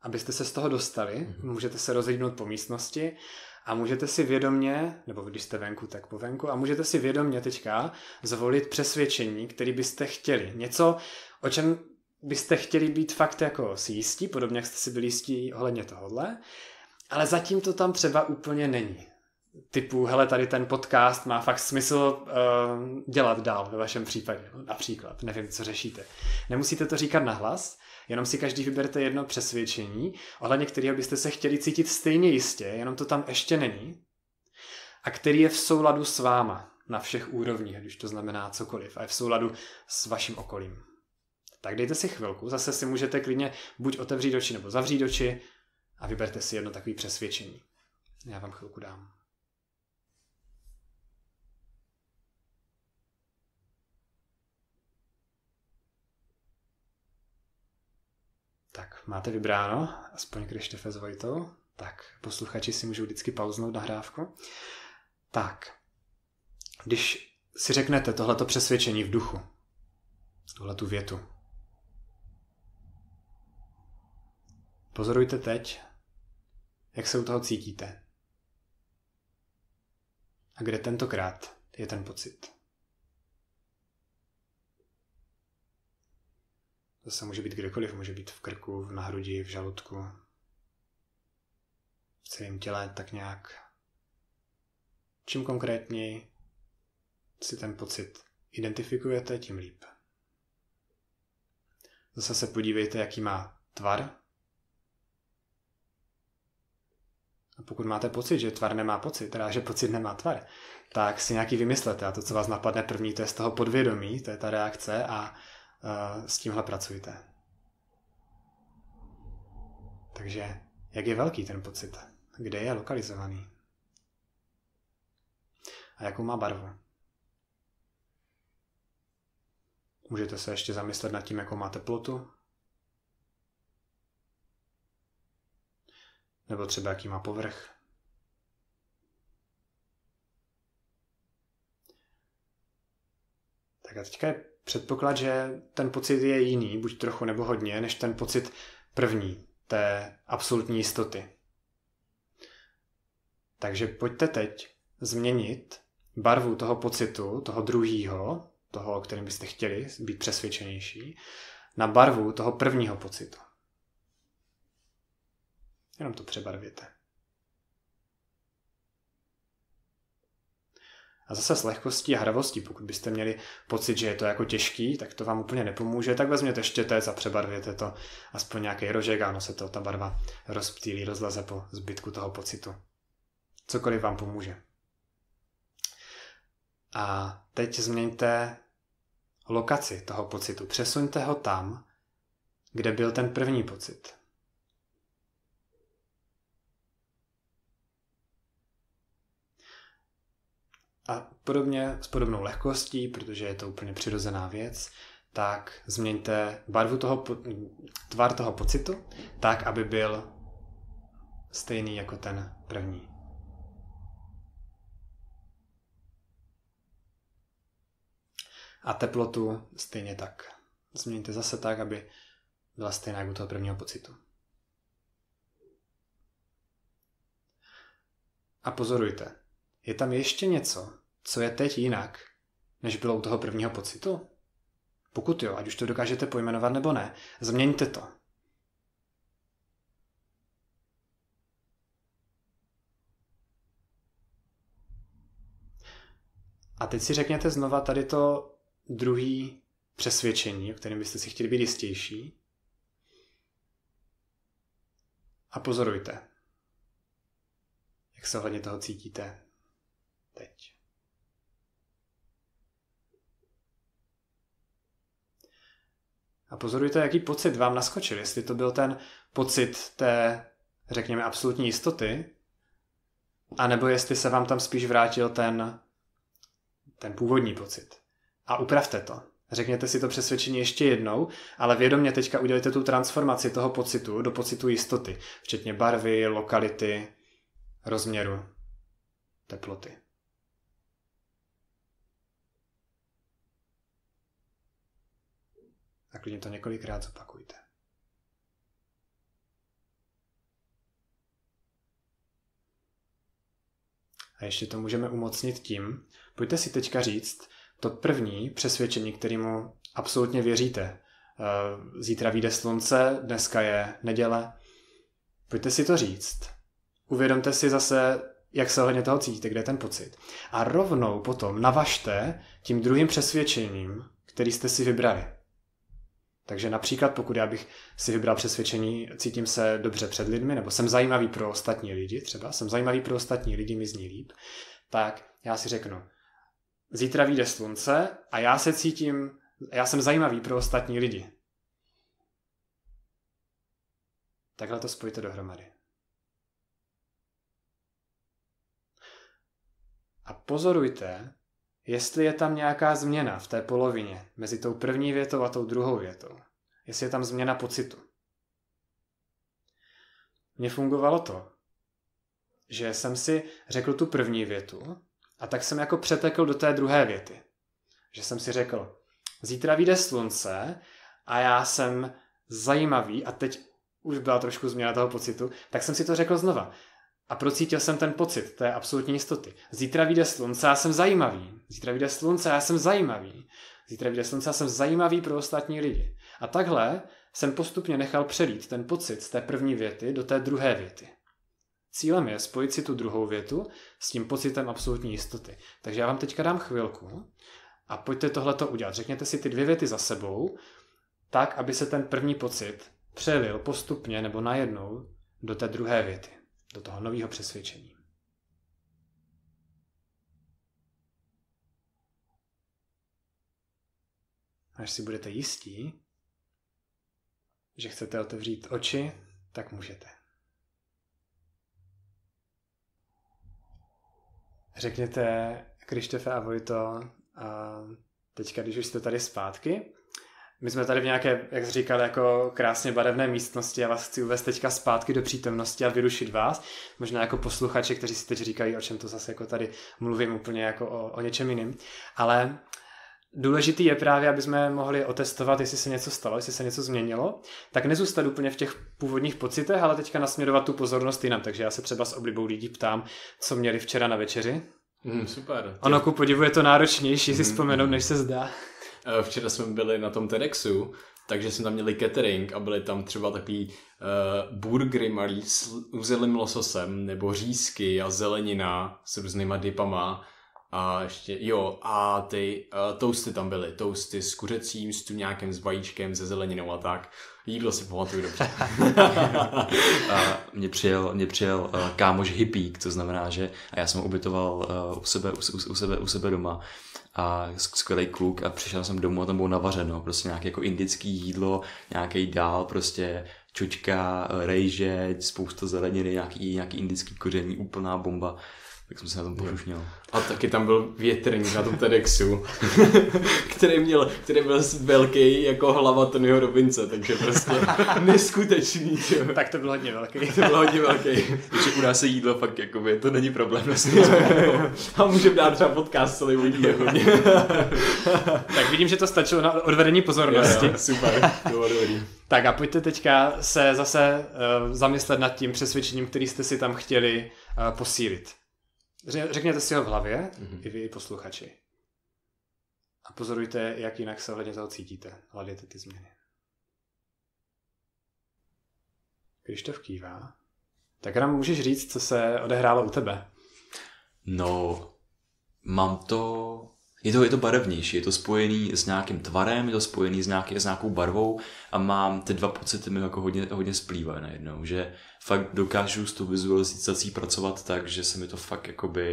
abyste se z toho dostali, můžete se rozhlídnout po místnosti a můžete si vědomně, nebo když jste venku, tak po venku, a můžete si vědomně teďka zvolit přesvědčení, který byste chtěli. Něco, o čem byste chtěli být fakt jako si jistí, podobně jak jste si byli jistí ohledně tohohle, ale zatím to tam třeba úplně není. Typu, hele, tady ten podcast má fakt smysl dělat dál ve vašem případě, například, nevím, co řešíte. Nemusíte to říkat nahlas, jenom si každý vyberte jedno přesvědčení, ohledně kterého byste se chtěli cítit stejně jistě, jenom to tam ještě není, a který je v souladu s váma na všech úrovních, když to znamená cokoliv, a je v souladu s vaším okolím. Tak dejte si chvilku, zase si můžete klidně buď otevřít oči nebo zavřít oči a vyberte si jedno takové přesvědčení. Já vám chvilku dám. Tak, máte vybráno, aspoň Krištofe s Vojtou. Tak, posluchači si můžou vždycky pauznout nahrávku. Tak, když si řeknete tohleto přesvědčení v duchu, tuhletu větu, pozorujte teď, jak se u toho cítíte. A kde tentokrát je ten pocit. Zase může být kdekoliv, může být v krku, na hrudi, v žaludku, v celém těle, tak nějak. Čím konkrétněji si ten pocit identifikujete, tím líp. Zase se podívejte, jaký má tvar. A pokud máte pocit, že tvar nemá pocit, teda že pocit nemá tvar, tak si nějaký vymyslete a to, co vás napadne první, to je z toho podvědomí, to je ta reakce a s tímhle pracujte. Takže jak je velký ten pocit? Kde je lokalizovaný? A jakou má barvu? Můžete se ještě zamyslet nad tím, jakou má teplotu? Nebo třeba jaký má povrch? Tak a teďka je předpoklad, že ten pocit je jiný, buď trochu nebo hodně, než ten pocit první, té absolutní jistoty. Takže pojďte teď změnit barvu toho pocitu, toho druhýho, toho, o kterém byste chtěli být přesvědčenější, na barvu toho prvního pocitu. Jenom to přebarvěte. A zase s lehkostí a hravostí, pokud byste měli pocit, že je to jako těžký, tak to vám úplně nepomůže, tak vezměte štětec a přebarvěte to aspoň nějaký rožek a ono se to ta barva rozptýlí, rozleze po zbytku toho pocitu. Cokoliv vám pomůže. A teď změňte lokaci toho pocitu. Přesuňte ho tam, kde byl ten první pocit. A podobně, s podobnou lehkostí, protože je to úplně přirozená věc, tak změňte barvu toho, tvar toho pocitu tak, aby byl stejný jako ten první. A teplotu stejně tak. Změňte zase tak, aby byla stejná jako toho prvního pocitu. A pozorujte. Je tam ještě něco, co je teď jinak, než bylo u toho prvního pocitu? Pokud jo, ať už to dokážete pojmenovat nebo ne, změňte to. A teď si řekněte znova tady to druhé přesvědčení, o kterém byste si chtěli být jistější. A pozorujte, jak se ohledně toho cítíte. Teď. A pozorujte, jaký pocit vám naskočil. Jestli to byl ten pocit té, řekněme, absolutní jistoty, anebo jestli se vám tam spíš vrátil ten původní pocit. A upravte to. Řekněte si to přesvědčení ještě jednou, ale vědomě teďka udělejte tu transformaci toho pocitu do pocitu jistoty, včetně barvy, lokality, rozměru, teploty. A klidně to několikrát zopakujte. A ještě to můžeme umocnit tím, pojďte si teďka říct to první přesvědčení, kterému absolutně věříte. Zítra vyjde slunce, dneska je neděle. Pojďte si to říct. Uvědomte si zase, jak se hledně toho cítíte, kde je ten pocit. A rovnou potom navažte tím druhým přesvědčením, který jste si vybrali. Takže například, pokud já bych si vybral přesvědčení, cítím se dobře před lidmi, nebo jsem zajímavý pro ostatní lidi, třeba jsem zajímavý pro ostatní lidi, mi zní líp, tak já si řeknu, zítra vyjde slunce a já jsem zajímavý pro ostatní lidi. Takhle to spojte dohromady. A pozorujte, jestli je tam nějaká změna v té polovině mezi tou první větou a tou druhou větou. Jestli je tam změna pocitu. Mně fungovalo to, že jsem si řekl tu první větu a tak jsem jako přetekl do té druhé věty. Že jsem si řekl, zítra vyjde slunce a já jsem zajímavý a teď už byla trošku změna toho pocitu, tak jsem si to řekl znova. A procítil jsem ten pocit té absolutní jistoty. Zítra vyjde slunce, já jsem zajímavý. Zítra vyjde slunce, já jsem zajímavý. Zítra vyjde slunce, já jsem zajímavý pro ostatní lidi. A takhle jsem postupně nechal přelít ten pocit z té první věty do té druhé věty. Cílem je spojit si tu druhou větu s tím pocitem absolutní jistoty. Takže já vám teďka dám chvilku a pojďte tohleto udělat. Řekněte si ty dvě věty za sebou, tak, aby se ten první pocit přelil postupně nebo najednou do té druhé věty. Do toho nového přesvědčení. Až si budete jistí, že chcete otevřít oči, tak můžete. Řekněte, Krištofe a Vojto, teďka, když už jste tady zpátky, my jsme tady v nějaké, jak jsi říkal, jako krásně barevné místnosti. Já vás chci uvést teďka zpátky do přítomnosti a vyrušit vás. Možná jako posluchači, kteří si teď říkají, o čem to zase jako tady mluvím úplně jako o něčem jiným. Ale důležitý je právě, aby jsme mohli otestovat, jestli se něco stalo, jestli se něco změnilo. Tak nezůstat úplně v těch původních pocitech, ale teďka nasměrovat tu pozornost jinam. Takže já se třeba s oblibou lidí ptám, co měli včera na večeři. Super. Ono ku podivu je to náročnější si vzpomenout, než se zdá. Včera jsme byli na tom TEDxu, takže jsme tam měli catering a byly tam třeba takový burgery malý s uzelým lososem, nebo řízky a zelenina s různýma dipama a ještě, jo, a ty toasty tam byly, toasty s kuřecím, s tuňákem, s vajíčkem, se zeleninou a tak. Jídlo si pamatuju dobře. Mně přijel kámoš hippík, to znamená, že a já jsem ho ubytoval u sebe doma. A skvělý kluk a přišel jsem domů a tam bylo navařeno, prostě nějaké jako indické jídlo, nějaký dál, prostě čočka, rejže, spousta zeleniny, nějaký indický koření, úplná bomba, tak jsem se na tom porušněl. A taky tam byl větrník na tom TEDxu, který byl velký jako hlava Tonyho Robinse, takže prostě neskutečný. Tak to byl hodně velký. Takže u nás se jídlo fakt jakoby, to není problém. Vlastně. A můžeme dát třeba podcast celý lidí. Tak vidím, že to stačilo na odvedení pozornosti. Jo, super, to bylo dobrý. Tak a pojďte teďka se zase zamyslet nad tím přesvědčením, který jste si tam chtěli posílit. Řekněte si ho v hlavě, i vy, posluchači. A pozorujte, jak jinak se hledně toho cítíte. Hleděte ty změny. Krištof kývá. Tak nám můžeš říct, co se odehrálo u tebe? No, mám to... Je to barevnější, je to spojený s nějakým tvarem, je to spojený s nějakou barvou a mám ty dva pocity mi jako hodně splývají najednou, že fakt dokážu s tou vizualizací pracovat tak, že se mi to fakt jakoby,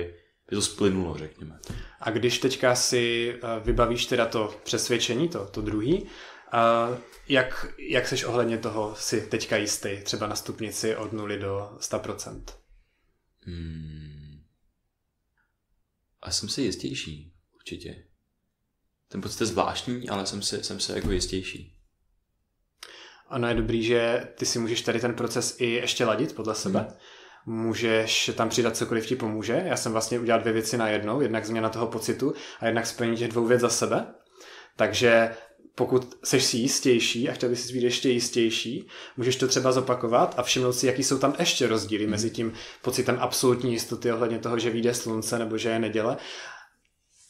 je to splynulo, řekněme. A když teďka si vybavíš teda to přesvědčení, to druhý, jak seš ohledně toho si teďka jistý, třeba na stupnici od 0 do 100%? A jsem si jistější. Určitě. Ten pocit je zvláštní, ale jsem se jako jistější. Ano, je dobrý, že ty si můžeš tady ten proces i ještě ladit podle sebe. Můžeš tam přidat cokoliv ti pomůže. Já jsem vlastně udělal dvě věci najednou, jednak změna toho pocitu a jednak splnit těch dvou věc za sebe. Takže pokud seš si jistější a chtěl bys si být ještě jistější, můžeš to třeba zopakovat a všimnout si, jaký jsou tam ještě rozdíly mezi tím pocitem absolutní jistoty ohledně toho, že vyjde slunce nebo že je neděle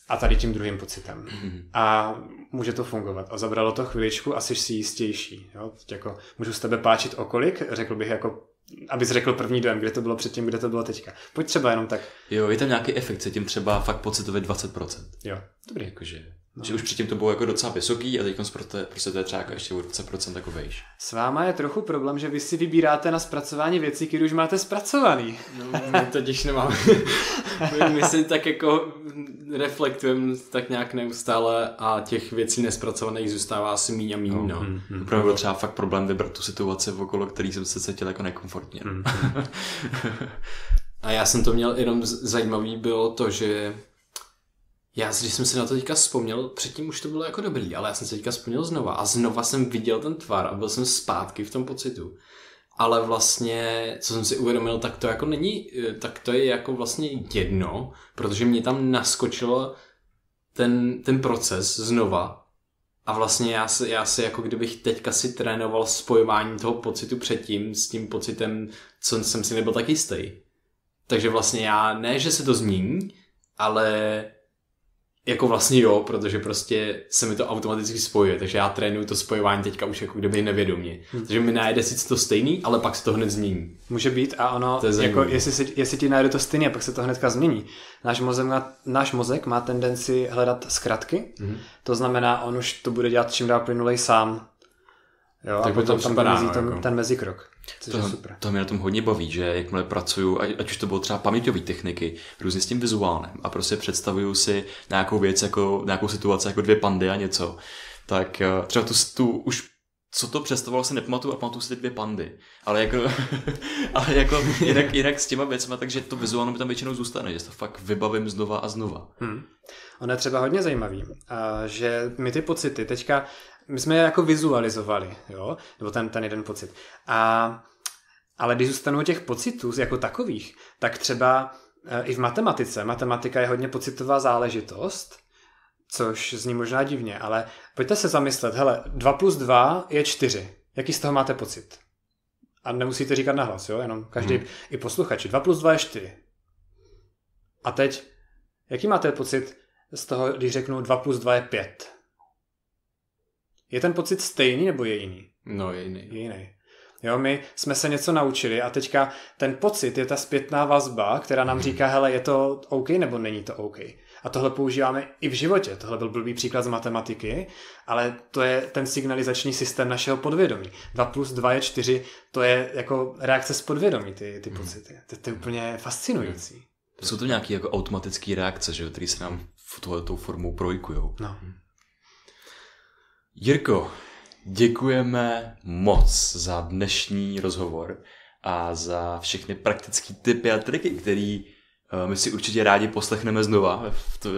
a tady tím druhým pocitem. A může to fungovat. A zabralo to chviličku a jsi si jistější. Jo? Jako, můžu z tebe páčit okolik, řekl bych jako abys řekl první dojem, kde to bylo předtím, kde to bylo teďka. Pojď třeba jenom tak. Jo, je tam nějaký efekt, se tím třeba fakt pocitově 20%. Jo, dobrý. Jakože, no. Že už předtím to bylo jako docela vysoký a teď prostě to je třeba ještě o 20% jako vejš. S váma je trochu problém, že vy si vybíráte na zpracování věcí, které už máte zpracovaný. No, my to děž nemáme. My si tak jako reflektujeme tak nějak neustále a těch věcí nespracovaných zůstává asi míň a míň. Opravdu byl třeba fakt problém vybrat tu situaci, okolo který jsem se cítil jako nekomfortně. A já jsem to měl jenom zajímavý bylo to, že já, když jsem si na to teďka vzpomněl, předtím už to bylo jako dobrý, ale já jsem se teďka vzpomněl znova a znova jsem viděl ten tvar a byl jsem zpátky v tom pocitu. Ale vlastně, co jsem si uvědomil, tak to jako není, tak to je jako vlastně jedno, protože mě tam naskočil ten proces znova. A vlastně já si jako kdybych teďka si trénoval spojování toho pocitu předtím s tím pocitem, co jsem si nebyl tak jistý. Takže vlastně já, ne, že se to změní, ale jako vlastně jo, protože prostě se mi to automaticky spojuje, takže já trénuju to spojování teďka už jako kdyby nevědomě. Takže mi najde sice to stejný, ale pak se to hned změní. Může být a ono, jako jestli ti najde to stejný, pak se to hnedka změní. Náš mozek má tendenci hledat zkratky, to znamená, on už to bude dělat čím dál plynulej sám. Jo, tak a potom tam vymizí jako ten mezikrok. To mě na tom hodně baví, že jakmile pracuju, ať už to bylo třeba paměťové techniky, různě s tím vizuálem a prostě představuju si nějakou věc, jako nějakou situaci, jako dvě pandy a něco, tak třeba tu už co to představovalo se nepamatuju a pamatuju si ty dvě pandy, ale jako jinak s těma věcma, takže to vizuálně tam většinou zůstane, že to fakt vybavím znova a znova. Ono je třeba hodně zajímavý, že my ty pocity teďka my jsme je jako vizualizovali, jo? Nebo ten jeden pocit. Ale když zůstanou těch pocitů jako takových, tak třeba i v matematice. Matematika je hodně pocitová záležitost, což zní možná divně, ale pojďte se zamyslet, hele, 2 + 2 je 4. Jaký z toho máte pocit? A nemusíte říkat nahlas, jo? Jenom každý, i posluchači, 2 + 2 je 4. A teď, jaký máte pocit z toho, když řeknu 2 + 2 je 5? Je ten pocit stejný nebo je jiný? No, je jiný. Jo, my jsme se něco naučili a teďka ten pocit je ta zpětná vazba, která nám říká, hele, je to OK nebo není to OK. A tohle používáme i v životě. Tohle byl blbý příklad z matematiky, ale to je ten signalizační systém našeho podvědomí. 2 + 2 je 4, to je jako reakce z podvědomí, ty pocity. To je úplně fascinující. Jsou to nějaké jako automatické reakce, že, které se nám v tohletou formou projikujou. No. Jirko, děkujeme moc za dnešní rozhovor a za všechny praktické tipy a triky, které my si určitě rádi poslechneme znova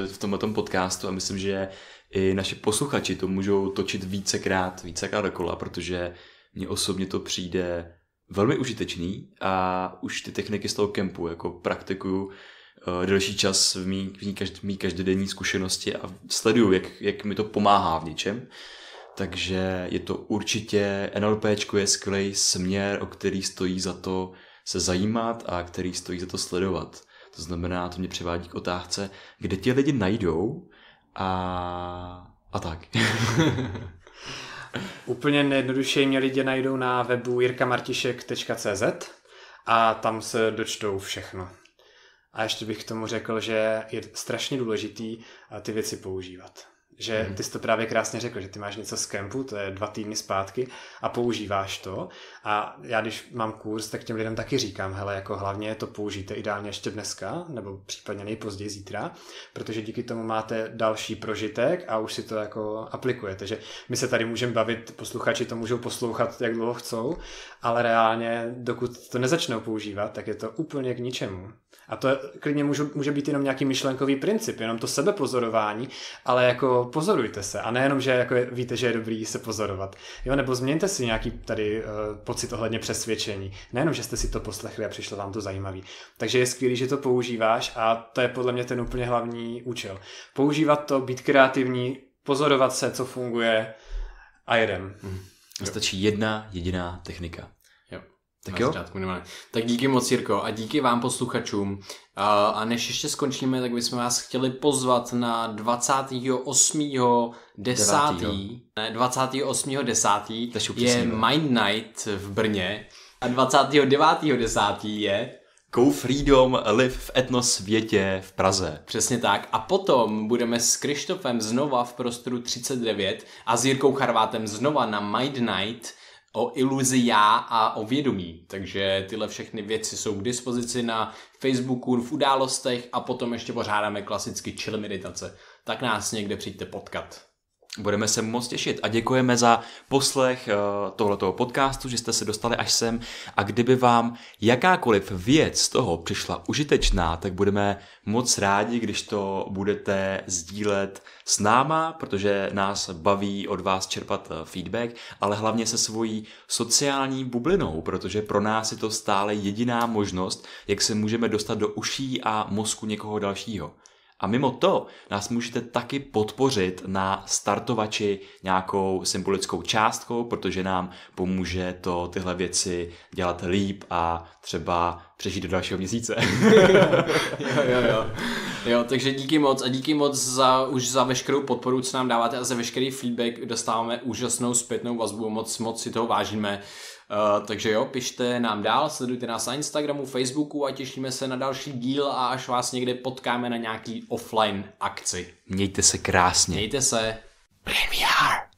v tomto podcastu a myslím, že i naši posluchači to můžou točit vícekrát dokola, protože mně osobně to přijde velmi užitečný a už ty techniky z toho kempu jako praktikuju delší čas v mý každodenní zkušenosti a sleduju, jak mi to pomáhá v něčem. Takže je to určitě, NLPčko je skvělý směr, o který stojí za to se zajímat a který stojí za to sledovat. To znamená, to mě přivádí k otázce, kde ti lidi najdou a tak. Úplně nejjednodušeji mě lidi najdou na webu jirkamartisek.cz a tam se dočtou všechno. A ještě bych k tomu řekl, že je strašně důležitý ty věci používat. Že ty jsi to právě krásně řekl, že ty máš něco z kempu, to je 2 týdny zpátky a používáš to. A já když mám kurz, tak těm lidem taky říkám, hele, jako hlavně to použijte ideálně ještě dneska, nebo případně nejpozději zítra, protože díky tomu máte další prožitek a už si to jako aplikujete. Že my se tady můžeme bavit, posluchači to můžou poslouchat, jak dlouho chcou, ale reálně, dokud to nezačnou používat, tak je to úplně k ničemu. A to klidně může být jenom nějaký myšlenkový princip, jenom to sebepozorování, ale jako pozorujte se a nejenom, že jako víte, že je dobrý se pozorovat. Jo, nebo změňte si nějaký tady pocit ohledně přesvědčení. Nejenom, že jste si to poslechli a přišlo vám to zajímavý. Takže je skvělý, že to používáš a to je podle mě ten úplně hlavní účel. Používat to, být kreativní, pozorovat se, co funguje A jedem. Stačí jedna jediná technika. Tak jo? Tak díky moc, Jirko, a díky vám, posluchačům. A než ještě skončíme, tak bychom vás chtěli pozvat na 28.10. je Mind Night v Brně a 29.10. je Go Freedom Live v etnosvětě v Praze. Přesně tak. A potom budeme s Krištofem znova v prostoru 39 a s Jirkou Charvátem znova na Mind Night o iluzi já a o vědomí. Takže tyhle všechny věci jsou k dispozici na Facebooku, v událostech a potom ještě pořádáme klasicky chill meditace. Tak nás někde přijďte potkat. Budeme se moc těšit a děkujeme za poslech tohletoho podcastu, že jste se dostali až sem, a kdyby vám jakákoliv věc z toho přišla užitečná, tak budeme moc rádi, když to budete sdílet s náma, protože nás baví od vás čerpat feedback, ale hlavně se svojí sociální bublinou, protože pro nás je to stále jediná možnost, jak se můžeme dostat do uší a mozku někoho dalšího. A mimo to nás můžete taky podpořit na startovači nějakou symbolickou částkou, protože nám pomůže to tyhle věci dělat líp a třeba přežít do dalšího měsíce. Jo, takže díky moc a díky moc za veškerou podporu, co nám dáváte, a za veškerý feedback. Dostáváme úžasnou zpětnou vazbu, moc si toho vážíme. Takže jo, pište nám dál, sledujte nás na Instagramu, Facebooku a těšíme se na další díl, a až vás někde potkáme na nějaký offline akci. Mějte se krásně. Mějte se. Brain VR.